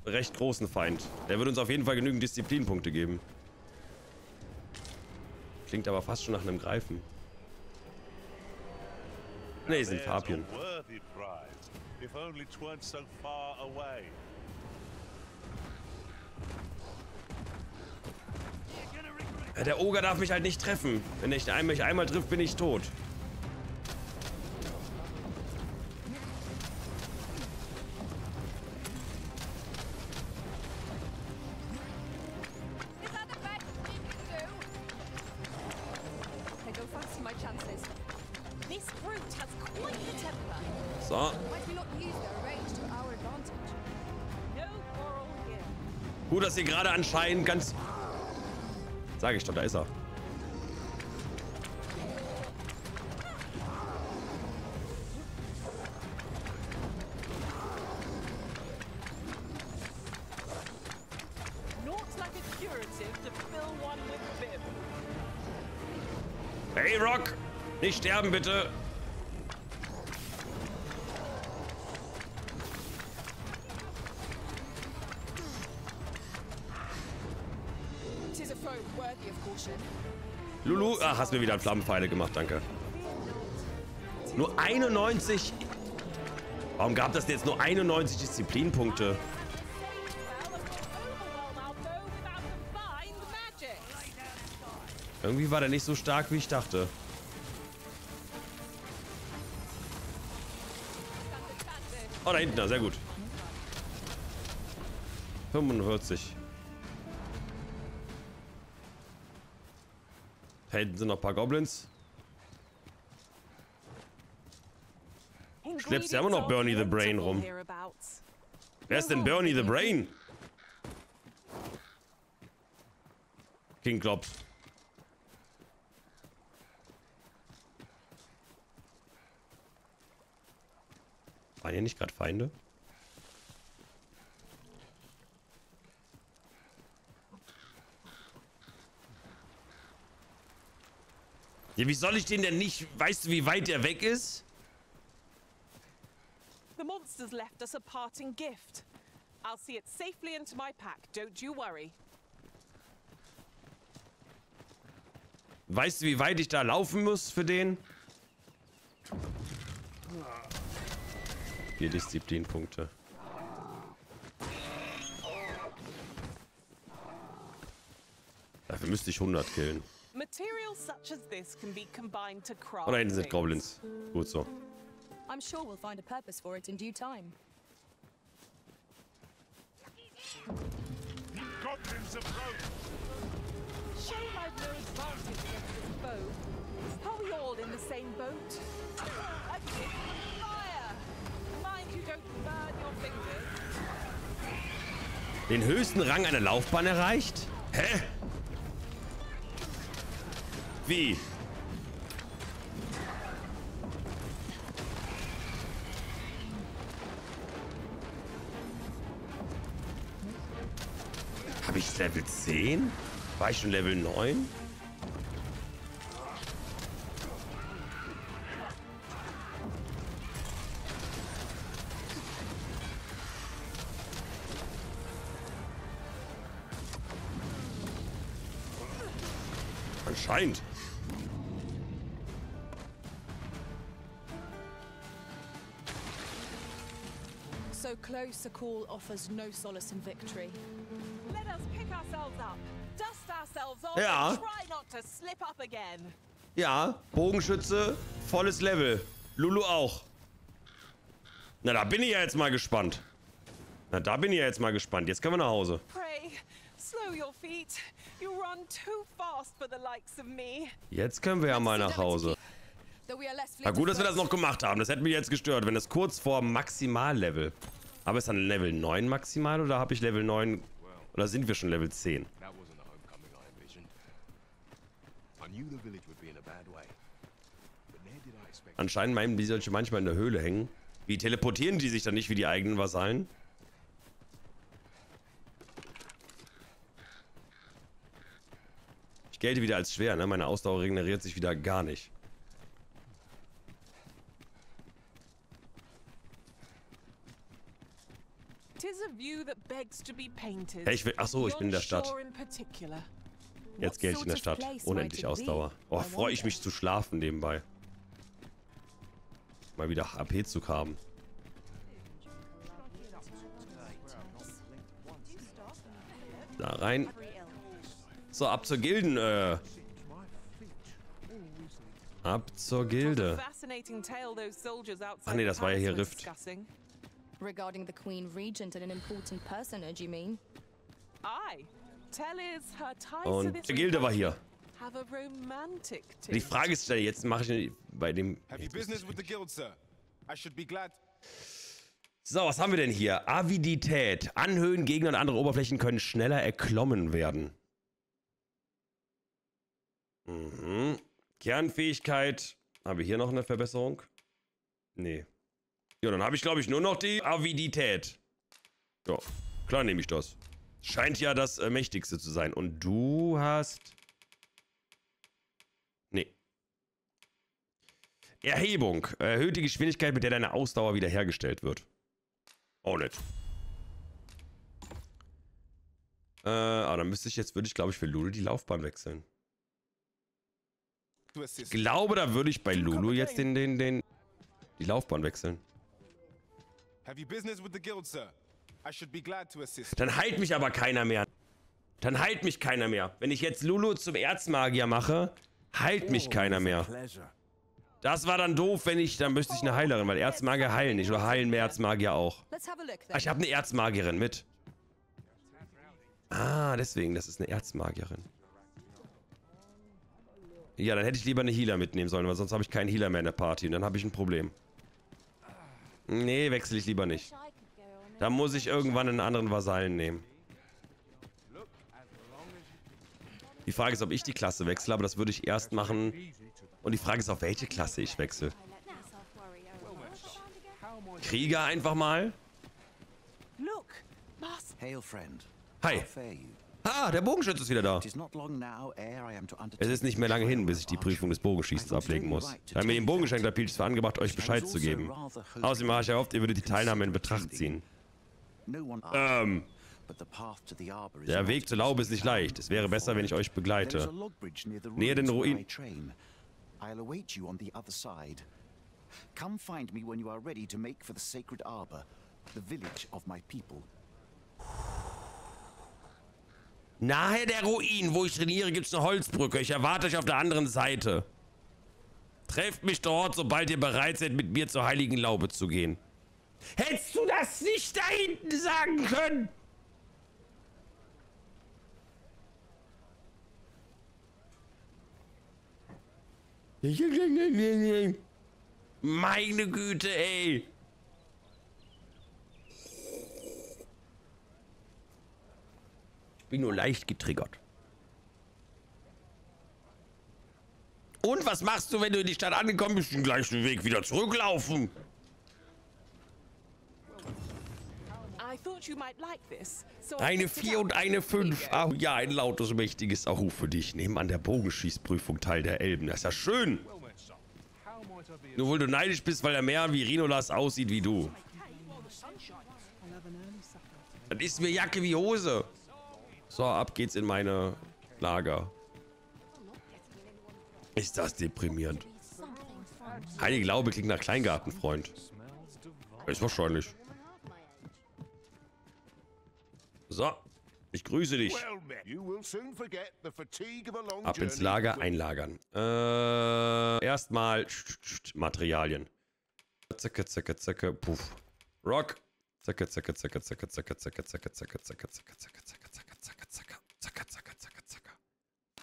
recht großen Feind. Der wird uns auf jeden Fall genügend Disziplinpunkte geben. Klingt aber fast schon nach einem Greifen. Nee, sind Fabien. If only 't weren't so far away. Der Oger darf mich halt nicht treffen. Wenn ich mich einmal trifft, bin ich tot. So. Gut, dass ihr gerade anscheinend ganz... Sag ich doch, da ist er. Hey Rock, nicht sterben bitte. Lulu, ah, hast mir wieder Flammenpfeile gemacht, danke. Nur 91. Warum gab das denn jetzt nur 91 Disziplinpunkte? Irgendwie war der nicht so stark, wie ich dachte. Oh, da hinten, da, sehr gut. 45. Da hinten sind noch ein paar Goblins. Schleppst ja immer noch Bernie the Brain rum. Wer ist denn Bernie the Brain? King Klops. Waren hier nicht gerade Feinde? Ja, wie soll ich den denn nicht... Weißt du, wie weit er weg ist? The monsters left us a parting gift. I'll see it safely into my pack. Don't you worry. Weißt du, wie weit ich da laufen muss für den? 4 Disziplinpunkte. Dafür müsste ich 100 killen. Oh, da hinten sind Goblins. Gut so. Den höchsten Rang einer Laufbahn erreicht? Hä? Wie? ich Level 10? War ich schon Level 9? Anscheinend. So close a call offers no solace in victory. Let us pick ourselves up, dust ourselves off, and try not to slip up again. Ja, Bogenschütze, volles Level. Lulu auch. Na, da bin ich ja jetzt mal gespannt. Jetzt können wir nach Hause. Jetzt können wir ja mal nach Hause. Na gut, dass wir das noch gemacht haben. Das hätte mich jetzt gestört, wenn das kurz vor Maximallevel. Aber ist dann Level 9 maximal oder habe ich Level 9 oder sind wir schon Level 10? Anscheinend meinen die solche manchmal in der Höhle hängen. Wie teleportieren die sich dann nicht wie die eigenen Vasallen? Ich gelte wieder als schwer, ne? Meine Ausdauer regeneriert sich wieder gar nicht. Hey, ich will, achso, ich bin in der Stadt. Jetzt gelte ich in der Stadt. Unendlich Ausdauer. Oh, freue ich mich zu schlafen nebenbei. Mal wieder HP-Zug haben. Da rein. So, ab zur Gilden. Ab zur Gilde. Ach nee, das war ja hier Rift. Regarding the Queen Regent and an important personage, you mean? Und die Gilde war hier. Die Frage ist, jetzt mache ich bei dem... So, was haben wir denn hier? Avidität. Anhöhen, Gegner und andere Oberflächen können schneller erklommen werden. Mhm. Kernfähigkeit. Haben wir hier noch eine Verbesserung? Nee. Ja, dann habe ich, glaube ich, nur noch die Avidität. Ja, klar nehme ich das. Scheint ja das Mächtigste zu sein. Und du hast... Nee. Erhebung. Erhöht die Geschwindigkeit, mit der deine Ausdauer wiederhergestellt wird. Auch nicht. Aber dann müsste ich jetzt, glaube ich, für Lulu die Laufbahn wechseln. Ich glaube, da würde ich bei Lulu jetzt die Laufbahn wechseln. Dann heilt mich aber keiner mehr. Wenn ich jetzt Lulu zum Erzmagier mache, heilt mich keiner mehr. Das war dann doof, wenn ich... Dann müsste ich eine Heilerin, weil Erzmagier heilen nicht. Oder heilen mehr Erzmagier auch. Ich habe eine Erzmagierin mit. Ah, deswegen, das ist eine Erzmagierin. Ja, dann hätte ich lieber eine Healer mitnehmen sollen, weil sonst habe ich keinen Healer mehr in der Party. Und dann habe ich ein Problem. Nee, wechsle ich lieber nicht. Da muss ich irgendwann einen anderen Vasallen nehmen. Die Frage ist, ob ich die Klasse wechsle, aber das würde ich erst machen. Und die Frage ist, auf welche Klasse ich wechsle. Krieger einfach mal. Hi. Ah, der Bogenschütze ist wieder da. Es ist nicht mehr lange hin, bis ich die Prüfung des Bogenschießens ablegen muss. Da mir den Bogen geschenkt hat, ist es angebracht, euch Bescheid zu geben. Außerdem habe ich erhofft, ihr würdet die Teilnahme in Betracht ziehen. Der Weg zur Laube ist nicht leicht. Es wäre besser, wenn ich euch begleite. Nähe den Ruinen. Nahe der Ruinen, wo ich trainiere, gibt es eine Holzbrücke. Ich erwarte euch auf der anderen Seite. Trefft mich dort, sobald ihr bereit seid, mit mir zur heiligen Laube zu gehen. Hättest du das nicht da hinten sagen können? Meine Güte, ey. Bin nur leicht getriggert. Und was machst du, wenn du in die Stadt angekommen bist? Den gleichen Weg wieder zurücklaufen. Eine 4 und eine 5. Ah, ja, ein lautes, mächtiges Ahu für dich. Nehmen an der Bogenschießprüfung teil der Elben. Das ist ja schön. Nur weil du neidisch bist, weil er mehr wie Rinolas aussieht wie du. Dann ist mir Jacke wie Hose. So, ab geht's in meine Lager. Ist das deprimierend. Heilige Laube klingt nach Kleingartenfreund. Ist wahrscheinlich. So, ich grüße dich. Ab ins Lager, einlagern. Erstmal Materialien. Zacke, zacke, zacke, puff. Rock. Zacke, zacke, zacke, zacke, zacke, zacke, zacke, zacke, zacke, zacke, zacke, zacke, zacke, zacke, zacke, zacke, zacke, zacke.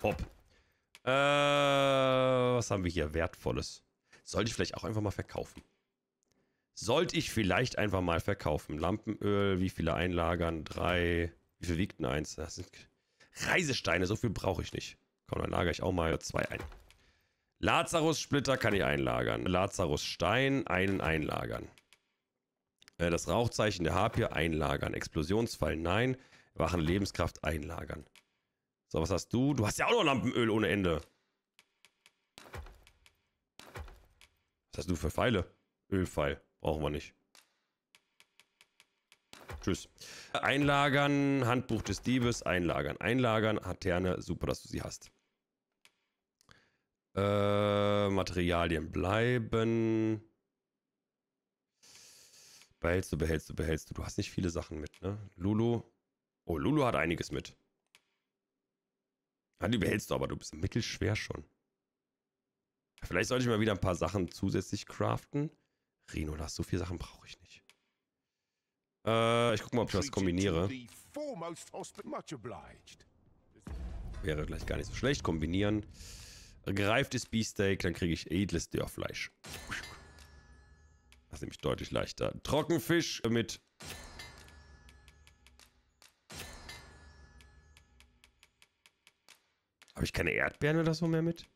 Pop. Was haben wir hier Wertvolles? Sollte ich vielleicht auch einfach mal verkaufen. Lampenöl, wie viele einlagern? 3. Wie viel wiegt denn 1? Das sind Reisesteine, so viel brauche ich nicht. Komm, dann lagere ich auch mal 2 ein. Lazarus-Splitter kann ich einlagern. Lazarus-Stein, einen einlagern. Das Rauchzeichen der Harpie einlagern. Explosionsfall, nein. Wachen Lebenskraft einlagern. So, was hast du? Du hast ja auch noch Lampenöl ohne Ende. Was hast du für Pfeile? Ölpfeil. Brauchen wir nicht. Tschüss. Einlagern, Handbuch des Diebes, einlagern. Einlagern, Haterne, super, dass du sie hast. Materialien bleiben. Behältst du, behältst du, behältst du. Du hast nicht viele Sachen mit, ne? Lulu. Oh, Lulu hat einiges mit. Ja, die behältst du, aber du bist mittelschwer schon. Vielleicht sollte ich mal wieder ein paar Sachen zusätzlich craften. Rino, das so viele Sachen brauche ich nicht. Ich gucke mal, ob ich was kombiniere. Wäre gleich gar nicht so schlecht. Kombinieren. Gereiftes Beefsteak, dann kriege ich edles Dörrfleisch. Das ist nämlich deutlich leichter. Trockenfisch mit... Habe ich keine Erdbeeren oder so mehr mit?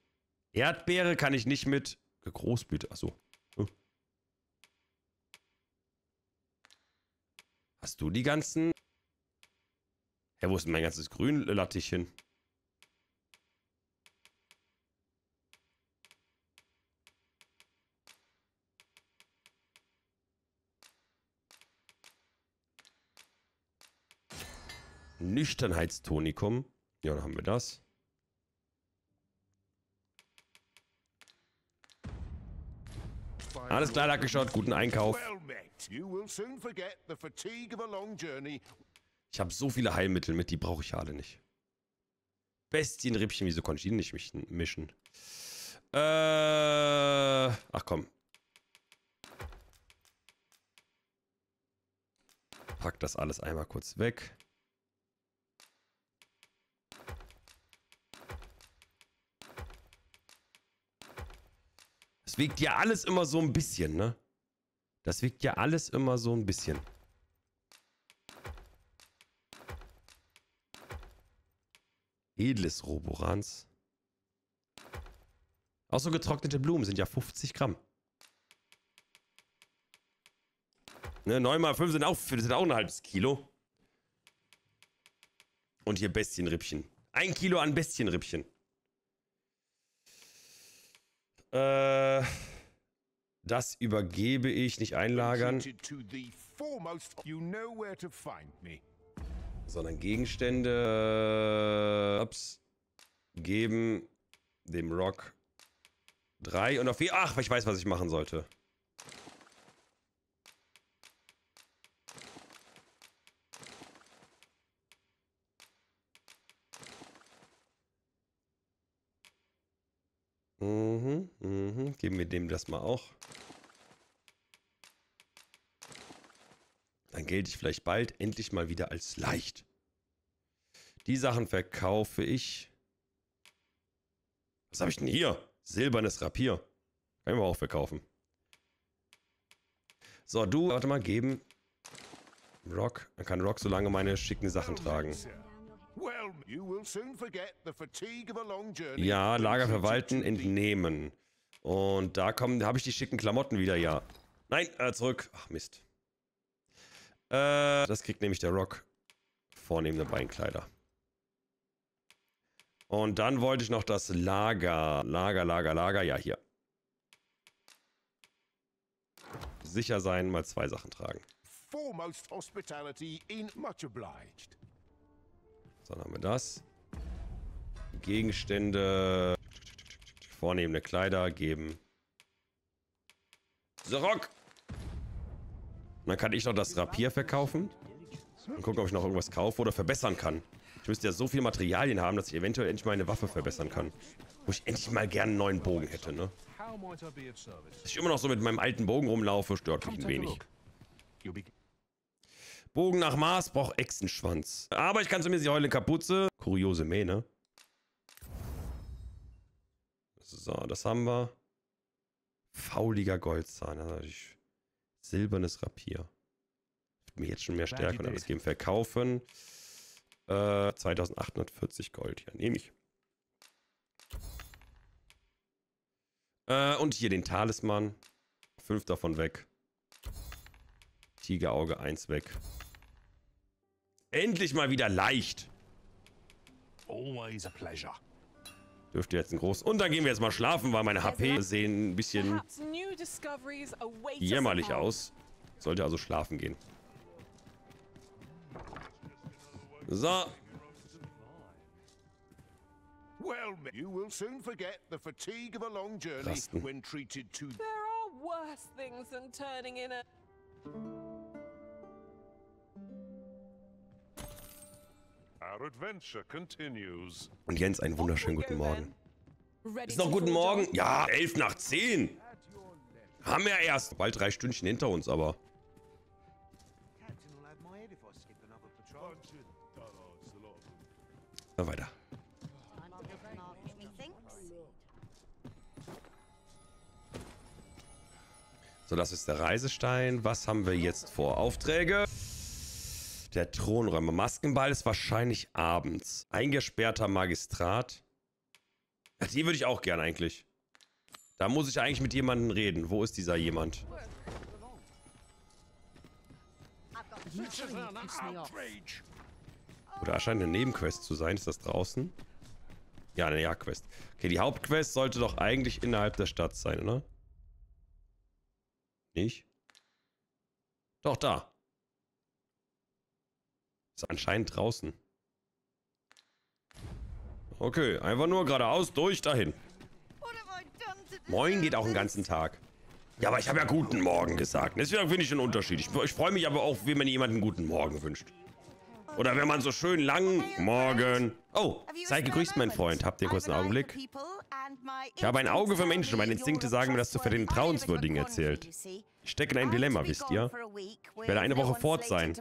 Erdbeere kann ich nicht mit... Großblüte, achso. Hast du die ganzen... Hä, wo ist denn mein ganzes Grünlattichchen? Nüchternheitstonikum. Ja, dann haben wir das. Alles klar, da geschaut. Guten Einkauf. Ich habe so viele Heilmittel mit, die brauche ich ja alle nicht. Bestienrippchen, wieso konnte ich die nicht mischen? Ach komm. Pack das alles einmal kurz weg. Das wiegt ja alles immer so ein bisschen, ne? Das wiegt ja alles immer so ein bisschen. Edles Roborans. Auch so getrocknete Blumen sind ja 50 Gramm. Ne, 9 mal 5 sind auch ein halbes Kilo. Und hier Bestienrippchen. 1 Kilo an Bestienrippchen. Das übergebe ich, nicht einlagern. Sondern Gegenstände. Ups. Geben dem Rock 3 und auf 4. Ach, ich weiß, was ich machen sollte. Geben wir dem das mal auch. Dann gelte ich vielleicht bald endlich mal wieder als leicht. Die Sachen verkaufe ich. Was habe ich denn hier? Silbernes Rapier. Können wir auch verkaufen. So, du, warte mal, geben. Rock. Dann kann Rock so lange meine schicken Sachen tragen. Ja, Lager verwalten, entnehmen. Und da habe ich die schicken Klamotten wieder, ja. Nein, zurück. Ach, Mist. Das kriegt nämlich der Rock. Vornehmende Beinkleider. Und dann wollte ich noch das Lager. Lager. Ja, hier. Sicher sein, mal zwei Sachen tragen. Foremost hospitality in much obliged. So, dann haben wir das. Gegenstände. Vornehmende Kleider geben. The Rock! Und dann kann ich noch das Rapier verkaufen. Und gucken, ob ich noch irgendwas kaufe oder verbessern kann. Ich müsste ja so viel Materialien haben, dass ich eventuell endlich mal eine Waffe verbessern kann. Wo ich endlich mal gerne einen neuen Bogen hätte, ne? Dass ich immer noch so mit meinem alten Bogen rumlaufe, stört mich ein wenig. Bogen nach Maß braucht Echsenschwanz. Aber ich kann zumindest die heulende Kapuze. Kuriose Mähne. So, das haben wir. Fauliger Goldzahn. Das ist natürlich silbernes Rapier. Mir jetzt schon mehr Stärke und alles geben. Verkaufen. 2840 Gold. Ja, nehme ich. Und hier den Talisman. 5 davon weg. Tigerauge 1 weg. Endlich mal wieder leicht. Always a pleasure. Dürfte jetzt ein großes... Und dann gehen wir jetzt mal schlafen, weil meine HP sehen ein bisschen jämmerlich aus. Sollte also schlafen gehen. So. Rasten. Und Jens, einen wunderschönen guten Morgen. Ist noch guten Morgen? Ja, 11 nach 10. Haben wir erst. Bald 3 Stündchen hinter uns, aber... Weiter. So, das ist der Reisestein. Was haben wir jetzt vor? Aufträge. Der Thronräumer. Maskenball ist wahrscheinlich abends. Eingesperrter Magistrat. Ach, die würde ich auch gern eigentlich. Da muss ich eigentlich mit jemandem reden. Wo ist dieser jemand? Oder erscheint eine Nebenquest zu sein. Ist das draußen? Ja, eine Ja-Quest. Okay, die Hauptquest sollte doch eigentlich innerhalb der Stadt sein, oder? Nicht? Doch, da. Ist anscheinend draußen. Okay, einfach nur geradeaus, durch, dahin. Moin geht auch den ganzen Tag. Ja, aber ich habe ja guten Morgen gesagt. Deswegen finde ich einen Unterschied. Ich freue mich aber auch, wenn man jemanden guten Morgen wünscht. Oder wenn man so schön lang... Morgen. Oh, sei gegrüßt, mein Freund. Habt ihr kurz einen Augenblick? Ich habe ein Auge für Menschen. Meine Instinkte sagen mir, dass du für den Vertrauenswürdigen erzählt. Ich stecke in ein Dilemma, wisst ihr? Ich werde eine Woche fort sein.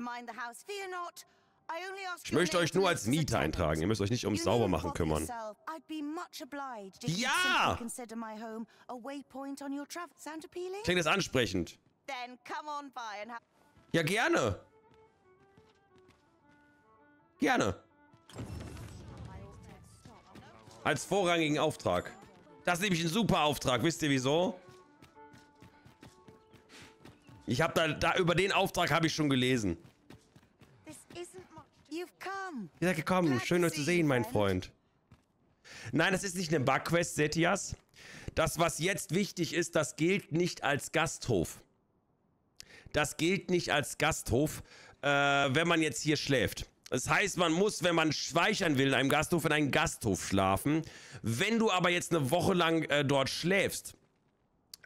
Ich möchte euch nur als Mieter eintragen. Ihr müsst euch nicht ums Saubermachen kümmern. Ja! Klingt das ansprechend? Ja, gerne. Gerne. Als vorrangigen Auftrag. Das ist nämlich ein super Auftrag. Wisst ihr wieso? Ich habe da über den Auftrag habe ich schon gelesen. Ihr seid gekommen. Schön euch zu sehen, mein Freund. Nein, das ist nicht eine Bugquest, Setias. Das, was jetzt wichtig ist, das gilt nicht als Gasthof. Das gilt nicht als Gasthof, wenn man jetzt hier schläft. Das heißt, man muss, wenn man speichern will, in einem Gasthof, in einen Gasthof schlafen. Wenn du aber jetzt eine Woche lang dort schläfst,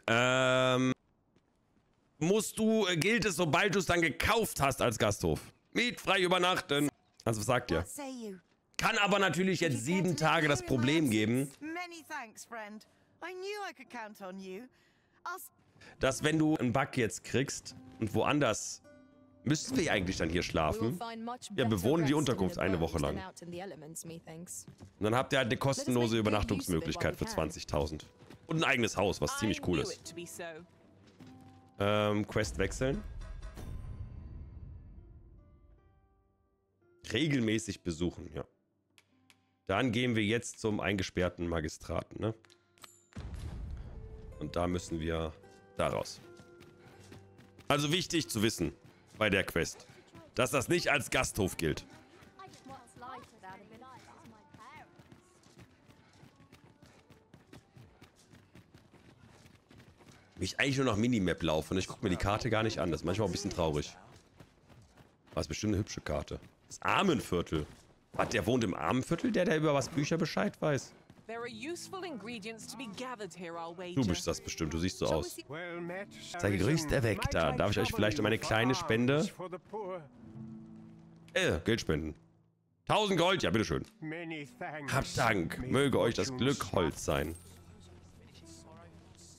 gilt es, sobald du es dann gekauft hast als Gasthof. Mietfrei übernachten. Also was sagt ihr? Kann aber natürlich jetzt 7 Tage das Problem geben, dass wenn du einen Bug jetzt kriegst und woanders... Müssten wir eigentlich dann hier schlafen? Wir bewohnen die Unterkunft eine Woche lang. Und dann habt ihr halt eine kostenlose Übernachtungsmöglichkeit für 20.000. Und ein eigenes Haus, was ziemlich cool ist. Quest wechseln. Regelmäßig besuchen, ja. Dann gehen wir jetzt zum eingesperrten Magistraten, ne? Und da müssen wir da raus. Also wichtig zu wissen. Bei der Quest. dass das nicht als Gasthof gilt. Ich eigentlich nur nach Minimap laufen. Ich gucke mir die Karte gar nicht an. Das ist manchmal auch ein bisschen traurig. War es bestimmt eine hübsche Karte. Das Armenviertel. Was, der wohnt im Armenviertel? Der über was Bücher Bescheid weiß. Du bist das bestimmt. Du siehst so aus. Sei gegrüßt, Erweckter. Darf ich euch vielleicht um eine kleine Spende? Geld spenden. 1000 Gold, ja, bitteschön. Habt Dank. Möge euch das Glück Holz sein.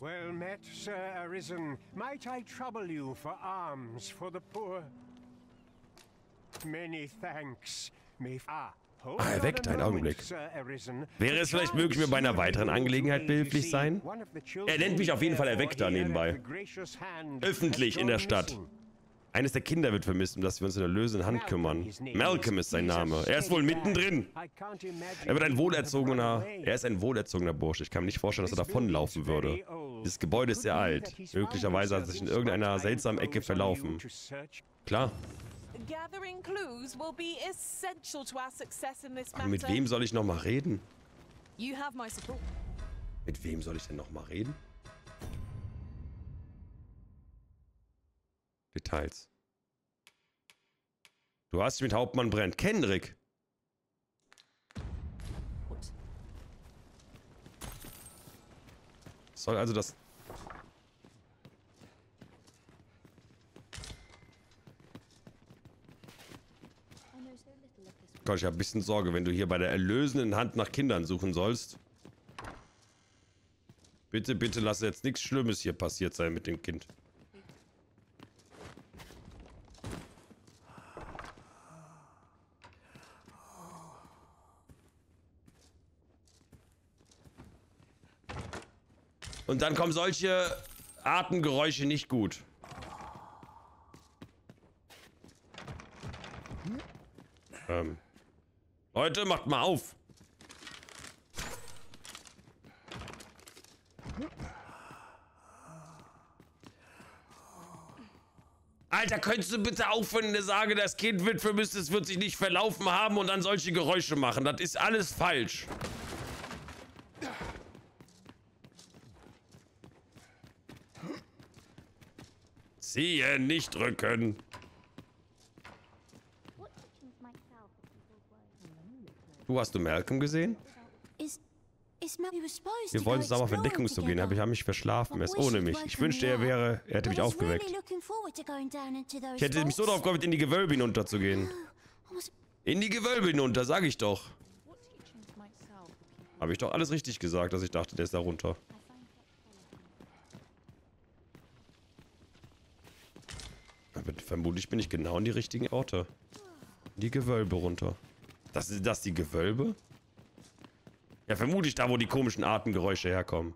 Well met, Sir Arisen. Might I trouble you for alms for the poor? Many thanks. Erweckt einen Augenblick. Wäre es vielleicht möglich, mir bei einer weiteren Angelegenheit behilflich sein? Er nennt mich auf jeden Fall Erweckter nebenbei. Öffentlich in der Stadt. Eines der Kinder wird vermisst, um das wir uns in der lösenden Hand kümmern. Malcolm ist sein Name. Er ist wohl mittendrin. Er ist ein wohlerzogener Bursche. Ich kann mir nicht vorstellen, dass er davonlaufen würde. Dieses Gebäude ist sehr alt. Möglicherweise hat er sich in irgendeiner seltsamen Ecke verlaufen. Klar. Aber mit wem soll ich nochmal reden? Mit wem soll ich denn nochmal reden? Details. Du hast dich mit Hauptmann Brent. Kendrick. Soll also das... Gott, ich habe ein bisschen Sorge, wenn du hier bei der erlösenden Hand nach Kindern suchen sollst. Bitte, bitte lass jetzt nichts Schlimmes hier passiert sein mit dem Kind. Und dann kommen solche Atemgeräusche nicht gut. Leute, macht mal auf. Alter, könntest du bitte aufhören, eine Sage, das Kind wird vermisst, es wird sich nicht verlaufen haben und dann solche Geräusche machen. Das ist alles falsch. Siehe, nicht drücken. Du, hast du Malcolm gesehen? Wir wollten zusammen auf Entdeckung zu gehen, aber ich habe mich verschlafen. Er ist ohne mich. Ich wünschte, er hätte mich aufgeweckt. Ich hätte mich so darauf gefreut, in die Gewölbe hinunterzugehen. In die Gewölbe hinunter, sage ich doch. Habe ich doch alles richtig gesagt, dass ich dachte, der ist da runter. Aber vermutlich bin ich genau in die richtigen Orte. In die Gewölbe runter. Das die Gewölbe? Ja, vermutlich da, wo die komischen Atemgeräusche herkommen.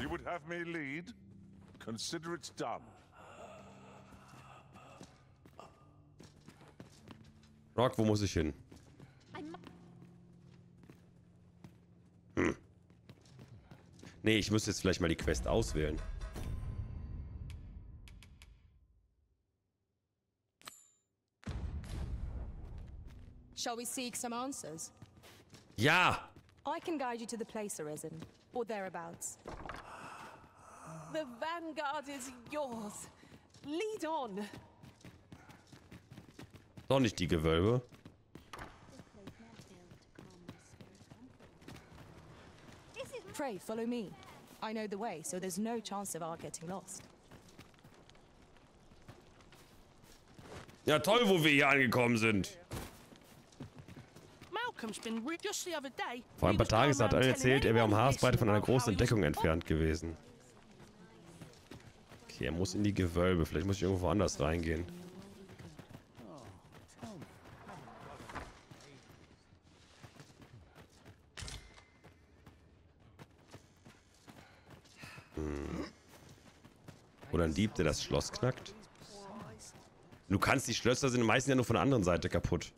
You would have me lead? Consider it done. Rock, wo muss ich hin? Nee, ich müsste jetzt vielleicht mal die Quest auswählen. Shall we seek some answers? Ja. I can guide you to the place Arisen or thereabouts. The vanguard is yours. Lead on. Doch nicht die Gewölbe. Pray, follow me. I know the way, so there's no chance of our getting lost. Ja, toll, wo wir hier angekommen sind. Vor ein paar Tagen hat er erzählt, er wäre um Haarsbreite von einer großen Entdeckung entfernt gewesen. Okay, er muss in die Gewölbe. Vielleicht muss ich irgendwo anders reingehen. Oder ein Dieb, der das Schloss knackt. Du kannst, die Schlösser sind meistens ja nur von der anderen Seite kaputt.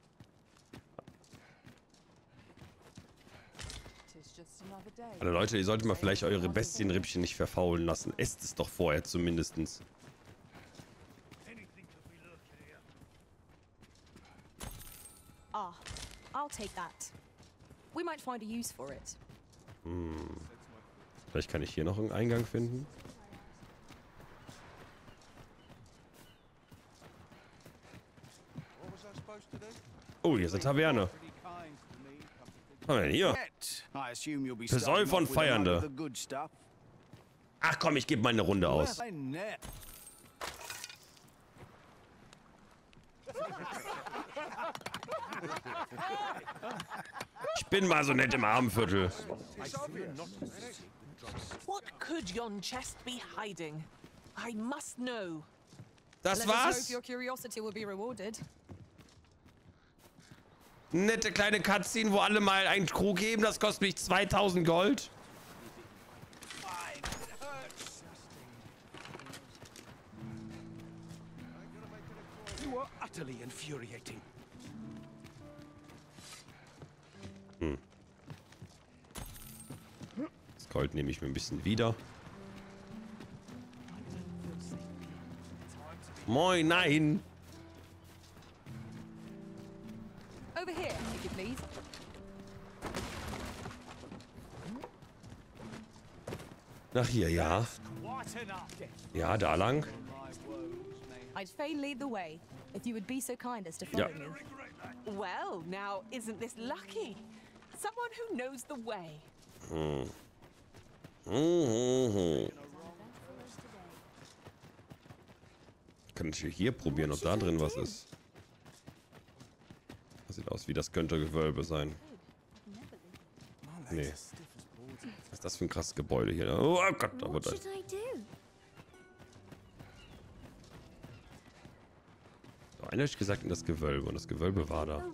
Also Leute, ihr solltet mal vielleicht eure Bestienrippchen nicht verfaulen lassen. Esst es doch vorher zumindest. Ah, I'll take that. We might find a use for it. Vielleicht kann ich hier noch einen Eingang finden. Oh, hier ist eine Taverne. Was haben wir denn hier? Versäu von Feiernde. Ach komm, ich gebe mal eine Runde aus. Ich bin mal so nett im Armenviertel. Das war's? Nette kleine Cutscene, wo alle mal einen Crew geben. Das kostet mich 2000 Gold. Das Gold nehme ich mir ein bisschen wieder. Moin, nein. Nach hier, ja. Ja, da lang. Ja. Kann ich hier probieren, ob da drin was ist. Das sieht aus wie, das könnte Gewölbe sein. Nee. Was ist das für ein krasses Gebäude hier? Oh Gott, da wird das. So, einer hat gesagt in das Gewölbe und das Gewölbe war da.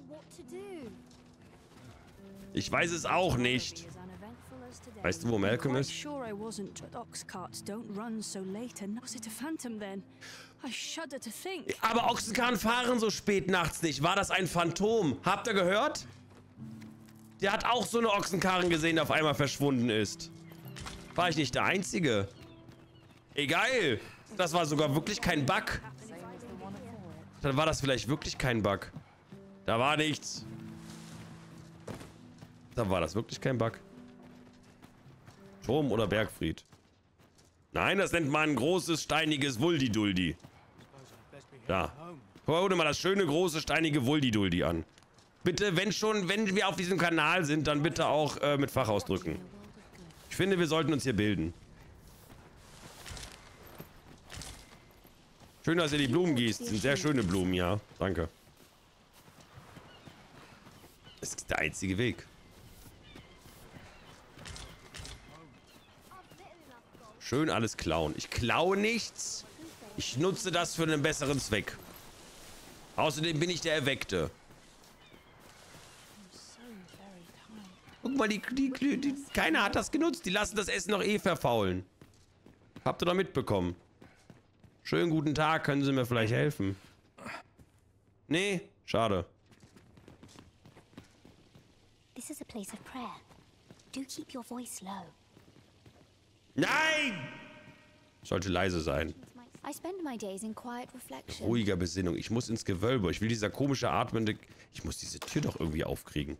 Ich weiß es auch nicht. Weißt du, wo Malcolm ist? Aber Ochsenkahn fahren so spät nachts nicht. War das ein Phantom? Habt ihr gehört? Der hat auch so eine Ochsenkarren gesehen, der auf einmal verschwunden ist. War ich nicht der Einzige? Egal. Das war sogar wirklich kein Bug. Dann war das vielleicht wirklich kein Bug. Da war nichts. Dann war das wirklich kein Bug. Turm oder Bergfried? Nein, das nennt man ein großes, steiniges Wuldiduldi. Da. Hol dir mal das schöne, große, steinige Wuldiduldi an. Bitte, wenn wir auf diesem Kanal sind, dann bitte auch mit Fachausdrücken. Ich finde, wir sollten uns hier bilden. Schön, dass ihr die Blumen gießt. Sind sehr schöne Blumen, ja. Danke. Das ist der einzige Weg. Schön alles klauen. Ich klaue nichts. Ich nutze das für einen besseren Zweck. Außerdem bin ich der Erweckte. Guck mal, keiner hat das genutzt. Die lassen das Essen noch eh verfaulen. Habt ihr doch mitbekommen. Schönen guten Tag, können Sie mir vielleicht helfen? Nee, schade. Nein! Sollte leise sein. Ruhiger Besinnung. Ich muss ins Gewölbe. Ich will dieser komische atmende... Ich muss diese Tür doch irgendwie aufkriegen.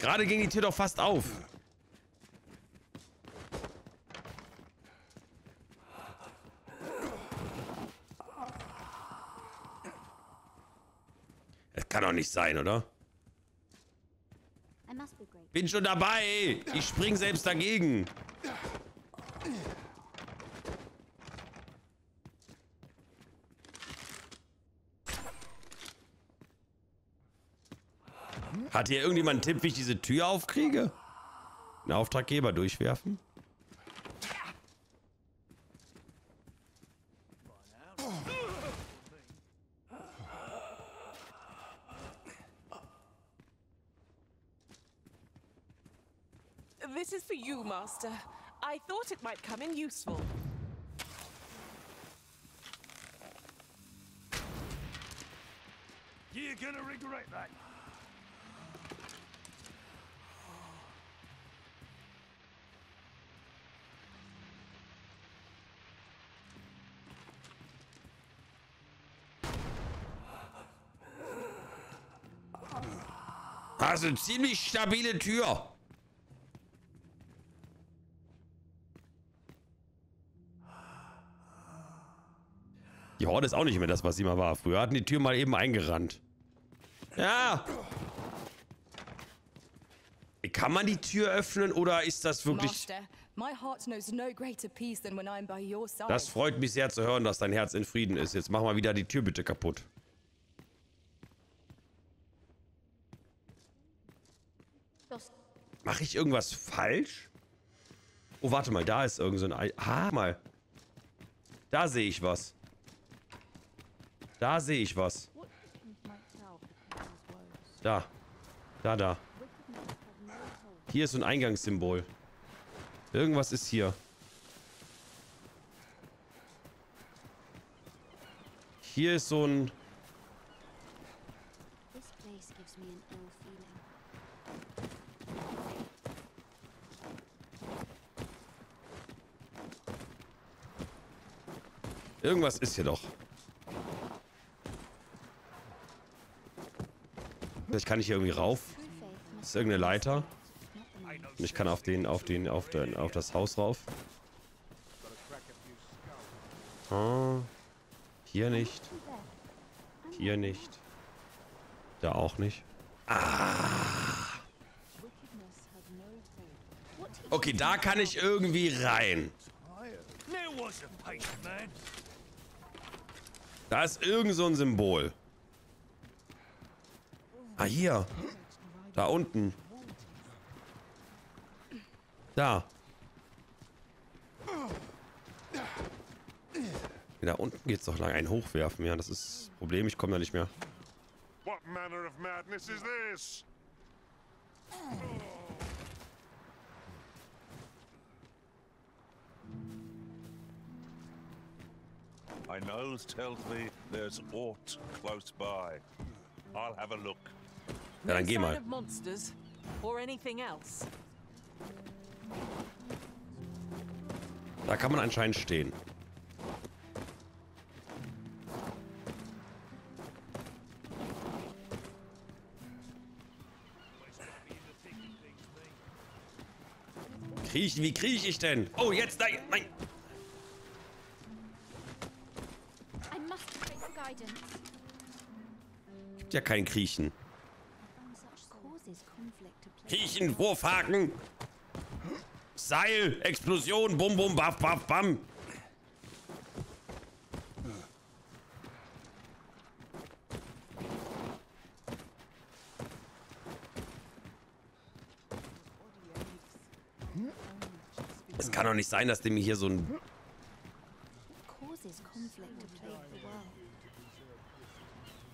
Gerade ging die Tür doch fast auf. Es kann doch nicht sein, oder? Bin schon dabei. Ich spring selbst dagegen. Hat hier irgendjemand einen Tipp, wie ich diese Tür aufkriege? Den Auftraggeber durchwerfen? This is for you, Master. I thought it might come in useful. You're gonna regret that. Also eine ziemlich stabile Tür. Die Horde ist auch nicht mehr das, was sie mal war. Früher hatten die Tür mal eben eingerannt. Ja. Kann man die Tür öffnen oder ist das wirklich... Das freut mich sehr zu hören, dass dein Herz in Frieden ist. Jetzt mach mal wieder die Tür bitte kaputt. Mache ich irgendwas falsch? Oh, warte mal, da ist irgend so ein Ei. Ah, mal. Da sehe ich was. Da sehe ich was. Da. Da, da. Hier ist so ein Eingangssymbol. Irgendwas ist hier. Hier ist so ein... Irgendwas ist hier doch. Vielleicht kann ich hier irgendwie rauf. Das ist irgendeine Leiter. Und ich kann auf das Haus rauf. Ah, hier nicht. Hier nicht. Da auch nicht. Ah. Okay, da kann ich irgendwie rein. Da ist irgend so ein Symbol. Ah, hier. Da unten. Da. Da unten geht's doch lang. Ein Hochwerfen, ja. Das ist das Problem. Ich komme da nicht mehr. My nose tells me there's aught close by. I'll have a look. Ja, dann geh mal. Da kann man anscheinend stehen. Kriechen, wie kriech ich denn? Oh, jetzt, nein, nein. Gibt ja kein Kriechen. Kriechen, Wurfhaken, Seil, Explosion, bum bum, baff, baff, bam. Es kann doch nicht sein, dass dem hier so ein...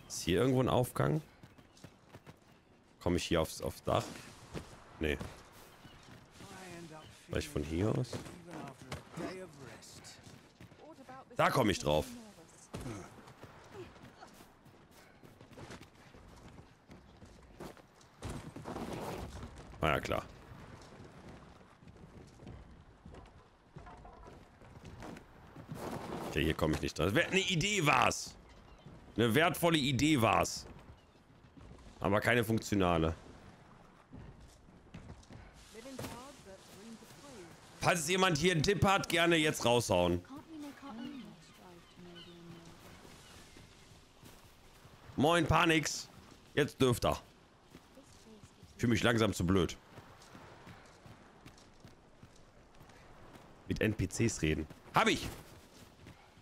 Ist hier irgendwo ein Aufgang? Komme ich hier aufs Dach? Nee. Vielleicht von hier aus? Da komme ich drauf. Na ja, klar. Okay, hier komme ich nicht drauf. Eine Idee war's. Eine wertvolle Idee war's. Aber keine funktionale. Falls jemand hier einen Tipp hat, gerne jetzt raushauen. Moin, Panix. Jetzt dürft er. Ich fühle mich langsam zu blöd. Mit NPCs reden. Hab ich!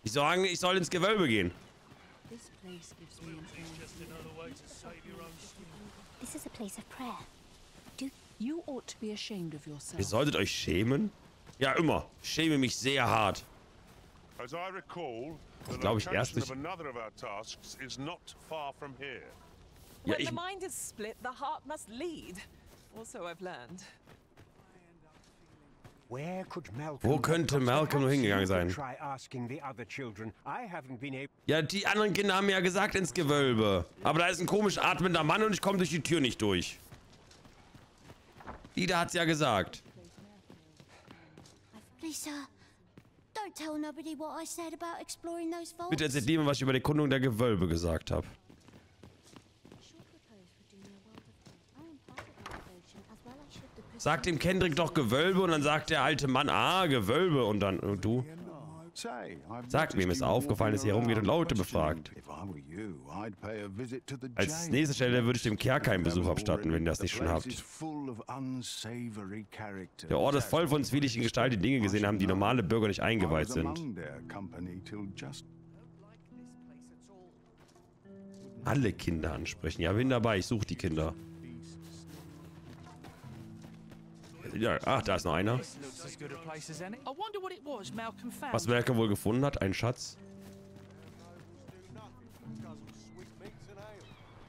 Ich sage, ich soll ins Gewölbe gehen. Ihr solltet euch schämen? Ja, immer. Ich schäme mich sehr hart. Das glaube ich erst nicht. Ja, ich... Wo könnte Malcolm nur hingegangen sein? Ja, die anderen Kinder haben ja gesagt ins Gewölbe. Aber da ist ein komisch atmender Mann und ich komme durch die Tür nicht durch. Ida hat's ja gesagt. Bitte erzählt niemand, was ich über die Erkundung der Gewölbe gesagt habe. Sagt dem Kendrick doch Gewölbe und dann sagt der alte Mann, ah, Gewölbe und dann und du. Sagt mir, mir ist aufgefallen, dass ihr herumgeht und Leute befragt. Als nächste Stelle würde ich dem Kerker einen Besuch abstatten, wenn ihr das nicht schon habt. Der Ort ist voll von zwielichtigen Gestalten, die Dinge gesehen haben, die normale Bürger nicht eingeweiht sind. Alle Kinder ansprechen. Ja, bin dabei, ich suche die Kinder. Ja, ach, da ist noch einer. Was Malcolm wohl gefunden hat, ein Schatz.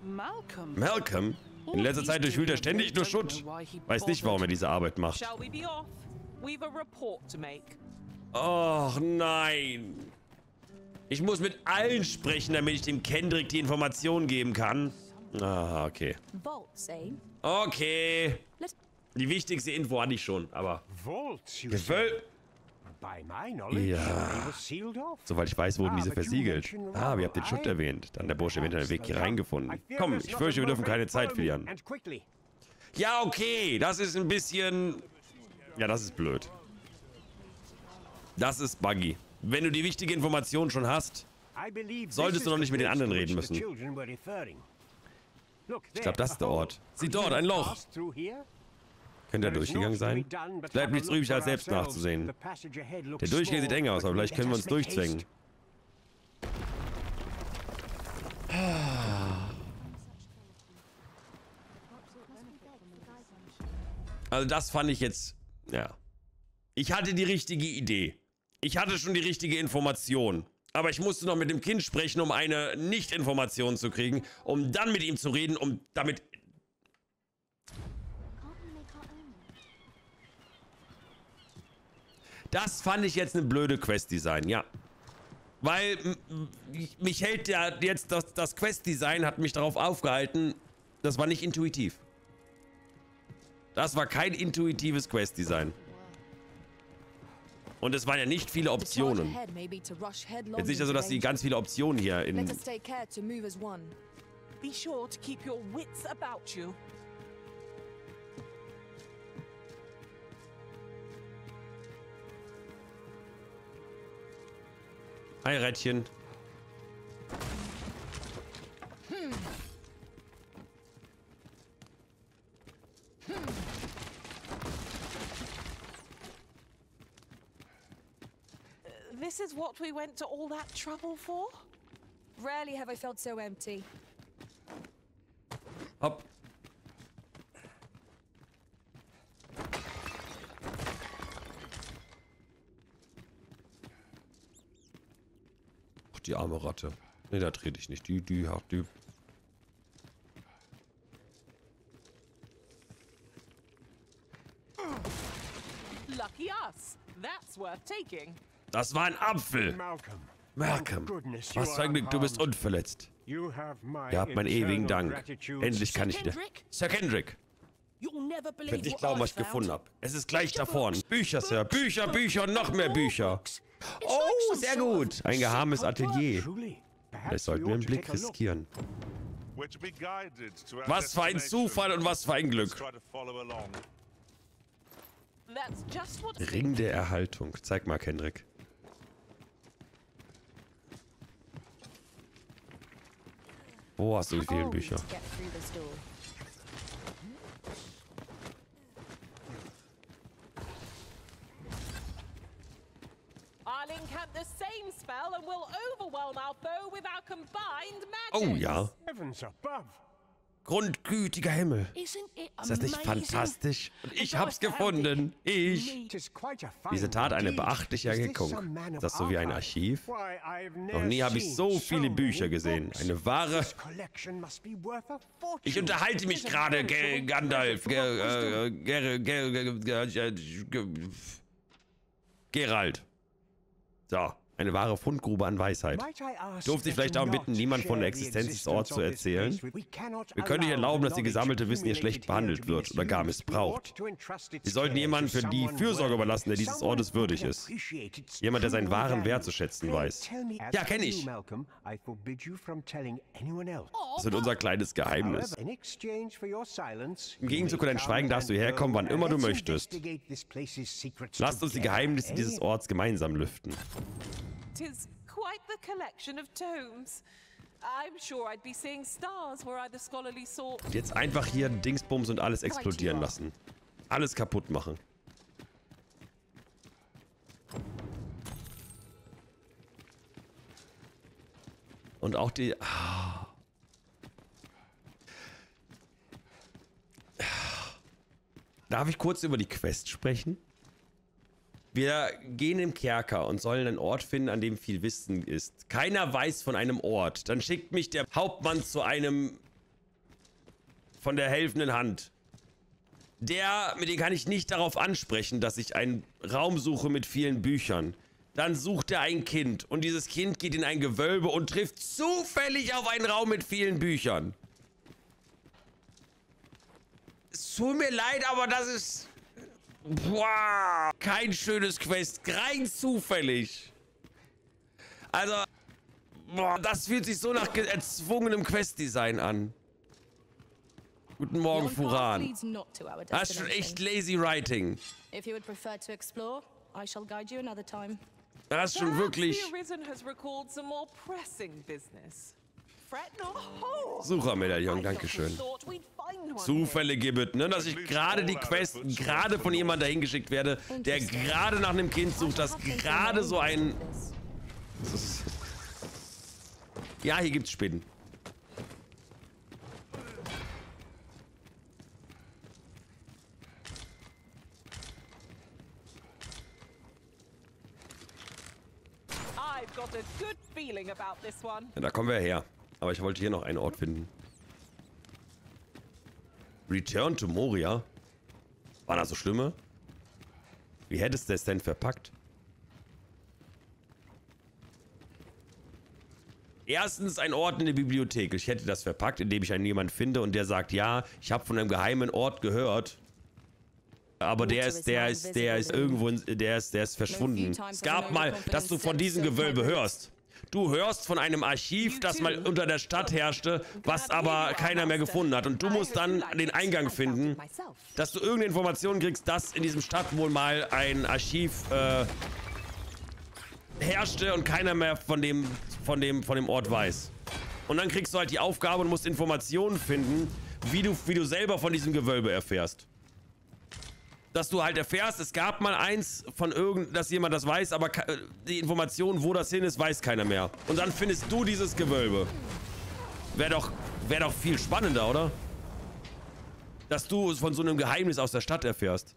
Malcolm? In letzter Zeit durchwühlt er ständig nur Schutt. Weiß nicht, warum er diese Arbeit macht. Och nein. Ich muss mit allen sprechen, damit ich dem Kendrick die Informationen geben kann. Ah, okay. Okay. Die wichtigste Info hatte ich schon, aber... Gewölbe... Ja... Soweit ich weiß, wurden diese versiegelt. Ah, wir habt den Schutt erwähnt. Dann der Bursche eventuell den Weg hier reingefunden. Komm, ich fürchte, wir dürfen keine Zeit verlieren. Ja, okay, das ist ein bisschen... Ja, das ist blöd. Das ist buggy. Wenn du die wichtige Information schon hast, solltest du noch nicht mit den anderen reden müssen. Ich glaube, das ist der Ort. Sieh dort, ein Loch. Könnte er durchgegangen sein? Bleibt nichts übrig, als selbst nachzusehen. Der Durchgang sieht eng aus, aber vielleicht können wir uns durchzwängen. Also das fand ich jetzt... Ja. Ich hatte die richtige Idee. Ich hatte schon die richtige Information. Aber ich musste noch mit dem Kind sprechen, um eine Nicht-Information zu kriegen, um dann mit ihm zu reden, um damit... Das fand ich jetzt eine blöde Quest-Design, ja. Weil mich hält ja jetzt, das Quest-Design hat mich darauf aufgehalten, das war nicht intuitiv. Das war kein intuitives Quest-Design. Und es waren ja nicht viele Optionen. Jetzt nicht so, dass die ganz viele Optionen hier in... Hi, Rädchen. This is what we went to all that trouble for? Rarely have I felt so empty. Hopp. Die arme Ratte. Ne, da trete ich nicht. Die. Das war ein Apfel. Malcolm, was für ein Glück, du bist unverletzt. Ihr habt meinen ewigen Dank. Endlich kann ich wieder... Sir Kendrick! Ich werde nicht glauben, was ich gefunden habe. Es ist gleich da vorne. Bücher, Sir. Bücher, Bücher und noch mehr Bücher. Oh, sehr gut. Ein geheimes Atelier. Vielleicht sollten wir einen Blick riskieren. Was für ein Zufall und was für ein Glück. Ring der Erhaltung. Zeig mal, Kendrick. Wo hast du die vielen Bücher? Oh ja. Grundgütiger Himmel. Ist das nicht fantastisch? Und ich hab's gefunden. Ich. Diese Tat eine beachtliche Entdeckung. Ist das so wie ein Archiv? Noch nie habe ich so viele Bücher gesehen. Eine wahre... Ich unterhalte mich gerade, Gandalf. Gerald. So, eine wahre Fundgrube an Weisheit. Durfte ich vielleicht darum bitten, niemand von der Existenz des Orts zu erzählen? Wir können nicht erlauben, dass die gesammelte Wissen hier schlecht behandelt wird oder gar missbraucht. Wir sollten jemanden für die Fürsorge überlassen, der dieses Ortes würdig ist. Jemand, der seinen wahren Wert zu schätzen weiß. Ja, kenne ich. Das ist unser kleines Geheimnis. Im Gegenzug für dein Schweigen darfst du herkommen, wann immer du möchtest. Lasst uns die Geheimnisse dieses Orts gemeinsam lüften. Tis quite the collection of tomes. I'm sure I'd be seeing stars where I the scholarly saw. Jetzt einfach hier Dingsbums und alles explodieren lassen. Alles kaputt machen. Und auch die... Darf ich kurz über die Quest sprechen? Wir gehen im Kerker und sollen einen Ort finden, an dem viel Wissen ist. Keiner weiß von einem Ort. Dann schickt mich der Hauptmann zu einem von der helfenden Hand. Mit dem kann ich nicht darauf ansprechen, dass ich einen Raum suche mit vielen Büchern. Dann sucht er ein Kind und dieses Kind geht in ein Gewölbe und trifft zufällig auf einen Raum mit vielen Büchern. Es tut mir leid, aber das ist... Boah, kein schönes Quest, rein zufällig. Also, boah, das fühlt sich so nach erzwungenem Quest-Design an. Guten Morgen, Furan. Das ist schon echt lazy writing. Das ist schon wirklich... Suchermedaillon, dankeschön. Zufälle gibt, ne? Dass ich gerade die Quest gerade von jemandem dahin geschickt werde, der gerade nach einem Kind sucht, das gerade so ein... Ja, hier gibt's Spinnen. Ja, da kommen wir her. Aber ich wollte hier noch einen Ort finden. Return to Moria? War das so schlimm? Wie hättest du es denn verpackt? Erstens ein Ort in der Bibliothek. Ich hätte das verpackt, indem ich einen jemanden finde und der sagt, ja, ich habe von einem geheimen Ort gehört. Aber der ist verschwunden. Es gab mal, dass du von diesem Gewölbe hörst. Du hörst von einem Archiv, das mal unter der Stadt herrschte, was aber keiner mehr gefunden hat. Und du musst dann den Eingang finden, dass du irgendeine Information kriegst, dass in diesem Stadt wohl mal ein Archiv herrschte und keiner mehr von dem Ort weiß. Und dann kriegst du halt die Aufgabe und musst Informationen finden, wie du selber von diesem Gewölbe erfährst. Dass du halt erfährst, es gab mal eins von dass jemand das weiß, aber die Information, wo das hin ist, weiß keiner mehr. Und dann findest du dieses Gewölbe. Wär doch viel spannender, oder? Dass du von so einem Geheimnis aus der Stadt erfährst.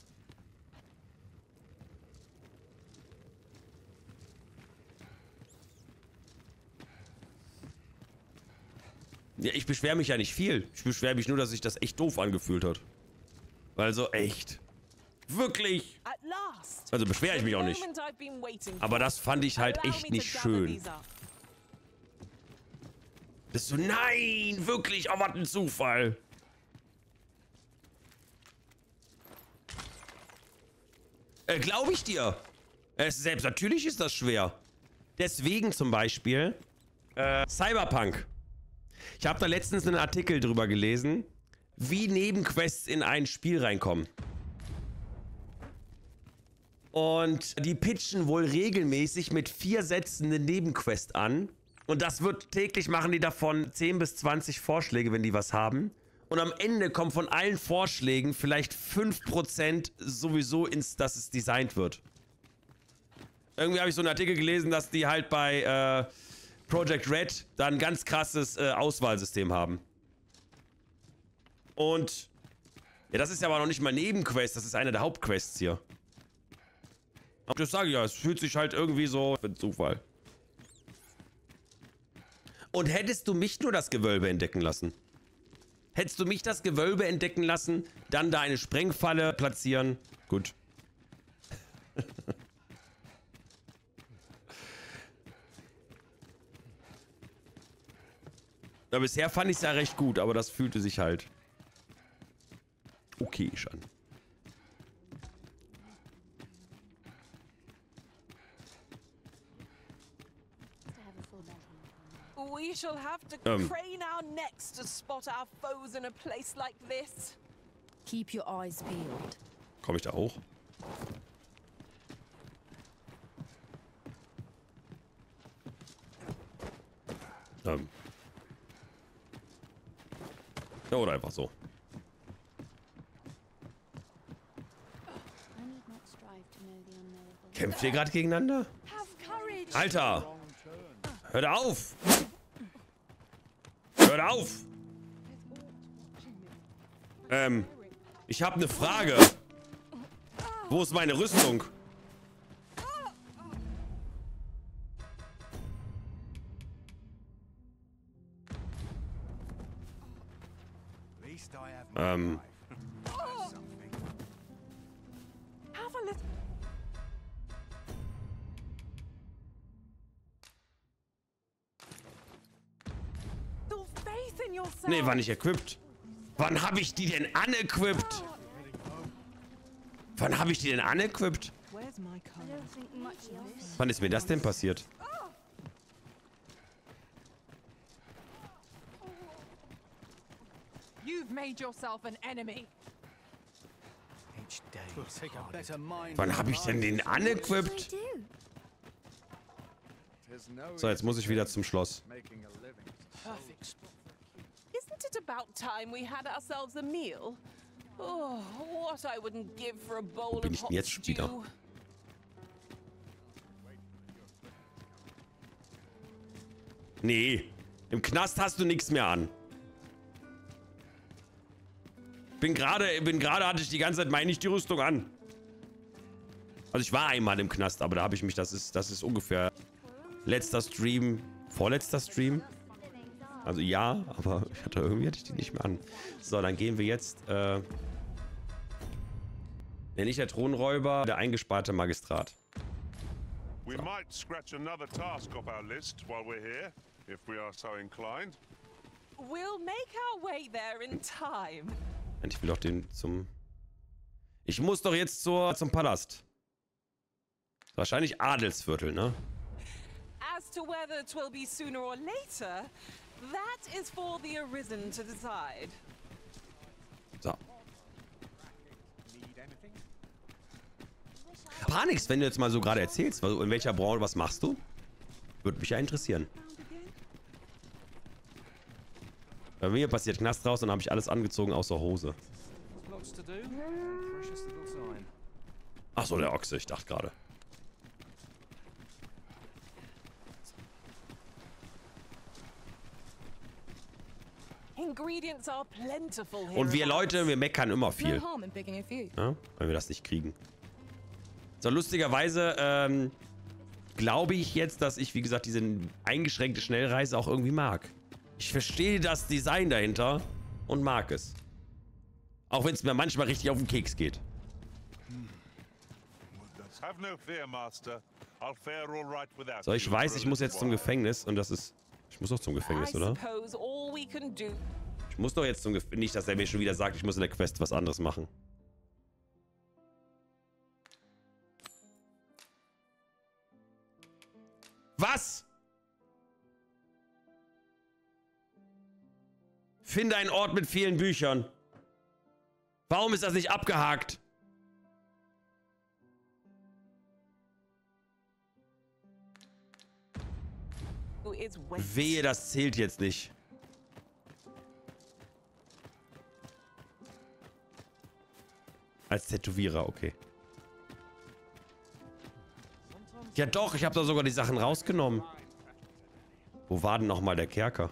Ja, ich beschwere mich ja nicht viel. Ich beschwere mich nur, dass sich das echt doof angefühlt hat. Weil so echt... Wirklich. Also beschwere ich mich auch nicht. Aber das fand ich halt echt nicht schön. Bist du... Nein, wirklich. Oh, was ein Zufall. Glaube ich dir. Selbst natürlich ist das schwer. Deswegen zum Beispiel Cyberpunk. Ich habe da letztens einen Artikel drüber gelesen, wie Nebenquests in ein Spiel reinkommen. Und die pitchen wohl regelmäßig mit 4 Sätzen eine Nebenquest an. Und das wird täglich, machen die davon 10 bis 20 Vorschläge, wenn die was haben. Und am Ende kommen von allen Vorschlägen vielleicht 5% sowieso ins, dass es designt wird. Irgendwie habe ich so einen Artikel gelesen, dass die halt bei Project Red dann ein ganz krasses Auswahlsystem haben. Und ja, das ist ja aber noch nicht mal Nebenquest, das ist eine der Hauptquests hier. Das sage ich ja, es fühlt sich halt irgendwie so für Zufall. Und hättest du mich nur das Gewölbe entdecken lassen? Hättest du mich das Gewölbe entdecken lassen, dann da eine Sprengfalle platzieren? Gut. Na, bisher fand ich es ja recht gut, aber das fühlte sich halt okay an. We shall have to crane our necks to spot our foes in a place like this. Keep your eyes peeled. Komm ich da hoch? Ja, oder einfach so. Kämpft ihr gerade gegeneinander? Alter! Hört auf! Hört auf! Ich habe eine Frage. Wo ist meine Rüstung? Nee, war nicht equipped. Wann habe ich die denn unequipped? Wann habe ich die denn unequipped? Wann ist mir das denn passiert? Wann habe ich denn den unequipped? So, jetzt muss ich wieder zum Schloss. Isn't it about time we had ourselves a meal? Oh, what I wouldn't give for a bowl of hot stew. Nee, im Knast hast du nichts mehr an. Bin gerade hatte ich die ganze Zeit meine ich die Rüstung an. Also ich war einmal im Knast, aber da habe ich mich, das ist ungefähr letzter Stream, vorletzter Stream. Also ja, aber irgendwie hatte ich die nicht mehr an. So, dann gehen wir jetzt. Wenn nicht der Thronräuber, der eingesparte Magistrat. So. Ich will doch den zum... Ich muss doch jetzt zum Palast. Wahrscheinlich Adelsviertel, ne? As to whether it will be sooner or later. That is for the Arisen to decide. So. Panix, wenn du jetzt mal so gerade erzählst, also in welcher Branche, was machst du? Würde mich ja interessieren. Bei mir passiert Knast raus, dann habe ich alles angezogen außer Hose. Achso, der Ochse, ich dachte gerade. Und wir Leute, wir meckern immer viel. Ja, weil wir das nicht kriegen. So, lustigerweise glaube ich jetzt, dass ich, wie gesagt, diese eingeschränkte Schnellreise auch irgendwie mag. Ich verstehe das Design dahinter und mag es. Auch wenn es mir manchmal richtig auf den Keks geht. So, ich weiß, ich muss jetzt zum Gefängnis und das ist... Ich muss doch zum Gefängnis, oder? Ich muss doch jetzt zum Gefängnis. Nicht, dass er mir schon wieder sagt, ich muss in der Quest was anderes machen. Was? Finde einen Ort mit vielen Büchern. Warum ist das nicht abgehakt? Wehe, das zählt jetzt nicht. Als Tätowierer, okay. Ja doch, ich habe da sogar die Sachen rausgenommen. Wo war denn nochmal der Kerker?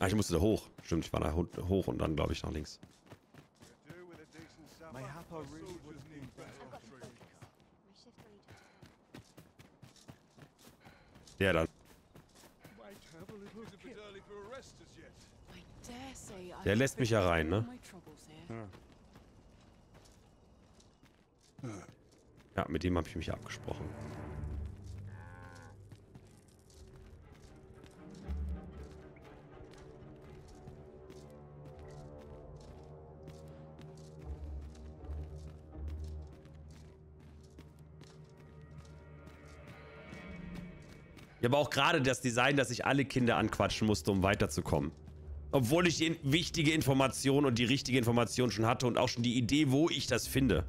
Ah, ich musste da hoch. Stimmt, ich war da hoch und dann, glaube ich, nach links. Der dann. Der lässt mich ja rein, ne? Ja, mit dem habe ich mich abgesprochen. Ich habe auch gerade das Design, dass ich alle Kinder anquatschen musste, um weiterzukommen. Obwohl ich die wichtige Information und die richtige Information schon hatte und auch schon die Idee, wo ich das finde.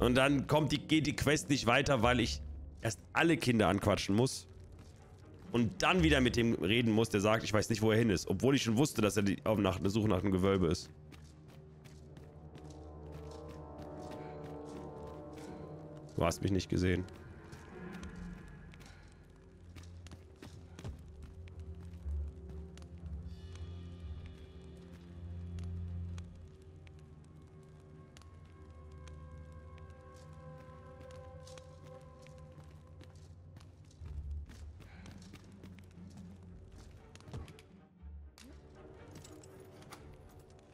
Und dann kommt geht die Quest nicht weiter, weil ich erst alle Kinder anquatschen muss. Und dann wieder mit dem reden muss, der sagt, ich weiß nicht, wo er hin ist. Obwohl ich schon wusste, dass er auf der Suche nach einem Gewölbe ist. Du hast mich nicht gesehen.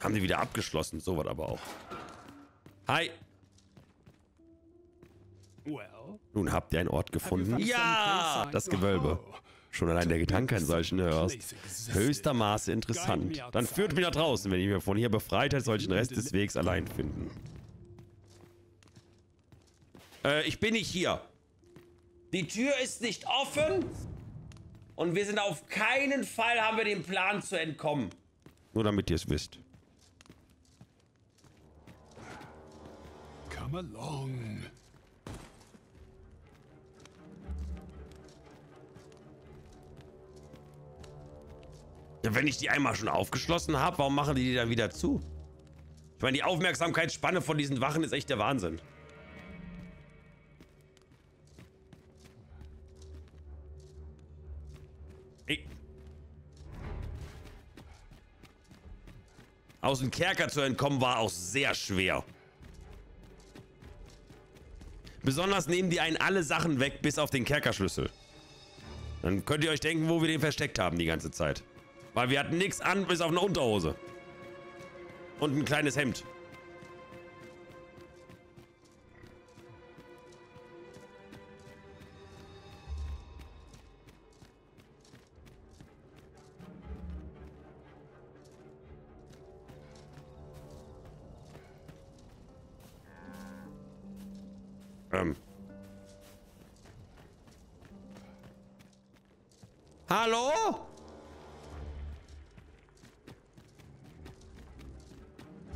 Haben die wieder abgeschlossen, sowas aber auch. Hi! Nun habt ihr einen Ort gefunden. Ja! Das Gewölbe. Schon allein der Gedanke an solchen hörst. Höchster Maße interessant. Dann führt mich nach draußen, wenn ich mir von hier befreit hätte, solchen Rest des Wegs allein finden. Ich bin nicht hier. Die Tür ist nicht offen. Und wir sind auf keinen Fall, haben wir den Plan zu entkommen. Nur damit ihr es wisst. Come along. Ja, wenn ich die einmal schon aufgeschlossen habe, warum machen die dann wieder zu? Ich meine, die Aufmerksamkeitsspanne von diesen Wachen ist echt der Wahnsinn. Ey. Aus dem Kerker zu entkommen war auch sehr schwer. Besonders nehmen die einen alle Sachen weg, bis auf den Kerkerschlüssel. Dann könnt ihr euch denken, wo wir den versteckt haben die ganze Zeit. Weil wir hatten nichts an, bis auf eine Unterhose. Und ein kleines Hemd. Hallo?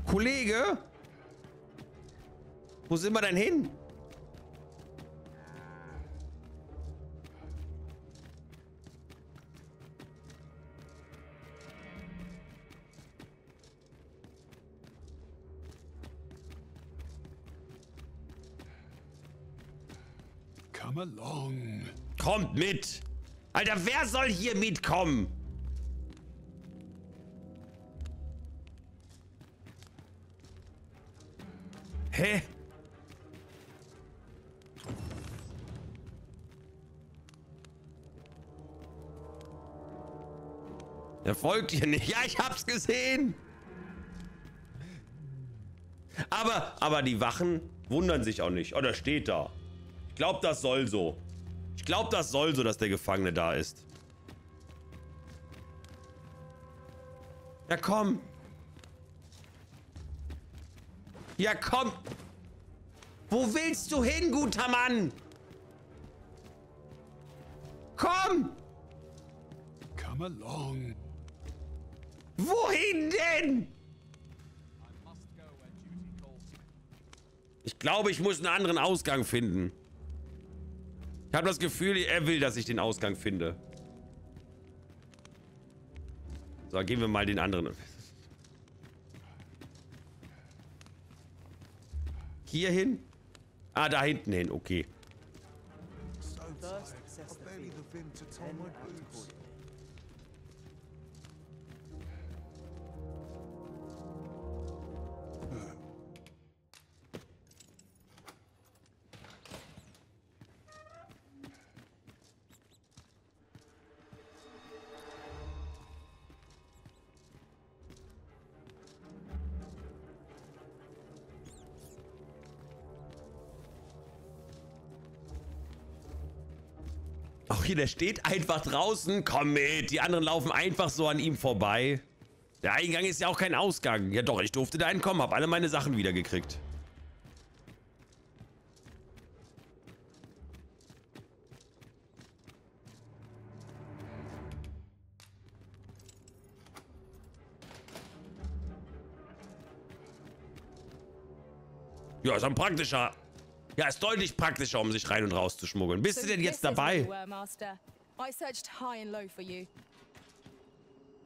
Kollege? Wo sind wir denn hin? Come along. Kommt mit! Alter, wer soll hier mitkommen? Hä? Er folgt hier nicht. Ja, ich hab's gesehen. Aber die Wachen wundern sich auch nicht. Oh, der steht da. Ich glaube, das soll so. Ich glaube, das soll so, dass der Gefangene da ist. Ja, komm. Ja, komm! Wo willst du hin, guter Mann? Komm! Come along. Wohin denn? Ich glaube, ich muss einen anderen Ausgang finden. Ich habe das Gefühl, er will, dass ich den Ausgang finde. So, gehen wir mal den anderen. Hier hin? Ah, da hinten hin, okay. Auch hier, der steht einfach draußen. Komm mit, die anderen laufen einfach so an ihm vorbei. Der Eingang ist ja auch kein Ausgang. Ja doch, ich durfte da hinkommen, habe alle meine Sachen wiedergekriegt. Ja, ist ein praktischer. Ja, ist deutlich praktischer, um sich rein und raus zu schmuggeln. Bist du denn jetzt dabei?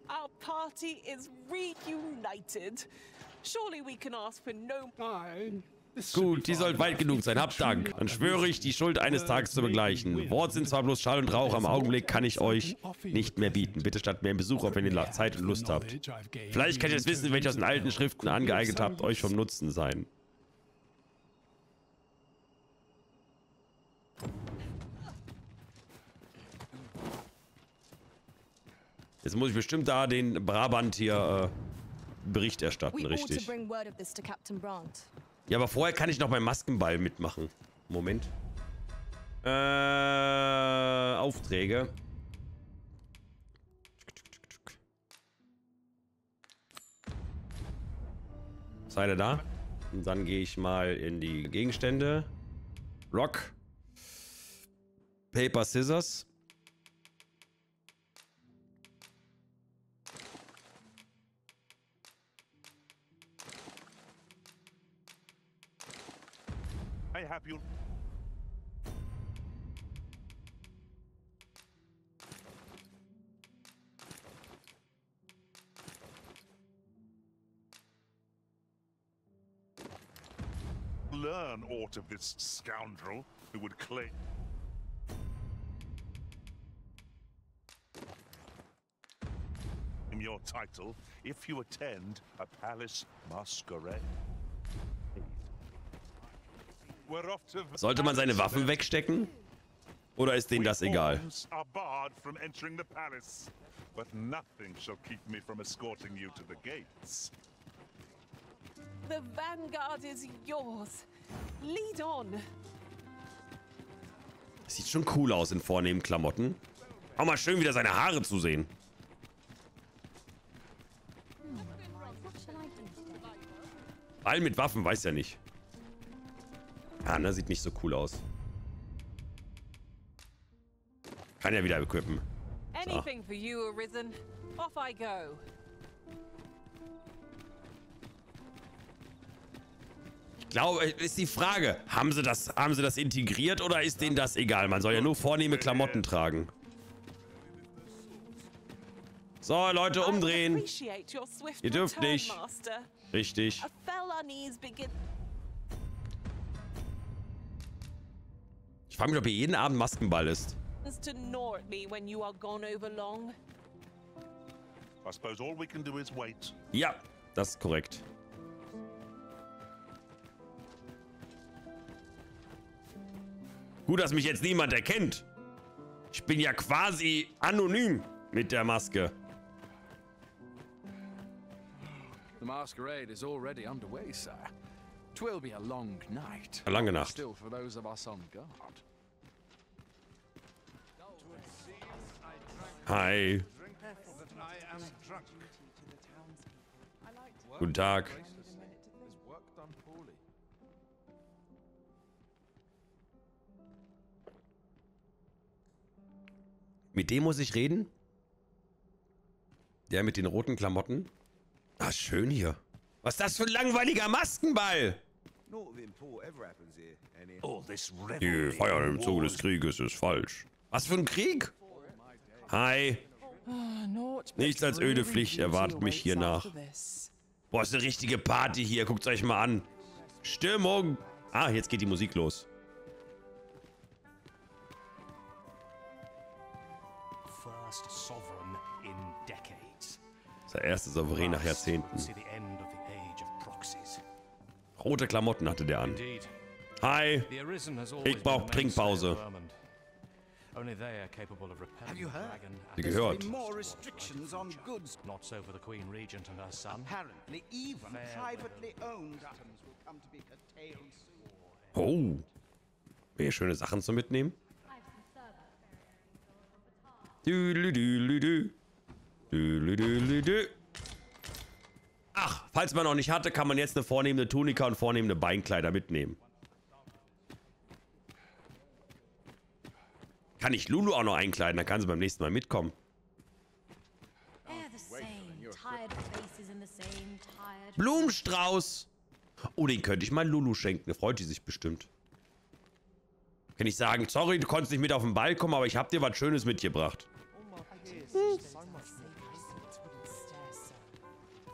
Our party is reunited. Surely we can ask for no. Gut, die soll weit genug sein. Hab Dank. Dann schwöre ich, die Schuld eines Tages zu begleichen. Worte sind zwar bloß Schall und Rauch, am Augenblick kann ich euch nicht mehr bieten. Bitte statt mehr einen Besuch, auf wenn ihr Zeit und Lust habt. Vielleicht kann ich das Wissen, welches aus den alten Schriften angeeignet habt, euch vom Nutzen sein. Jetzt muss ich bestimmt da den Brabant hier Bericht erstatten, richtig? Ja, aber vorher kann ich noch beim Maskenball mitmachen. Moment. Aufträge. Seid ihr da? Und dann gehe ich mal in die Gegenstände. Rock. Paper, Scissors. Learn aught of this scoundrel who would claim. In your title, if you attend a palace masquerade. Sollte man seine Waffen wegstecken? Oder ist denen das egal? Sieht schon cool aus in vornehmen Klamotten. Auch mal schön wieder seine Haare zu sehen. All mit Waffen weiß ja nicht. Anna sieht nicht so cool aus. Kann ja wieder equippen. So. Ich glaube, ist die Frage, haben sie das integriert oder ist denen das egal? Man soll ja nur vornehme Klamotten tragen. So, Leute, umdrehen. Ihr dürft nicht. Richtig. Ich frage mich, ob hier jeden Abend Maskenball ist. Ja, das ist korrekt. Gut, dass mich jetzt niemand erkennt. Ich bin ja quasi anonym mit der Maske. The masquerade is already underway, sir. Twill be a long night. Eine lange Nacht. Still for those of us on guard. Hi. Guten Tag. Mit dem muss ich reden? Der mit den roten Klamotten? Ah, schön hier. Was ist das für ein langweiliger Maskenball? Die Feier im Zuge des Krieges ist falsch. Was für ein Krieg? Hi. Nichts als öde Pflicht erwartet mich hier nach. Boah, ist eine richtige Party hier. Guckt euch mal an. Stimmung. Ah, jetzt geht die Musik los. Der erste Souverän nach Jahrzehnten. Rote Klamotten hatte der an. Hi. Ich brauche Trinkpause. Sie gehört. Oh. Mehr schöne Sachen zu mitnehmen. Ach, falls man noch nicht hatte, kann man jetzt eine vornehmende Tunika und vornehmende Beinkleider mitnehmen. Kann ich Lulu auch noch einkleiden, dann kann sie beim nächsten Mal mitkommen. Blumenstrauß! Oh, den könnte ich mal Lulu schenken, da freut sie sich bestimmt. Kann ich sagen, sorry, du konntest nicht mit auf den Ball kommen, aber ich hab dir was Schönes mitgebracht.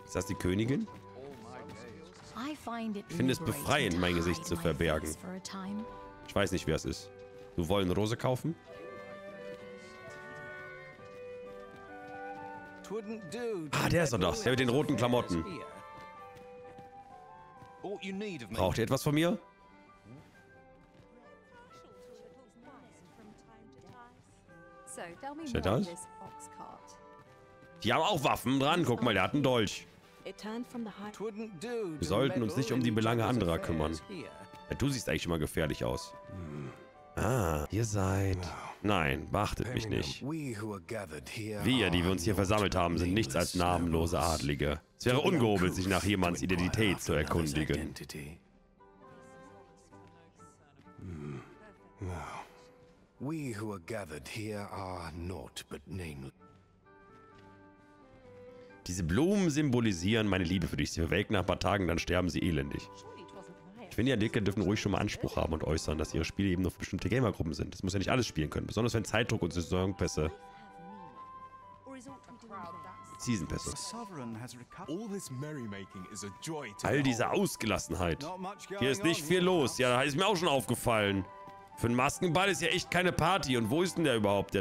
Ist das die Königin? Ich finde es befreiend, mein Gesicht zu verbergen. Ich weiß nicht, wer es ist. Du wollen Rose kaufen? Ah, der ist doch das. Der mit den roten Klamotten. Braucht ihr etwas von mir? Ist das? Die haben auch Waffen dran. Guck mal, der hat einen Dolch. Wir sollten uns nicht um die Belange anderer kümmern. Ja, du siehst eigentlich immer gefährlich aus. Ah, ihr seid... Nein, beachtet mich nicht. Wir, die wir uns hier versammelt haben, sind nichts als namenlose Adlige. Es wäre ungehobelt, sich nach jemands Identität zu erkundigen. Diese Blumen symbolisieren meine Liebe für dich. Sie verwelken nach ein paar Tagen, dann sterben sie elendig. Ich finde ja, Dicke dürfen ruhig schon mal Anspruch haben und äußern, dass ihre Spiele eben nur für bestimmte Gamergruppen sind. Das muss ja nicht alles spielen können, besonders wenn Zeitdruck und Saisonpässe. Seasonpässe. All diese Ausgelassenheit. Hier ist nicht viel los. Ja, da ist mir auch schon aufgefallen. Für einen Maskenball ist ja echt keine Party. Und wo ist denn der überhaupt?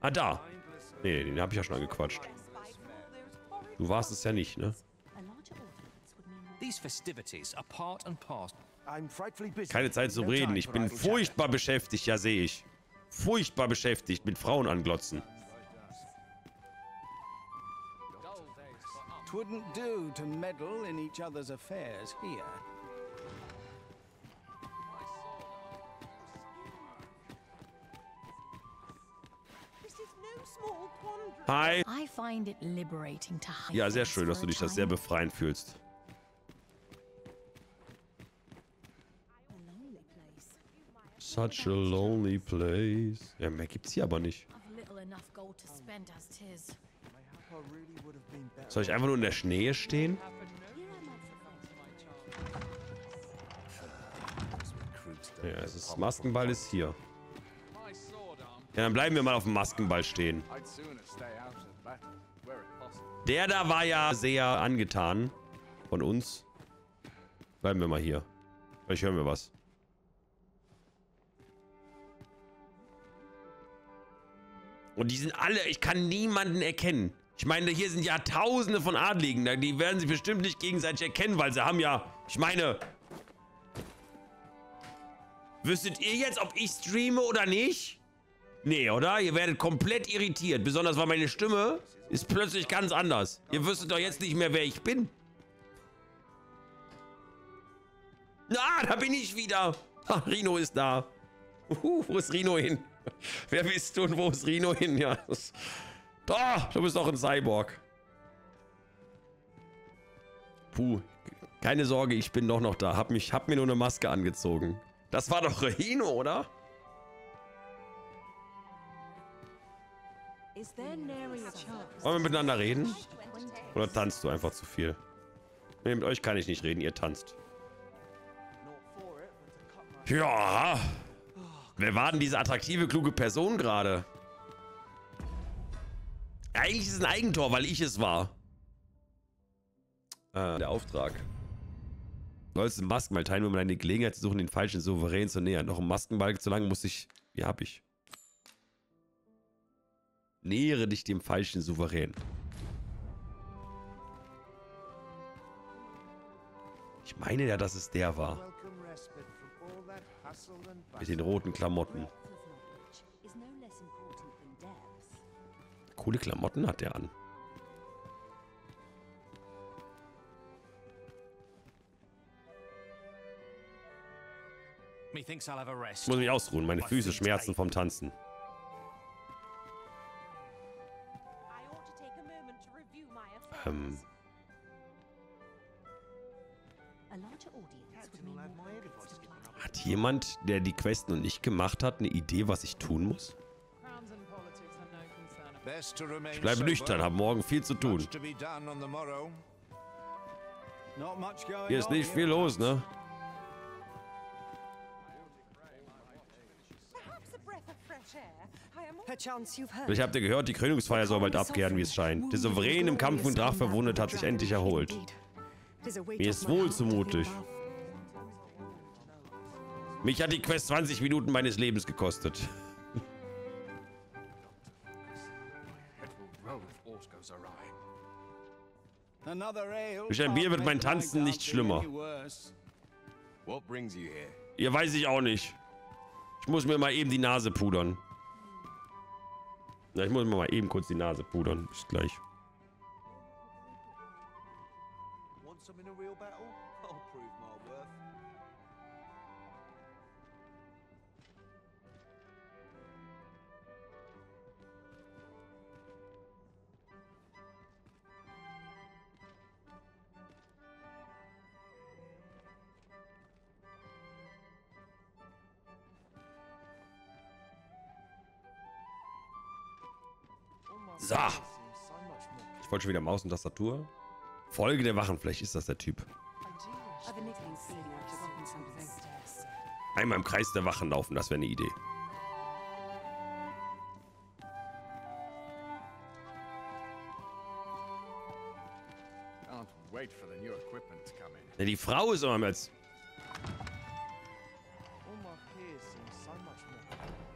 Ah, da. Nee, den habe ich ja schon angequatscht. Du warst es ja nicht, ne? Keine Zeit zu reden. Ich bin furchtbar beschäftigt, ja sehe ich. Furchtbar beschäftigt mit Frauen anglotzen. Hi. Ja, sehr schön, dass du dich das sehr befreiend fühlst. Such a lonely place. Ja, mehr gibt's hier aber nicht. Soll ich einfach nur in der Schnee stehen? Ja, es ist, Maskenball ist hier. Ja, dann bleiben wir mal auf dem Maskenball stehen. Der da war ja sehr angetan von uns. Bleiben wir mal hier. Vielleicht hören wir was. Und die sind alle, ich kann niemanden erkennen. Ich meine, hier sind ja Tausende von Adligen. Die werden sich bestimmt nicht gegenseitig erkennen, weil sie haben ja, ich meine... Wüsstet ihr jetzt, ob ich streame oder nicht? Nee, oder? Ihr werdet komplett irritiert. Besonders, weil meine Stimme ist plötzlich ganz anders. Ihr wüsstet doch jetzt nicht mehr, wer ich bin. Na, da bin ich wieder. Ach, Rino ist da. Wo ist Rino hin? Wer bist du und wo ist Rino hin? Ja, da, du bist doch ein Cyborg. Puh, keine Sorge, ich bin doch noch da. Hab mir nur eine Maske angezogen. Das war doch Rino, oder? Wollen wir miteinander reden? Oder tanzt du einfach zu viel? Nee, mit euch kann ich nicht reden, ihr tanzt. Ja. Wer war denn diese attraktive, kluge Person gerade? Eigentlich ist es ein Eigentor, weil ich es war. Der Auftrag. Du sollst im Maskenball teilnehmen, um eine Gelegenheit zu suchen, den falschen Souverän zu nähern. Noch im Maskenball zu lang muss ich... Wie hab ich? Nähere dich dem falschen Souverän. Ich meine ja, dass es der war. Mit den roten Klamotten. Coole Klamotten hat der an. Ich muss mich ausruhen. Meine Füße schmerzen vom Tanzen. Hat jemand, der die Quest noch nicht gemacht hat, eine Idee, was ich tun muss? Ich bleibe nüchtern, habe morgen viel zu tun. Hier ist nicht viel los, ne? Vielleicht habt ihr gehört, die Krönungsfeier soll bald abkehren, wie es scheint. Der Souverän im Kampf und Drach verwundet hat sich endlich erholt. Mir ist wohl zumutig. Mich hat die Quest 20 Minuten meines Lebens gekostet. Durch ein Bier wird mein Tanzen nicht schlimmer. Ihr weiß ich auch nicht. Ich muss mir mal eben die Nase pudern. Ja, ich muss mir mal eben kurz die Nase pudern. Bis gleich. So. Ich wollte schon wieder Maus und Tastatur. Folge der Wachen, vielleicht ist das der Typ. Einmal im Kreis der Wachen laufen, das wäre eine Idee. Ja, die Frau ist immer jetzt.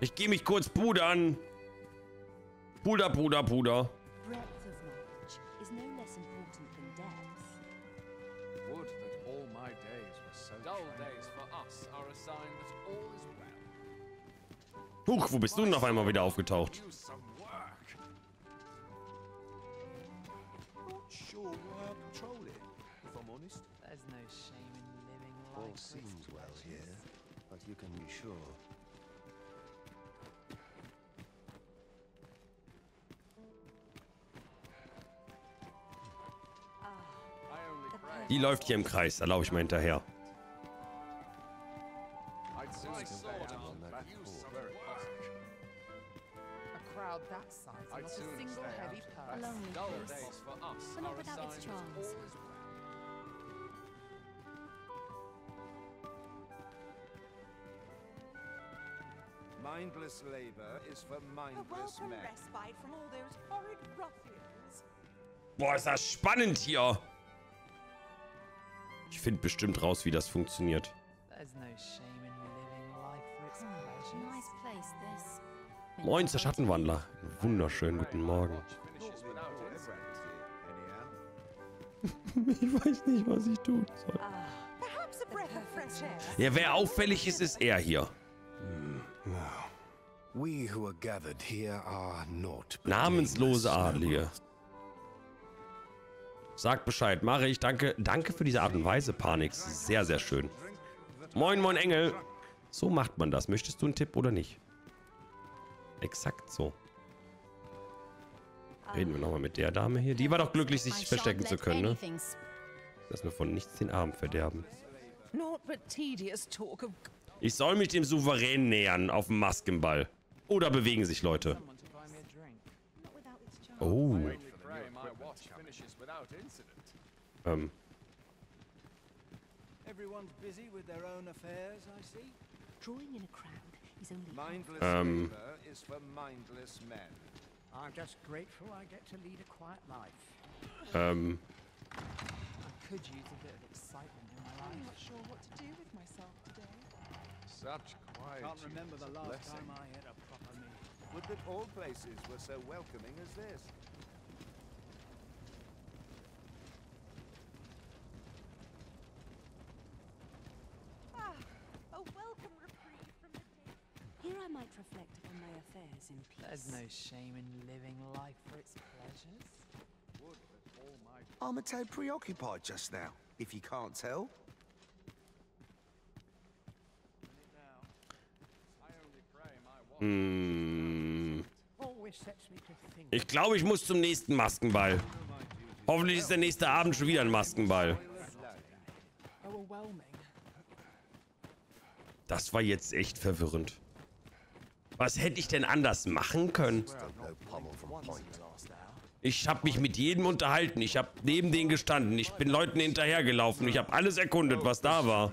Ich gehe mich kurz pudern. Puder, Puder, Puder. Huch, wo bist du denn auf einmal wieder aufgetaucht? Die läuft hier im Kreis, da laufe ich mal hinterher. Mindless labor is for mindless men. Boah, ist das spannend hier! Ich finde bestimmt raus, wie das funktioniert. Moin, der Schattenwandler. Wunderschönen guten Morgen. Ich weiß nicht, was ich tun soll. Ja, wer auffällig ist, ist er hier. Namenslose Adlige. Sagt Bescheid, mache ich. Danke, danke für diese Art und Weise, Panix. Sehr, sehr schön. Moin, moin, Engel. So macht man das. Möchtest du einen Tipp oder nicht? Exakt so. Reden wir nochmal mit der Dame hier. Die war doch glücklich, sich verstecken zu können, ne? Lass mir von nichts den Arm verderben. Ich soll mich dem Souverän nähern auf dem Maskenball. Oder bewegen sich Leute. Oh. I'm a tad preoccupied just now, if you can't tell. Ich glaube, ich muss zum nächsten Maskenball. Hoffentlich ist der nächste Abend schon wieder ein Maskenball. Das war jetzt echt verwirrend. Was hätte ich denn anders machen können? Ich habe mich mit jedem unterhalten. Ich habe neben denen gestanden. Ich bin Leuten hinterhergelaufen. Ich habe alles erkundet, was da war.